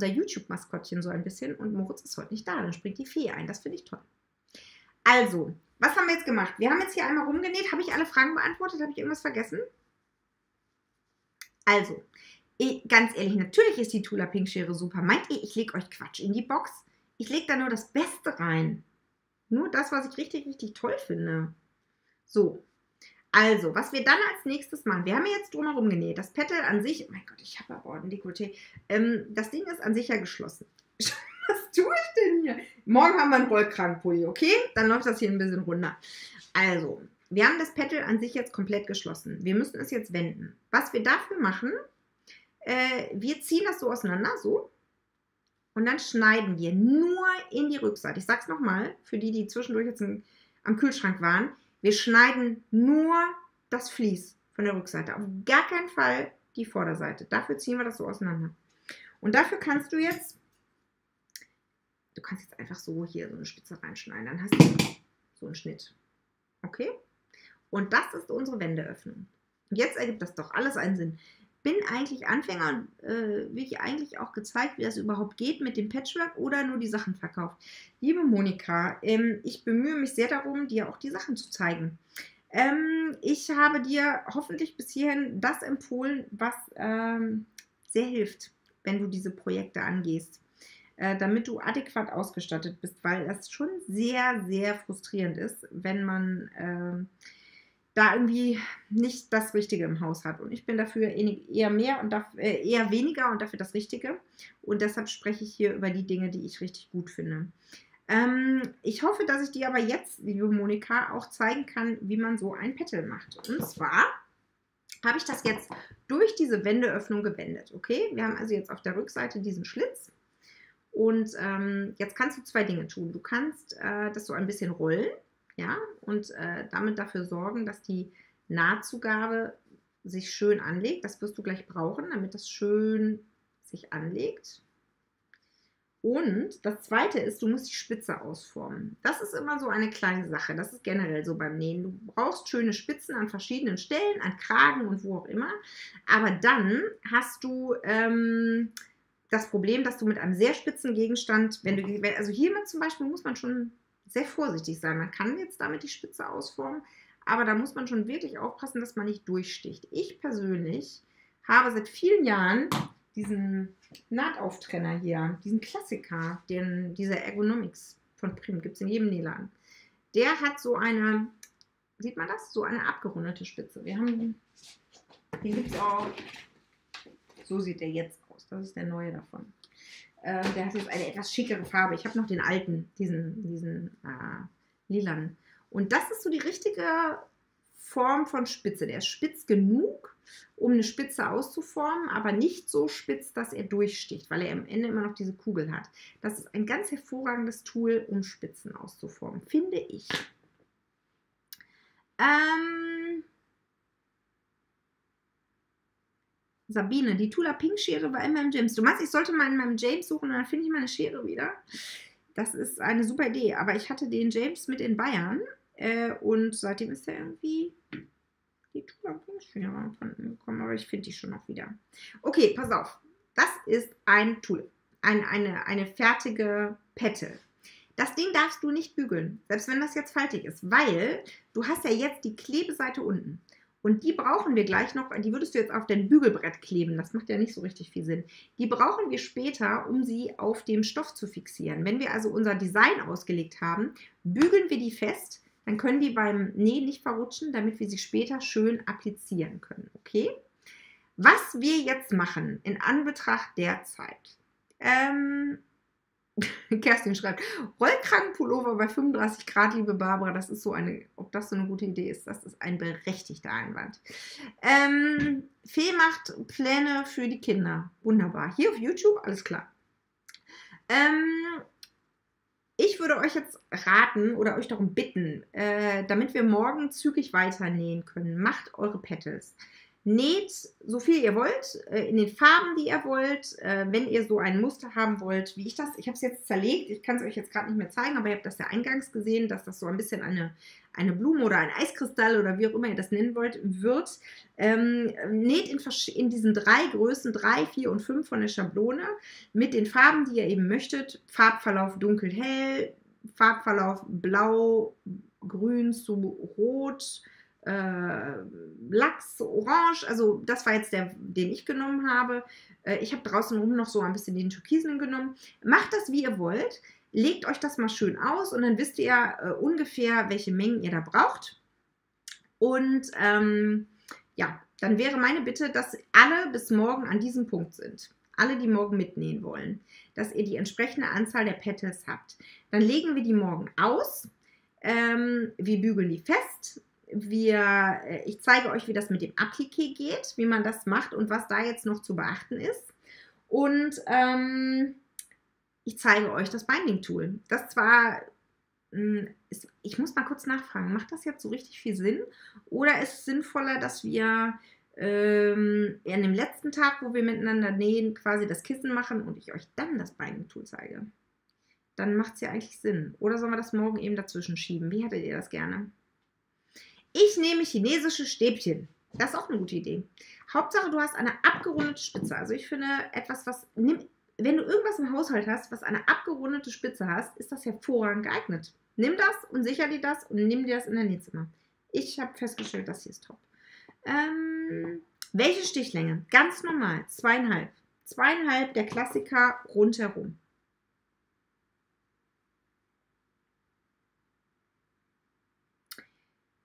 YouTube-Maskottchen so ein bisschen und Moritz ist heute nicht da. Dann springt die Fee ein. Das finde ich toll. Also, was haben wir jetzt gemacht? Wir haben jetzt hier einmal rumgenäht. Habe ich alle Fragen beantwortet? Habe ich irgendwas vergessen? Also, ganz ehrlich, natürlich ist die Tula Pink Schere super. Meint ihr, ich lege euch Quatsch in die Box? Ich lege da nur das Beste rein. Nur das, was ich richtig, richtig toll finde. So, also, was wir dann als nächstes machen. Wir haben jetzt drumherum genäht. Das Petal an sich, oh mein Gott, ich habe aber ordentlich Dekolleté. Das Ding ist an sich ja geschlossen. Was tue ich denn hier? Morgen haben wir einen Rollkragenpulli, okay? Dann läuft das hier ein bisschen runter. Also, wir haben das Petal an sich jetzt komplett geschlossen. Wir müssen es jetzt wenden. Was wir dafür machen, wir ziehen das so auseinander, so. Und dann schneiden wir nur in die Rückseite. Ich sage es nochmal, für die, die zwischendurch jetzt am Kühlschrank waren. Wir schneiden nur das Vlies von der Rückseite. Auf gar keinen Fall die Vorderseite. Dafür ziehen wir das so auseinander. Und dafür kannst du jetzt... Du kannst jetzt einfach so hier so eine Spitze reinschneiden. Dann hast du so einen Schnitt. Okay? Und das ist unsere Wendeöffnung. Und jetzt ergibt das doch alles einen Sinn. Bin eigentlich Anfänger und will ich eigentlich auch gezeigt, wie das überhaupt geht mit dem Patchwork oder nur die Sachen verkauft. Liebe Monika, ich bemühe mich sehr darum, dir auch die Sachen zu zeigen. Ich habe dir hoffentlich bis hierhin das empfohlen, was sehr hilft, wenn du diese Projekte angehst. Damit du adäquat ausgestattet bist, weil das schon sehr, sehr frustrierend ist, wenn man da irgendwie nicht das Richtige im Haus hat. Und ich bin dafür eher mehr und eher weniger und dafür das Richtige. Und deshalb spreche ich hier über die Dinge, die ich richtig gut finde. Ich hoffe, dass ich dir aber jetzt, liebe Monika, auch zeigen kann, wie man so ein Petal macht. Und zwar habe ich das jetzt durch diese Wendeöffnung gewendet. Okay, wir haben also jetzt auf der Rückseite diesen Schlitz. Und jetzt kannst du zwei Dinge tun. Du kannst das so ein bisschen rollen, ja, und damit dafür sorgen, dass die Nahtzugabe sich schön anlegt. Das wirst du gleich brauchen, damit das schön sich anlegt. Und das Zweite ist, du musst die Spitze ausformen. Das ist immer so eine kleine Sache. Das ist generell so beim Nähen. Du brauchst schöne Spitzen an verschiedenen Stellen, an Kragen und wo auch immer. Aber dann hast du... das Problem, dass du mit einem sehr spitzen Gegenstand, wenn du, also hiermit zum Beispiel muss man schon sehr vorsichtig sein. Man kann jetzt damit die Spitze ausformen, aber da muss man schon wirklich aufpassen, dass man nicht durchsticht. Ich persönlich habe seit vielen Jahren diesen Nahtauftrenner hier, diesen Klassiker, dieser Ergonomics von Prim, gibt es in jedem Nähladen. Der hat so eine, sieht man das? So eine abgerundete Spitze. Wir haben, den gibt es auch, so sieht der jetzt aus. Das ist der neue davon. Der hat jetzt eine etwas schickere Farbe. Ich habe noch den alten, diesen lilanen. Und das ist so die richtige Form von Spitze. Der ist spitz genug, um eine Spitze auszuformen, aber nicht so spitz, dass er durchsticht, weil er am Ende immer noch diese Kugel hat. Das ist ein ganz hervorragendes Tool, um Spitzen auszuformen, finde ich. Sabine, die Tula Pink Schere war in meinem James. Du meinst, ich sollte mal in meinem James suchen und dann finde ich meine Schere wieder? Das ist eine super Idee, aber ich hatte den James mit in Bayern. Und seitdem ist da irgendwie die Tulip-Schere gekommen, aber ich finde die schon noch wieder. Okay, pass auf. Das ist ein Tulip, eine fertige Pette. Das Ding darfst du nicht bügeln, selbst wenn das jetzt fertig ist, weil du hast ja jetzt die Klebeseite unten. Und die brauchen wir gleich noch, die würdest du jetzt auf dein Bügelbrett kleben, das macht ja nicht so richtig viel Sinn. Die brauchen wir später, um sie auf dem Stoff zu fixieren. Wenn wir also unser Design ausgelegt haben, bügeln wir die fest, dann können die beim Nähen nicht verrutschen, damit wir sie später schön applizieren können, okay? Was wir jetzt machen, in Anbetracht der Zeit. Kerstin schreibt, Rollkragenpullover bei 35 Grad, liebe Barbara, das ist so eine, ob das so eine gute Idee ist, das ist ein berechtigter Einwand. Fee macht Pläne für die Kinder, wunderbar. Hier auf YouTube, alles klar. Ich würde euch jetzt raten oder euch darum bitten, damit wir morgen zügig weiter nähen können, macht eure Petals. Näht so viel ihr wollt, in den Farben, die ihr wollt, wenn ihr so ein Muster haben wollt, wie ich das, ich habe es jetzt zerlegt, ich kann es euch jetzt gerade nicht mehr zeigen, aber ihr habt das ja eingangs gesehen, dass das so ein bisschen eine Blume oder ein Eiskristall oder wie auch immer ihr das nennen wollt, wird. Näht in diesen drei Größen, 3, 4 und 5 von der Schablone, mit den Farben, die ihr eben möchtet, Farbverlauf dunkel-hell, Farbverlauf blau, grün zu rot, Lachs, Orange, also das war jetzt der, den ich genommen habe. Ich habe draußen rum noch so ein bisschen den Türkisen genommen. Macht das, wie ihr wollt. Legt euch das mal schön aus und dann wisst ihr ungefähr, welche Mengen ihr da braucht. Und ja, dann wäre meine Bitte, dass alle bis morgen an diesem Punkt sind. Alle, die morgen mitnähen wollen, dass ihr die entsprechende Anzahl der Petals habt. Dann legen wir die morgen aus. Wir bügeln die fest. Ich zeige euch, wie das mit dem Appliqué geht, wie man das macht und was da jetzt noch zu beachten ist. Und ich zeige euch das Binding-Tool. Das zwar, ich muss mal kurz nachfragen, macht das jetzt so richtig viel Sinn? Oder ist es sinnvoller, dass wir an dem letzten Tag, wo wir miteinander nähen, quasi das Kissen machen und ich euch dann das Binding-Tool zeige? Dann macht es ja eigentlich Sinn. Oder sollen wir das morgen eben dazwischen schieben? Wie hättet ihr das gerne? Ich nehme chinesische Stäbchen. Das ist auch eine gute Idee. Hauptsache, du hast eine abgerundete Spitze. Also ich finde, wenn du irgendwas im Haushalt hast, was eine abgerundete Spitze hast, ist das hervorragend geeignet. Nimm das und sicher dir das und nimm dir das in dein Nähzimmer. Ich habe festgestellt, das hier ist top. Welche Stichlänge? Ganz normal, 2,5. 2,5, der Klassiker, rundherum.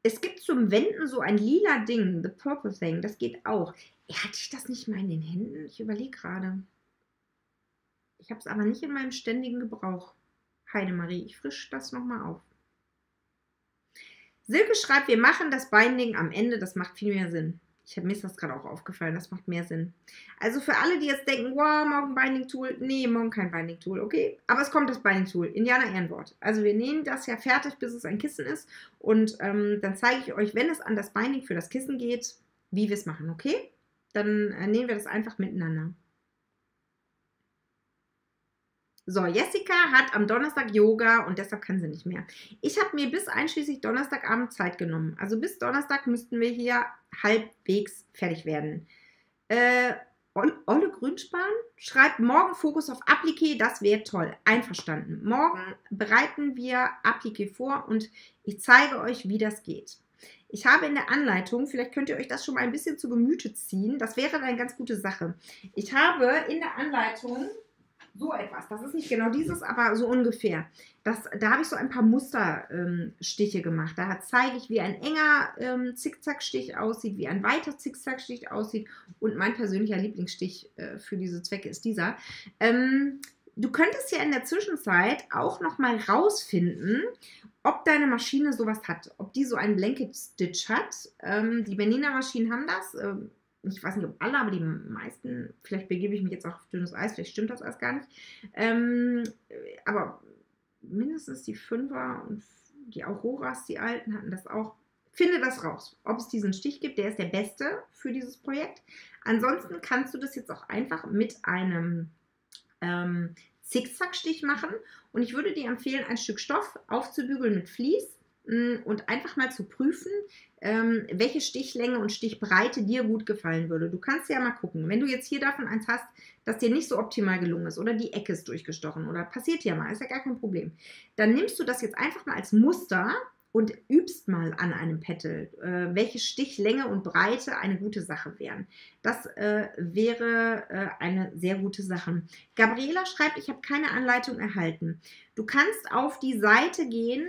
Es gibt zum Wenden so ein lila Ding, the purple thing, das geht auch. Hatte ich das nicht mal in den Händen? Ich überlege gerade. Ich habe es aber nicht in meinem ständigen Gebrauch. Heidemarie, ich frische das nochmal auf. Silke schreibt, wir machen das Binding am Ende, das macht viel mehr Sinn. Mir ist das gerade auch aufgefallen, das macht mehr Sinn. Also für alle, die jetzt denken, wow, morgen Binding-Tool. Nee, morgen kein Binding-Tool, okay? Aber es kommt das Binding-Tool, Indianer Ehrenwort. Also wir nähen das ja fertig, bis es ein Kissen ist. Und dann zeige ich euch, wenn es an das Binding für das Kissen geht, wie wir es machen, okay? Dann nähen wir das einfach miteinander. So, Jessica hat am Donnerstag Yoga und deshalb kann sie nicht mehr. Ich habe mir bis einschließlich Donnerstagabend Zeit genommen. Also bis Donnerstag müssten wir hier halbwegs fertig werden. Olle Grünspan schreibt, morgen Fokus auf Appliqué, das wäre toll. Einverstanden. Morgen bereiten wir Appliqué vor und ich zeige euch, wie das geht. Ich habe in der Anleitung, vielleicht könnt ihr euch das schon mal ein bisschen zu Gemüte ziehen, das wäre eine ganz gute Sache. Ich habe in der Anleitung so etwas, das ist nicht genau dieses, aber so ungefähr. Da habe ich so ein paar Musterstiche gemacht. Da zeige ich, wie ein enger Zickzackstich aussieht, wie ein weiter Zickzackstich aussieht. Und mein persönlicher Lieblingsstich für diese Zwecke ist dieser. Du könntest ja in der Zwischenzeit auch nochmal rausfinden, ob deine Maschine sowas hat. Ob die so einen Blanket Stitch hat. Die Bernina Maschinen haben das. Ich weiß nicht, ob alle, aber die meisten. Vielleicht begebe ich mich jetzt auch auf dünnes Eis. Vielleicht stimmt das alles gar nicht. Aber mindestens die Fünfer und die Auroras, die alten, hatten das auch. Finde das raus, ob es diesen Stich gibt. Der ist der beste für dieses Projekt. Ansonsten kannst du das jetzt auch einfach mit einem Zickzackstich machen. Und ich würde dir empfehlen, ein Stück Stoff aufzubügeln mit Vlies und einfach mal zu prüfen, welche Stichlänge und Stichbreite dir gut gefallen würde. Du kannst ja mal gucken, wenn du jetzt hier davon eins hast, dass dir nicht so optimal gelungen ist oder die Ecke ist durchgestochen oder passiert ja mal, ist ja gar kein Problem. Dann nimmst du das jetzt einfach mal als Muster und übst mal an einem Petal, welche Stichlänge und Breite eine gute Sache wären. Das wäre eine sehr gute Sache. Gabriela schreibt, ich habe keine Anleitung erhalten. Du kannst auf die Seite gehen,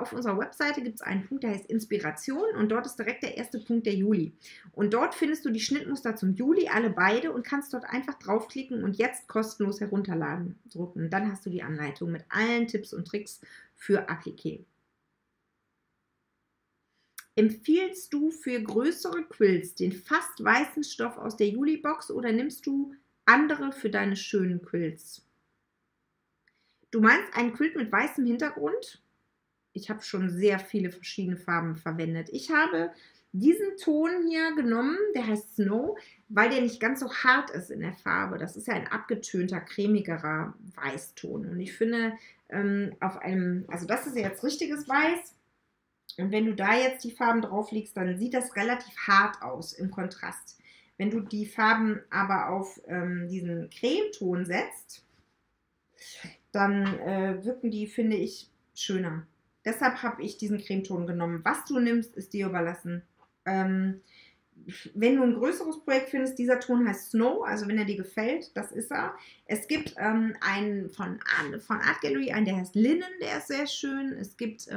auf unserer Webseite gibt es einen Punkt, der heißt Inspiration und dort ist direkt der erste Punkt, der Juli. Und dort findest du die Schnittmuster zum Juli, alle beide, und kannst dort einfach draufklicken und jetzt kostenlos herunterladen drücken. Dann hast du die Anleitung mit allen Tipps und Tricks für Appliqué. Empfiehlst du für größere Quills den fast weißen Stoff aus der Juli-Box oder nimmst du andere für deine schönen Quills? Du meinst einen Quilt mit weißem Hintergrund? Ich habe schon sehr viele verschiedene Farben verwendet. Ich habe diesen Ton hier genommen, der heißt Snow, weil der nicht ganz so hart ist in der Farbe. Das ist ja ein abgetönter, cremigerer Weißton. Und ich finde, also das ist ja jetzt richtiges Weiß. Und wenn du da jetzt die Farben drauflegst, dann sieht das relativ hart aus im Kontrast. Wenn du die Farben aber auf diesen Cremeton setzt, dann wirken die, finde ich, schöner. Deshalb habe ich diesen Cremeton genommen. Was du nimmst, ist dir überlassen. Wenn du ein größeres Projekt findest, dieser Ton heißt Snow, also wenn er dir gefällt, das ist er. Es gibt einen von Art Gallery, einen, der heißt Linen, der ist sehr schön. Es gibt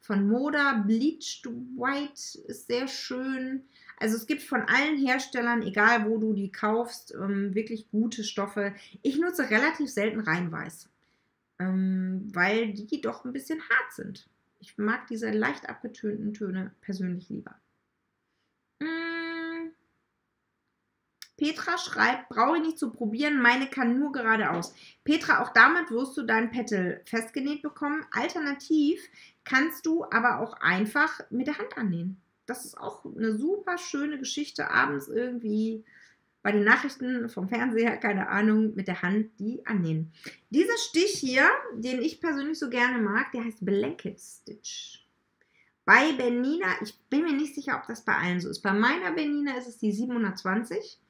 von Moda, Bleached White ist sehr schön. Also es gibt von allen Herstellern, egal wo du die kaufst, wirklich gute Stoffe. Ich nutze relativ selten Reinweiß, weil die doch ein bisschen hart sind. Ich mag diese leicht abgetönten Töne persönlich lieber. Petra schreibt, brauche ich nicht zu probieren, meine kann nur geradeaus. Petra, auch damit wirst du dein Petal festgenäht bekommen. Alternativ kannst du aber auch einfach mit der Hand annähen. Das ist auch eine super schöne Geschichte, abends irgendwie bei den Nachrichten vom Fernseher, keine Ahnung, mit der Hand die annähen. Dieser Stich hier, den ich persönlich so gerne mag, der heißt Blanket Stitch. Bei Bernina, ich bin mir nicht sicher, ob das bei allen so ist. Bei meiner Bernina ist es die 720.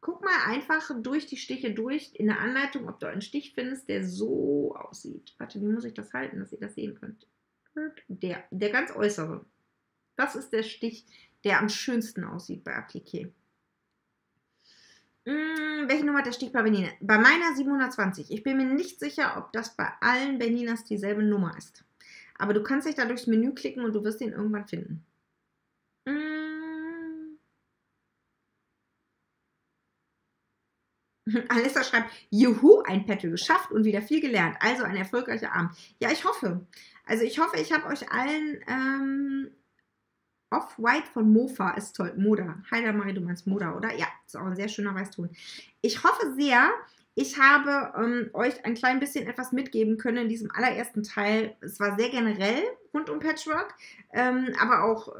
Guck mal einfach durch die Stiche durch in der Anleitung, ob du einen Stich findest, der so aussieht. Warte, wie muss ich das halten, dass ihr das sehen könnt? Der ganz äußere. Das ist der Stich, der am schönsten aussieht bei Appliqué. Welche Nummer hat der Stich bei Bernina? Bei meiner 720. Ich bin mir nicht sicher, ob das bei allen Berninas dieselbe Nummer ist. Aber du kannst dich da durchs Menü klicken und du wirst ihn irgendwann finden. Alissa schreibt, juhu, ein Petal geschafft und wieder viel gelernt. Also ein erfolgreicher Abend. Ja, ich hoffe. Also ich hoffe, ich habe euch allen Off-White von Mofa ist toll. Moda. Heide Marie, du meinst Moda, oder? Ja, ist auch ein sehr schöner Weißton. Ich hoffe sehr, ich habe euch ein klein bisschen etwas mitgeben können in diesem allerersten Teil. Es war sehr generell rund um Patchwork, aber auch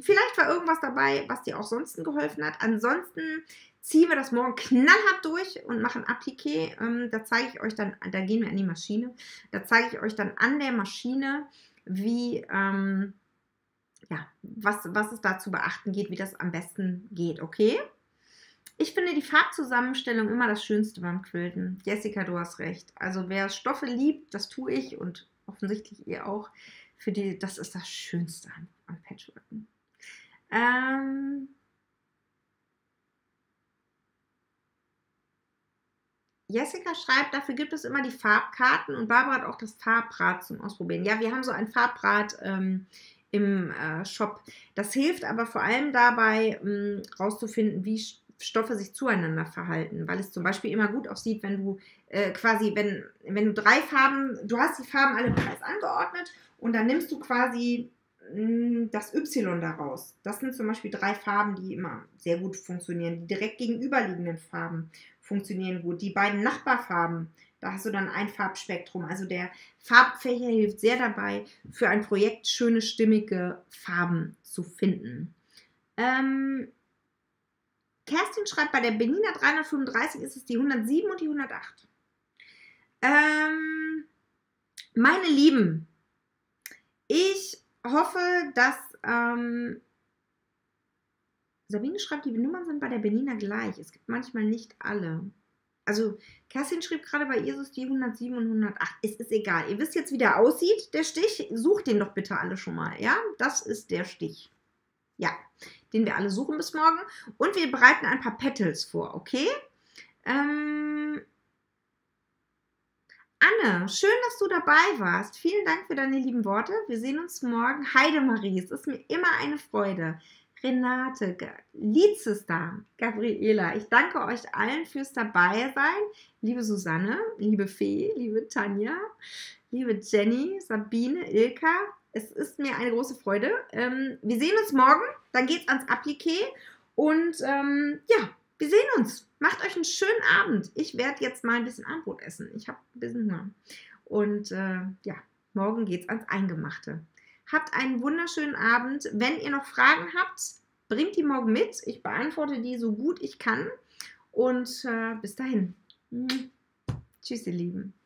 vielleicht war irgendwas dabei, was dir auch sonst geholfen hat. Ansonsten ziehen wir das morgen knallhart durch und machen Appliqué. Da zeige ich euch dann, da gehen wir an die Maschine, da zeige ich euch dann an der Maschine, wie... was es da zu beachten geht, wie das am besten geht, okay? Ich finde die Farbzusammenstellung immer das Schönste beim Quilten. Jessica, du hast recht. Also wer Stoffe liebt, das tue ich und offensichtlich ihr auch. Für die, das ist das Schönste am Patchworken. Jessica schreibt, dafür gibt es immer die Farbkarten und Barbara hat auch das Farbrad zum Ausprobieren. Ja, wir haben so ein Farbrad im Shop. Das hilft aber vor allem dabei, rauszufinden, wie Stoffe sich zueinander verhalten, weil es zum Beispiel immer gut aussieht, wenn du quasi, wenn du drei Farben, du hast die Farben alle preis angeordnet und dann nimmst du quasi das Y daraus. Das sind zum Beispiel drei Farben, die immer sehr gut funktionieren. Die direkt gegenüberliegenden Farben funktionieren gut. Die beiden Nachbarfarben, da hast du dann ein Farbspektrum. Also der Farbfächer hilft sehr dabei, für ein Projekt schöne, stimmige Farben zu finden. Kerstin schreibt, bei der Bernina 335 ist es die 107 und die 108. Meine Lieben, ich hoffe, dass... Sabine schreibt, die Nummern sind bei der Bernina gleich. Es gibt manchmal nicht alle. Also Kerstin schrieb gerade, bei ihr ist es die 107 und 108. Es ist egal. Ihr wisst jetzt, wie der aussieht, der Stich. Sucht den doch bitte alle schon mal, ja? Das ist der Stich. Ja, den wir alle suchen bis morgen. Und wir bereiten ein paar Petals vor, okay? Anne, schön, dass du dabei warst. Vielen Dank für deine lieben Worte. Wir sehen uns morgen. Heidemarie, es ist mir immer eine Freude. Renate, Leadstar, Gabriela, ich danke euch allen fürs Dabeisein. Liebe Susanne, liebe Fee, liebe Tanja, liebe Jenny, Sabine, Ilka, es ist mir eine große Freude. Wir sehen uns morgen, dann geht's ans Appliqué und ja, wir sehen uns. Macht euch einen schönen Abend. Ich werde jetzt mal ein bisschen Abendbrot essen. Ich habe ein bisschen Hunger. Und ja, morgen geht's ans Eingemachte. Habt einen wunderschönen Abend. Wenn ihr noch Fragen habt, bringt die morgen mit. Ich beantworte die so gut ich kann. Und bis dahin. Tschüss, ihr Lieben.